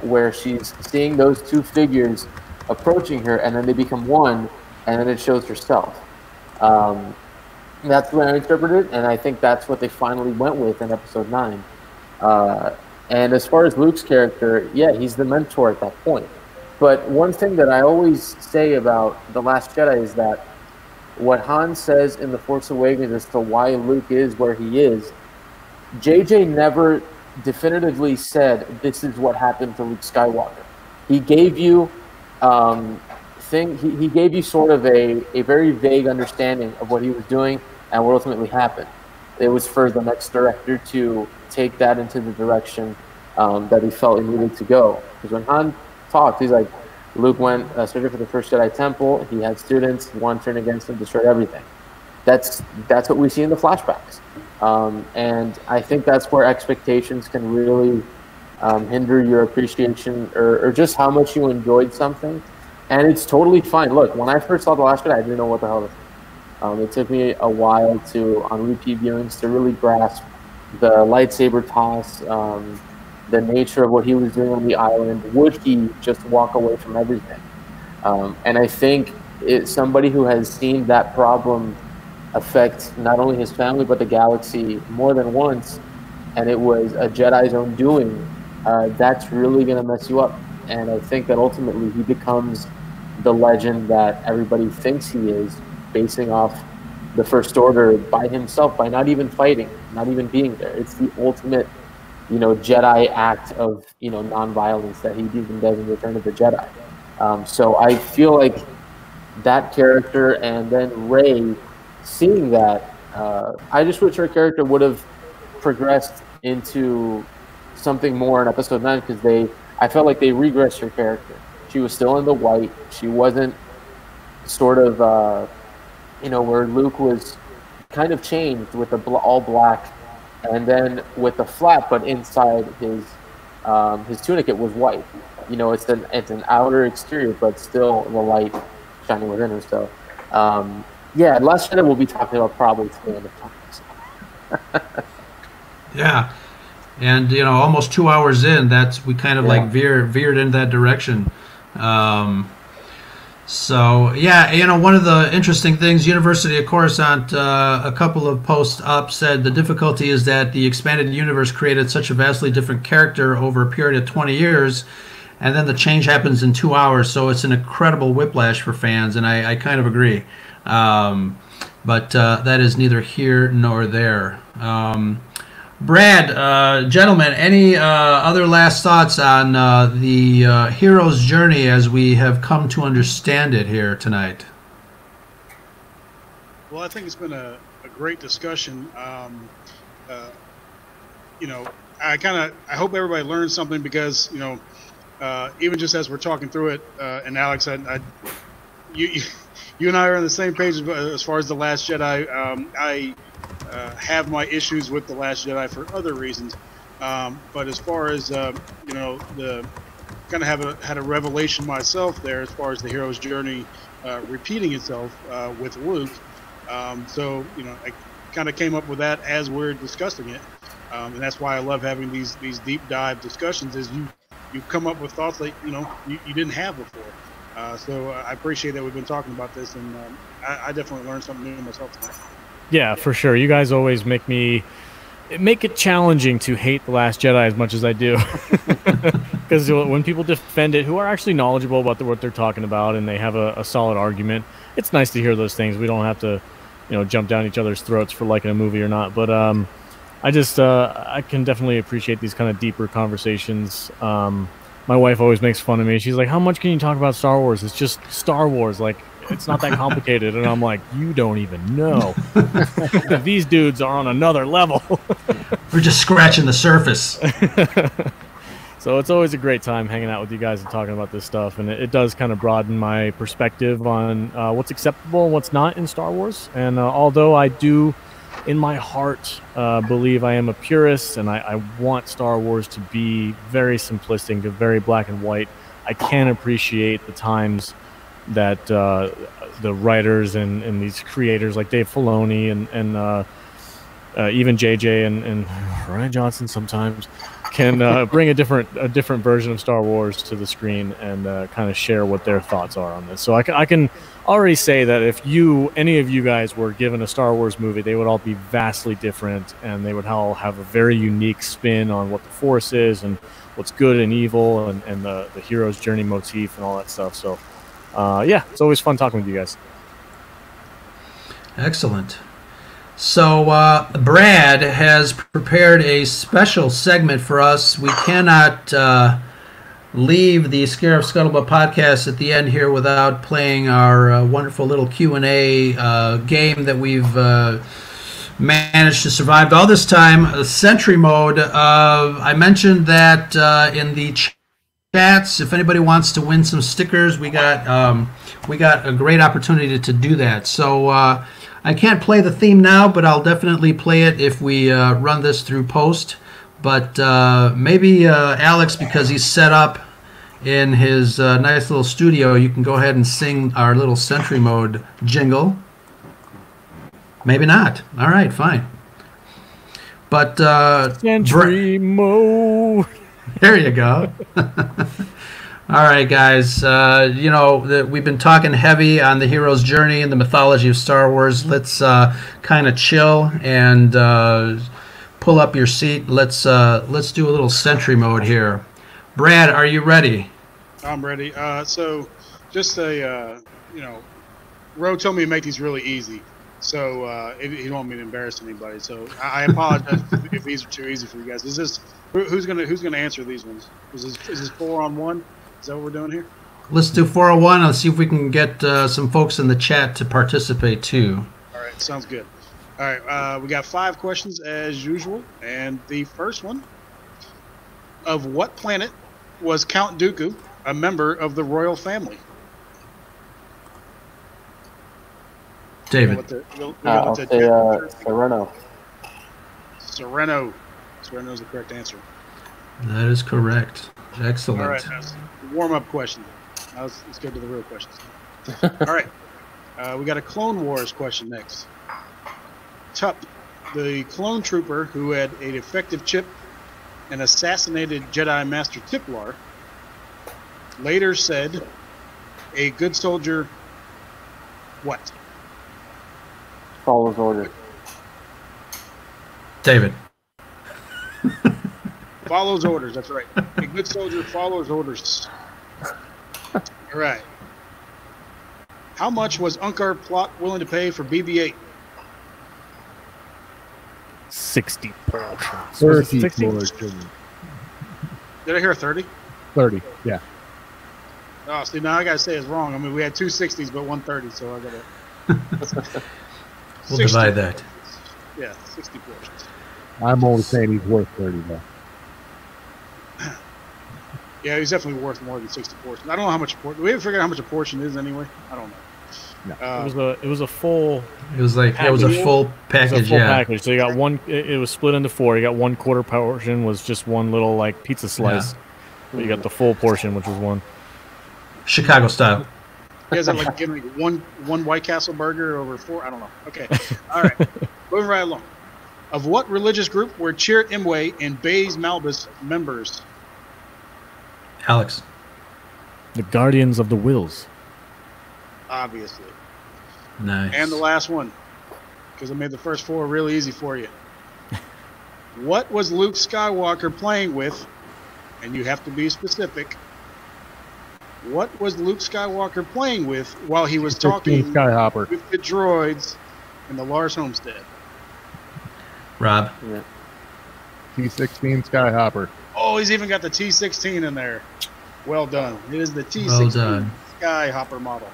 Where she's seeing those two figures approaching her, and then they become one, and then it shows herself. That's the way I interpreted it, and I think that's what they finally went with in Episode 9. And as far as Luke's character, yeah, he's the mentor at that point. But one thing that I always say about The Last Jedi is that what Han says in The Force Awakens as to why Luke is where he is, J.J. never definitively said this is what happened to Luke Skywalker. He gave you he gave you sort of a very vague understanding of what he was doing and what ultimately happened. It was for the next director to take that into the direction that he felt he needed to go. Because when Han talked, he's like, Luke went searching for the first Jedi Temple. He had students. One turned against him, destroyed everything. That's what we see in the flashbacks. And I think that's where expectations can really hinder your appreciation or just how much you enjoyed something. And it's totally fine. Look, when I first saw The Last Jedi, I didn't know what the hell it was. It took me a while to, on repeat viewings, to really grasp the lightsaber toss, the nature of what he was doing on the island. Would he just walk away from everything? And I think it's somebody who has seen that problem affect not only his family but the galaxy more than once, and it was a Jedi's own doing, that's really going to mess you up. And I think that ultimately he becomes the legend that everybody thinks he is, basing off the First Order by himself, by not even fighting, not even being there. It's the ultimate, you know, Jedi act of, you know, nonviolence that he even does in Return of the Jedi. So I feel like that character, and then Rey seeing that, I just wish her character would have progressed into something more in Episode 9, because I felt like they regressed her character. She was still in the white. She wasn't sort of, you know, where Luke was kind of changed with the all black, and then with the flap, but inside his tunic it was white. You know, it's an outer exterior, but still the light shining within her. So, yeah, Last Jedi we'll be talking about probably to the end of time. Yeah, and you know, almost 2 hours in, we kind of like veered in that direction. So yeah, you know, one of the interesting things, University of Coruscant, a couple of posts up said the difficulty is that the expanded universe created such a vastly different character over a period of 20 years, and then the change happens in 2 hours. So it's an incredible whiplash for fans, and I kind of agree. But that is neither here nor there. Brad, gentlemen, any other last thoughts on the hero's journey as we have come to understand it here tonight? Well, I think it's been a great discussion. You know, I hope everybody learned something, because, you know, even just as we're talking through it, and Alex, you and I are on the same page as far as The Last Jedi. I have my issues with The Last Jedi for other reasons, but as far as you know, had a revelation myself there as far as the hero's journey repeating itself with Luke. So you know, I kind of came up with that as we're discussing it, and that's why I love having these deep dive discussions. Is you come up with thoughts that you know you didn't have before. So I appreciate that we've been talking about this, and I definitely learned something new myself tonight. Yeah, for sure. You guys always make it challenging to hate The Last Jedi as much as I do. Because when people defend it, who are actually knowledgeable about what they're talking about, and they have a solid argument, it's nice to hear those things. We don't have to, you know, jump down each other's throats for liking a movie or not. But I just, I can definitely appreciate these kind of deeper conversations. My wife always makes fun of me. She's like, how much can you talk about Star Wars? It's just Star Wars. Like, it's not that complicated. And I'm like, you don't even know. These dudes are on another level. We're just scratching the surface. So it's always a great time hanging out with you guys and talking about this stuff. And it does kind of broaden my perspective on what's acceptable and what's not in Star Wars. And although I do, in my heart, believe I am a purist, and I want Star Wars to be very simplistic, to very black and white, I can appreciate the times that the writers and these creators like Dave Filoni and even J.J. and Rian Johnson sometimes can bring a different version of Star Wars to the screen and kind of share what their thoughts are on this. So I can already say that if any of you guys were given a Star Wars movie, they would all be vastly different, and they would all have a very unique spin on what the Force is and what's good and evil and the hero's journey motif and all that stuff. So yeah, it's always fun talking with you guys. Excellent. So Brad has prepared a special segment for us. We cannot leave the Scarif Scuttlebutt podcast at the end here without playing our wonderful little Q&A game that we've managed to survive all this time. Sentry mode. I mentioned that in the chats, if anybody wants to win some stickers, we got a great opportunity to do that. So I can't play the theme now, but I'll definitely play it if we run this through post. But maybe Alex, because he's set up in his nice little studio, you can go ahead and sing our little Sentry Mode jingle. Maybe not. All right, fine. But Entry mode. There you go. All right, guys. You know, we've been talking heavy on the hero's journey and the mythology of Star Wars. Let's kind of chill and pull up your seat. Let's do a little sentry mode here. Brad, are you ready? I'm ready. So, just a you know, Ro told me to make these really easy. So he don't want me to embarrass anybody. So I apologize if these are too easy for you guys. Is this who's gonna answer these ones? Is this 4-on-1? Is that what we're doing here? Let's do 4-on-1. Let's see if we can get some folks in the chat to participate too. All right, sounds good. All right, we got 5 questions as usual, and the first one: of what planet was Count Dooku a member of the royal family? David. I'll say Sereno. Sereno. Sereno's the correct answer. That is correct. Excellent. All right, warm-up question. Now let's go to the real questions. All right, we got a Clone Wars question next. Tup, the clone trooper who had a defective chip and assassinated Jedi Master Tiplar, later said, "A good soldier, what? Follows orders." David. Follows orders, that's right. A good soldier follows orders. All right. How much was Unkar Plott willing to pay for BB-8? 60 portions. 30 portions. Did I hear 30? 30, yeah. Oh, see, now I got to say it's wrong. I mean, we had 2 60s, but 130, so I got to... We'll divide that. Portions. Yeah, 60 portions. I'm only saying he's worth 30, though. Yeah, he's definitely worth more than 60 portions. I don't know how much a portion. We haven't figured out how much a portion is anyway. I don't know. No. It was a full. It was like package. It was a full package. It was a full package. So you got one. It was split into 4. You got 1/4 portion was just one little like pizza slice. Yeah. But you got the full portion, which was one. Chicago style. You guys are like giving like one White Castle burger over 4. I don't know. Okay. All right. Moving right along. Of what religious group were Chirrut Imwe and Baze Malbus members? Alex. The Guardians of the Wills. Obviously. Nice. And the last one, because I made the first 4 really easy for you. What was Luke Skywalker playing with? And you have to be specific. What was Luke Skywalker playing with while he was talking Skyhopper with the droids in the Lars Homestead? Rob. Yeah. T-16 Skyhopper. Oh, he's even got the T-16 in there. Well done. It is the T-16 Skyhopper model.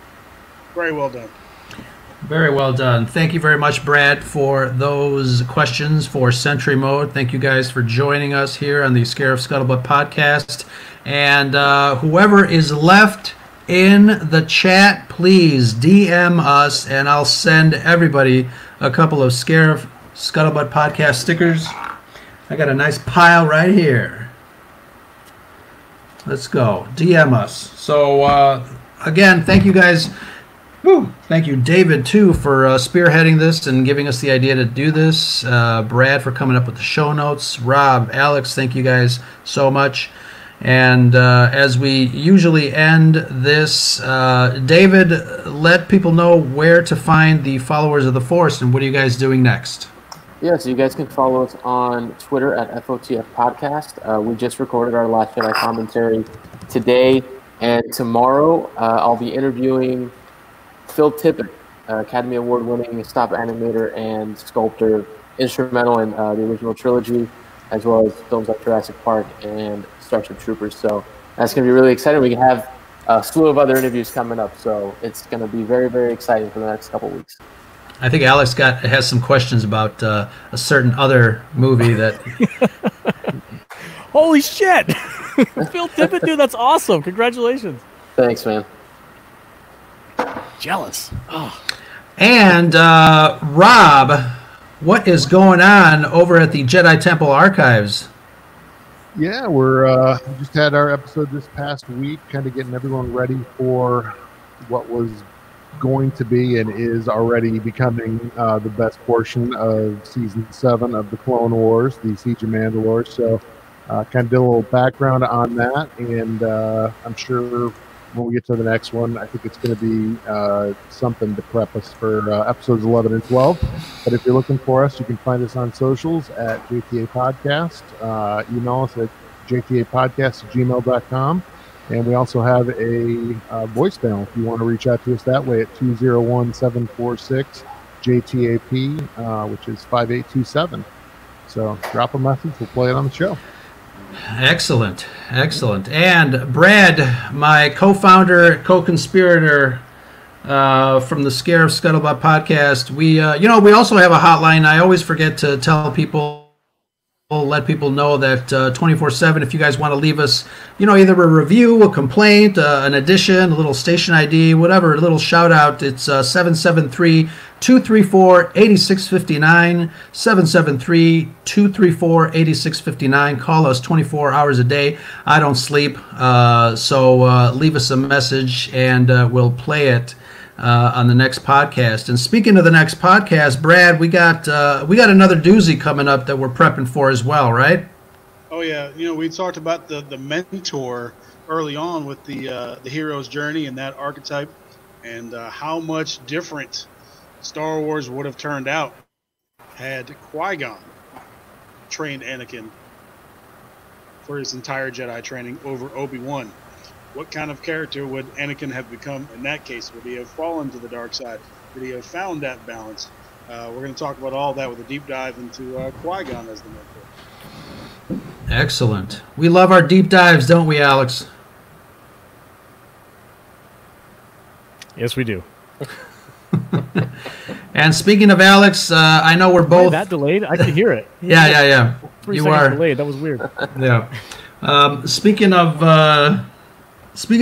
Very well done. Very well done. Thank you very much, Brad, for those questions for Sentry Mode. Thank you guys for joining us here on the Scarif Scuttlebutt podcast. And whoever is left in the chat, please DM us, and I'll send everybody a couple of Scarif Scuttlebutt podcast stickers. I got a nice pile right here. Let's go. DM us. So, again, thank you guys. Woo. Thank you, David, too, for spearheading this and giving us the idea to do this. Brad for coming up with the show notes. Rob, Alex, thank you guys so much. And as we usually end this, David, let people know where to find the Followers of the Force and what are you guys doing next? Yeah, so you guys can follow us on Twitter at FOTF Podcast. We just recorded our Last Jedi commentary today, and tomorrow I'll be interviewing Phil Tippett, Academy Award-winning stop animator and sculptor, instrumental in the original trilogy, as well as films like Jurassic Park and Starship Troopers. So that's going to be really exciting. We have a slew of other interviews coming up, so it's going to be very, very exciting for the next couple weeks. I think Alex has some questions about a certain other movie that. Holy shit! Phil Tippett, dude, that's awesome! Congratulations. Thanks, man. Jealous. Oh. And Rob, what is going on over at the Jedi Temple Archives? Yeah, we just had our episode this past week, kind of getting everyone ready for what was going to be and is already becoming the best portion of Season 7 of the Clone Wars, the Siege of Mandalore. So kind of did a little background on that, and I'm sure when we get to the next one, I think it's going to be something to prep us for episodes 11 and 12. But if you're looking for us, you can find us on socials at JTA Podcast. Email us at jtapodcast@gmail.com. And we also have a voicemail if you want to reach out to us that way at 201-746-JTAP, which is 5827. So drop a message. We'll play it on the show. Excellent. Excellent. And Brad, my co-founder, co-conspirator from the Scarif Scuttlebutt podcast, we also have a hotline. I always forget to tell people. We'll let people know that 24/7, if you guys want to leave us, either a review, a complaint, an addition, a little station ID, whatever, a little shout out, it's 773-234-8659, 773-234-8659. Call us 24 hours a day. I don't sleep, so leave us a message and we'll play it on the next podcast. And speaking of the next podcast, Brad, we got another doozy coming up that we're prepping for as well, right? Oh yeah, we talked about the mentor early on with the hero's journey and that archetype, and how much different Star Wars would have turned out had Qui-Gon trained Anakin for his entire Jedi training over Obi-Wan. What kind of character would Anakin have become in that case? Would he have fallen to the dark side? Would he have found that balance? We're going to talk about all that with a deep dive into Qui-Gon as the mentor. Excellent. We love our deep dives, don't we, Alex? Yes, we do. And speaking of Alex, I know we're both... Wait, that delayed? I could hear it. Yeah. 3 seconds delayed. That was weird. Yeah. Speaking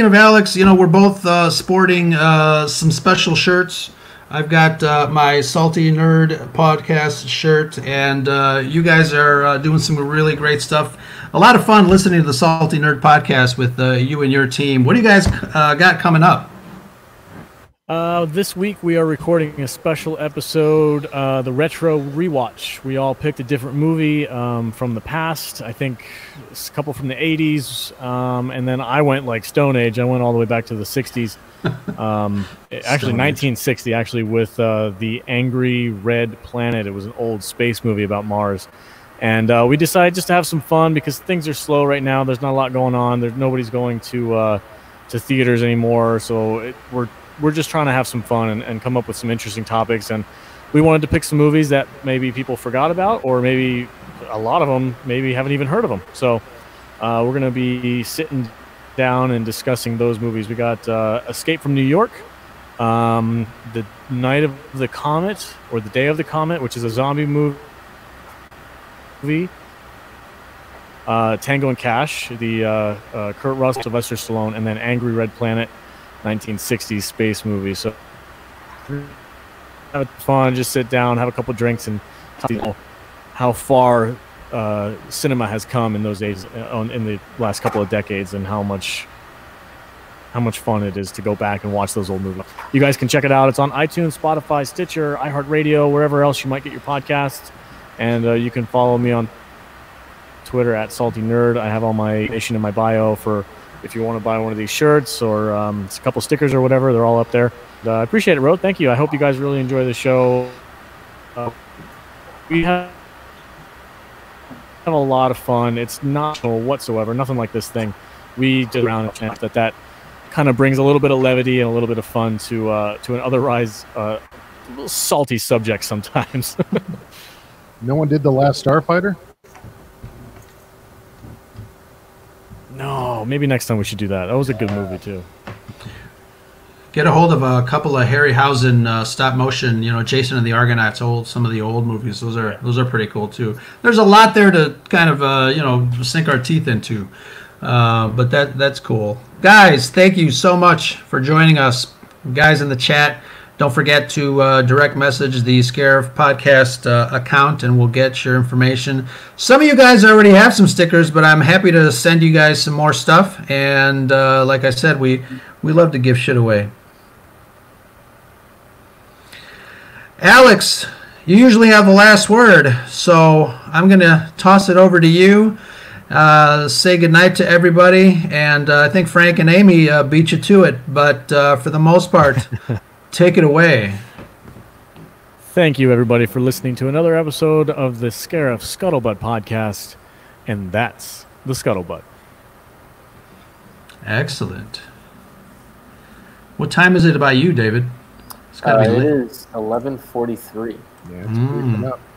of Alex, we're both sporting some special shirts. I've got my Salty Nerd podcast shirt, and you guys are doing some really great stuff. A lot of fun listening to the Salty Nerd podcast with you and your team. What do you guys got coming up? This week we are recording a special episode, the Retro Rewatch. We all picked a different movie from the past. I think a couple from the 80s, and then I went like Stone Age. I went all the way back to the 60s, actually 1960, actually, with The Angry Red Planet. It was an old space movie about Mars. And we decided just to have some fun because things are slow right now. There's not a lot going on. Nobody's going to theaters anymore, so we're just trying to have some fun and come up with some interesting topics. And we wanted to pick some movies that maybe people forgot about, or maybe a lot of them maybe haven't even heard of them. So we're going to be sitting down and discussing those movies. We got Escape from New York, The Night of the Comet, or The Day of the Comet, which is a zombie movie. Tango and Cash, the Kurt Russell, Sylvester Stallone, and then Angry Red Planet, 1960s space movie. So have fun, just sit down, have a couple drinks, and see how far cinema has come in those days, in the last couple of decades, and how much fun it is to go back and watch those old movies. You guys can check it out. It's on iTunes, Spotify, Stitcher, iHeartRadio, wherever else you might get your podcasts. And you can follow me on Twitter at Salty Nerd. I have all my information in my bio for if you want to buy one of these shirts or a couple stickers or whatever. They're all up there. I appreciate it, Rode. Thank you. I hope you guys really enjoy the show. We have a lot of fun. It's not whatsoever. Nothing like this thing. We did around a chance that kind of brings a little bit of levity and a little bit of fun to an otherwise a little salty subject sometimes. No one did The Last Starfighter? No, maybe next time we should do that. That was a good movie too. Get a hold of a couple of Harryhausen stop motion, Jason and the Argonauts, some of the old movies. Those are pretty cool too. There's a lot there to kind of sink our teeth into, but that's cool. Guys, thank you so much for joining us. Guys in the chat, don't forget to direct message the Scarif podcast account, and we'll get your information. Some of you guys already have some stickers, but I'm happy to send you guys some more stuff. And like I said, we love to give shit away. Alex, you usually have the last word, so I'm going to toss it over to you. Say goodnight to everybody, and I think Frank and Amy beat you to it, but for the most part, take it away. Thank you, everybody, for listening to another episode of the Scarif Scuttlebutt podcast, and that's the Scuttlebutt. Excellent. What time is it about you, David? It's gotta be late. It is 11:43. Yeah, it's creeping up.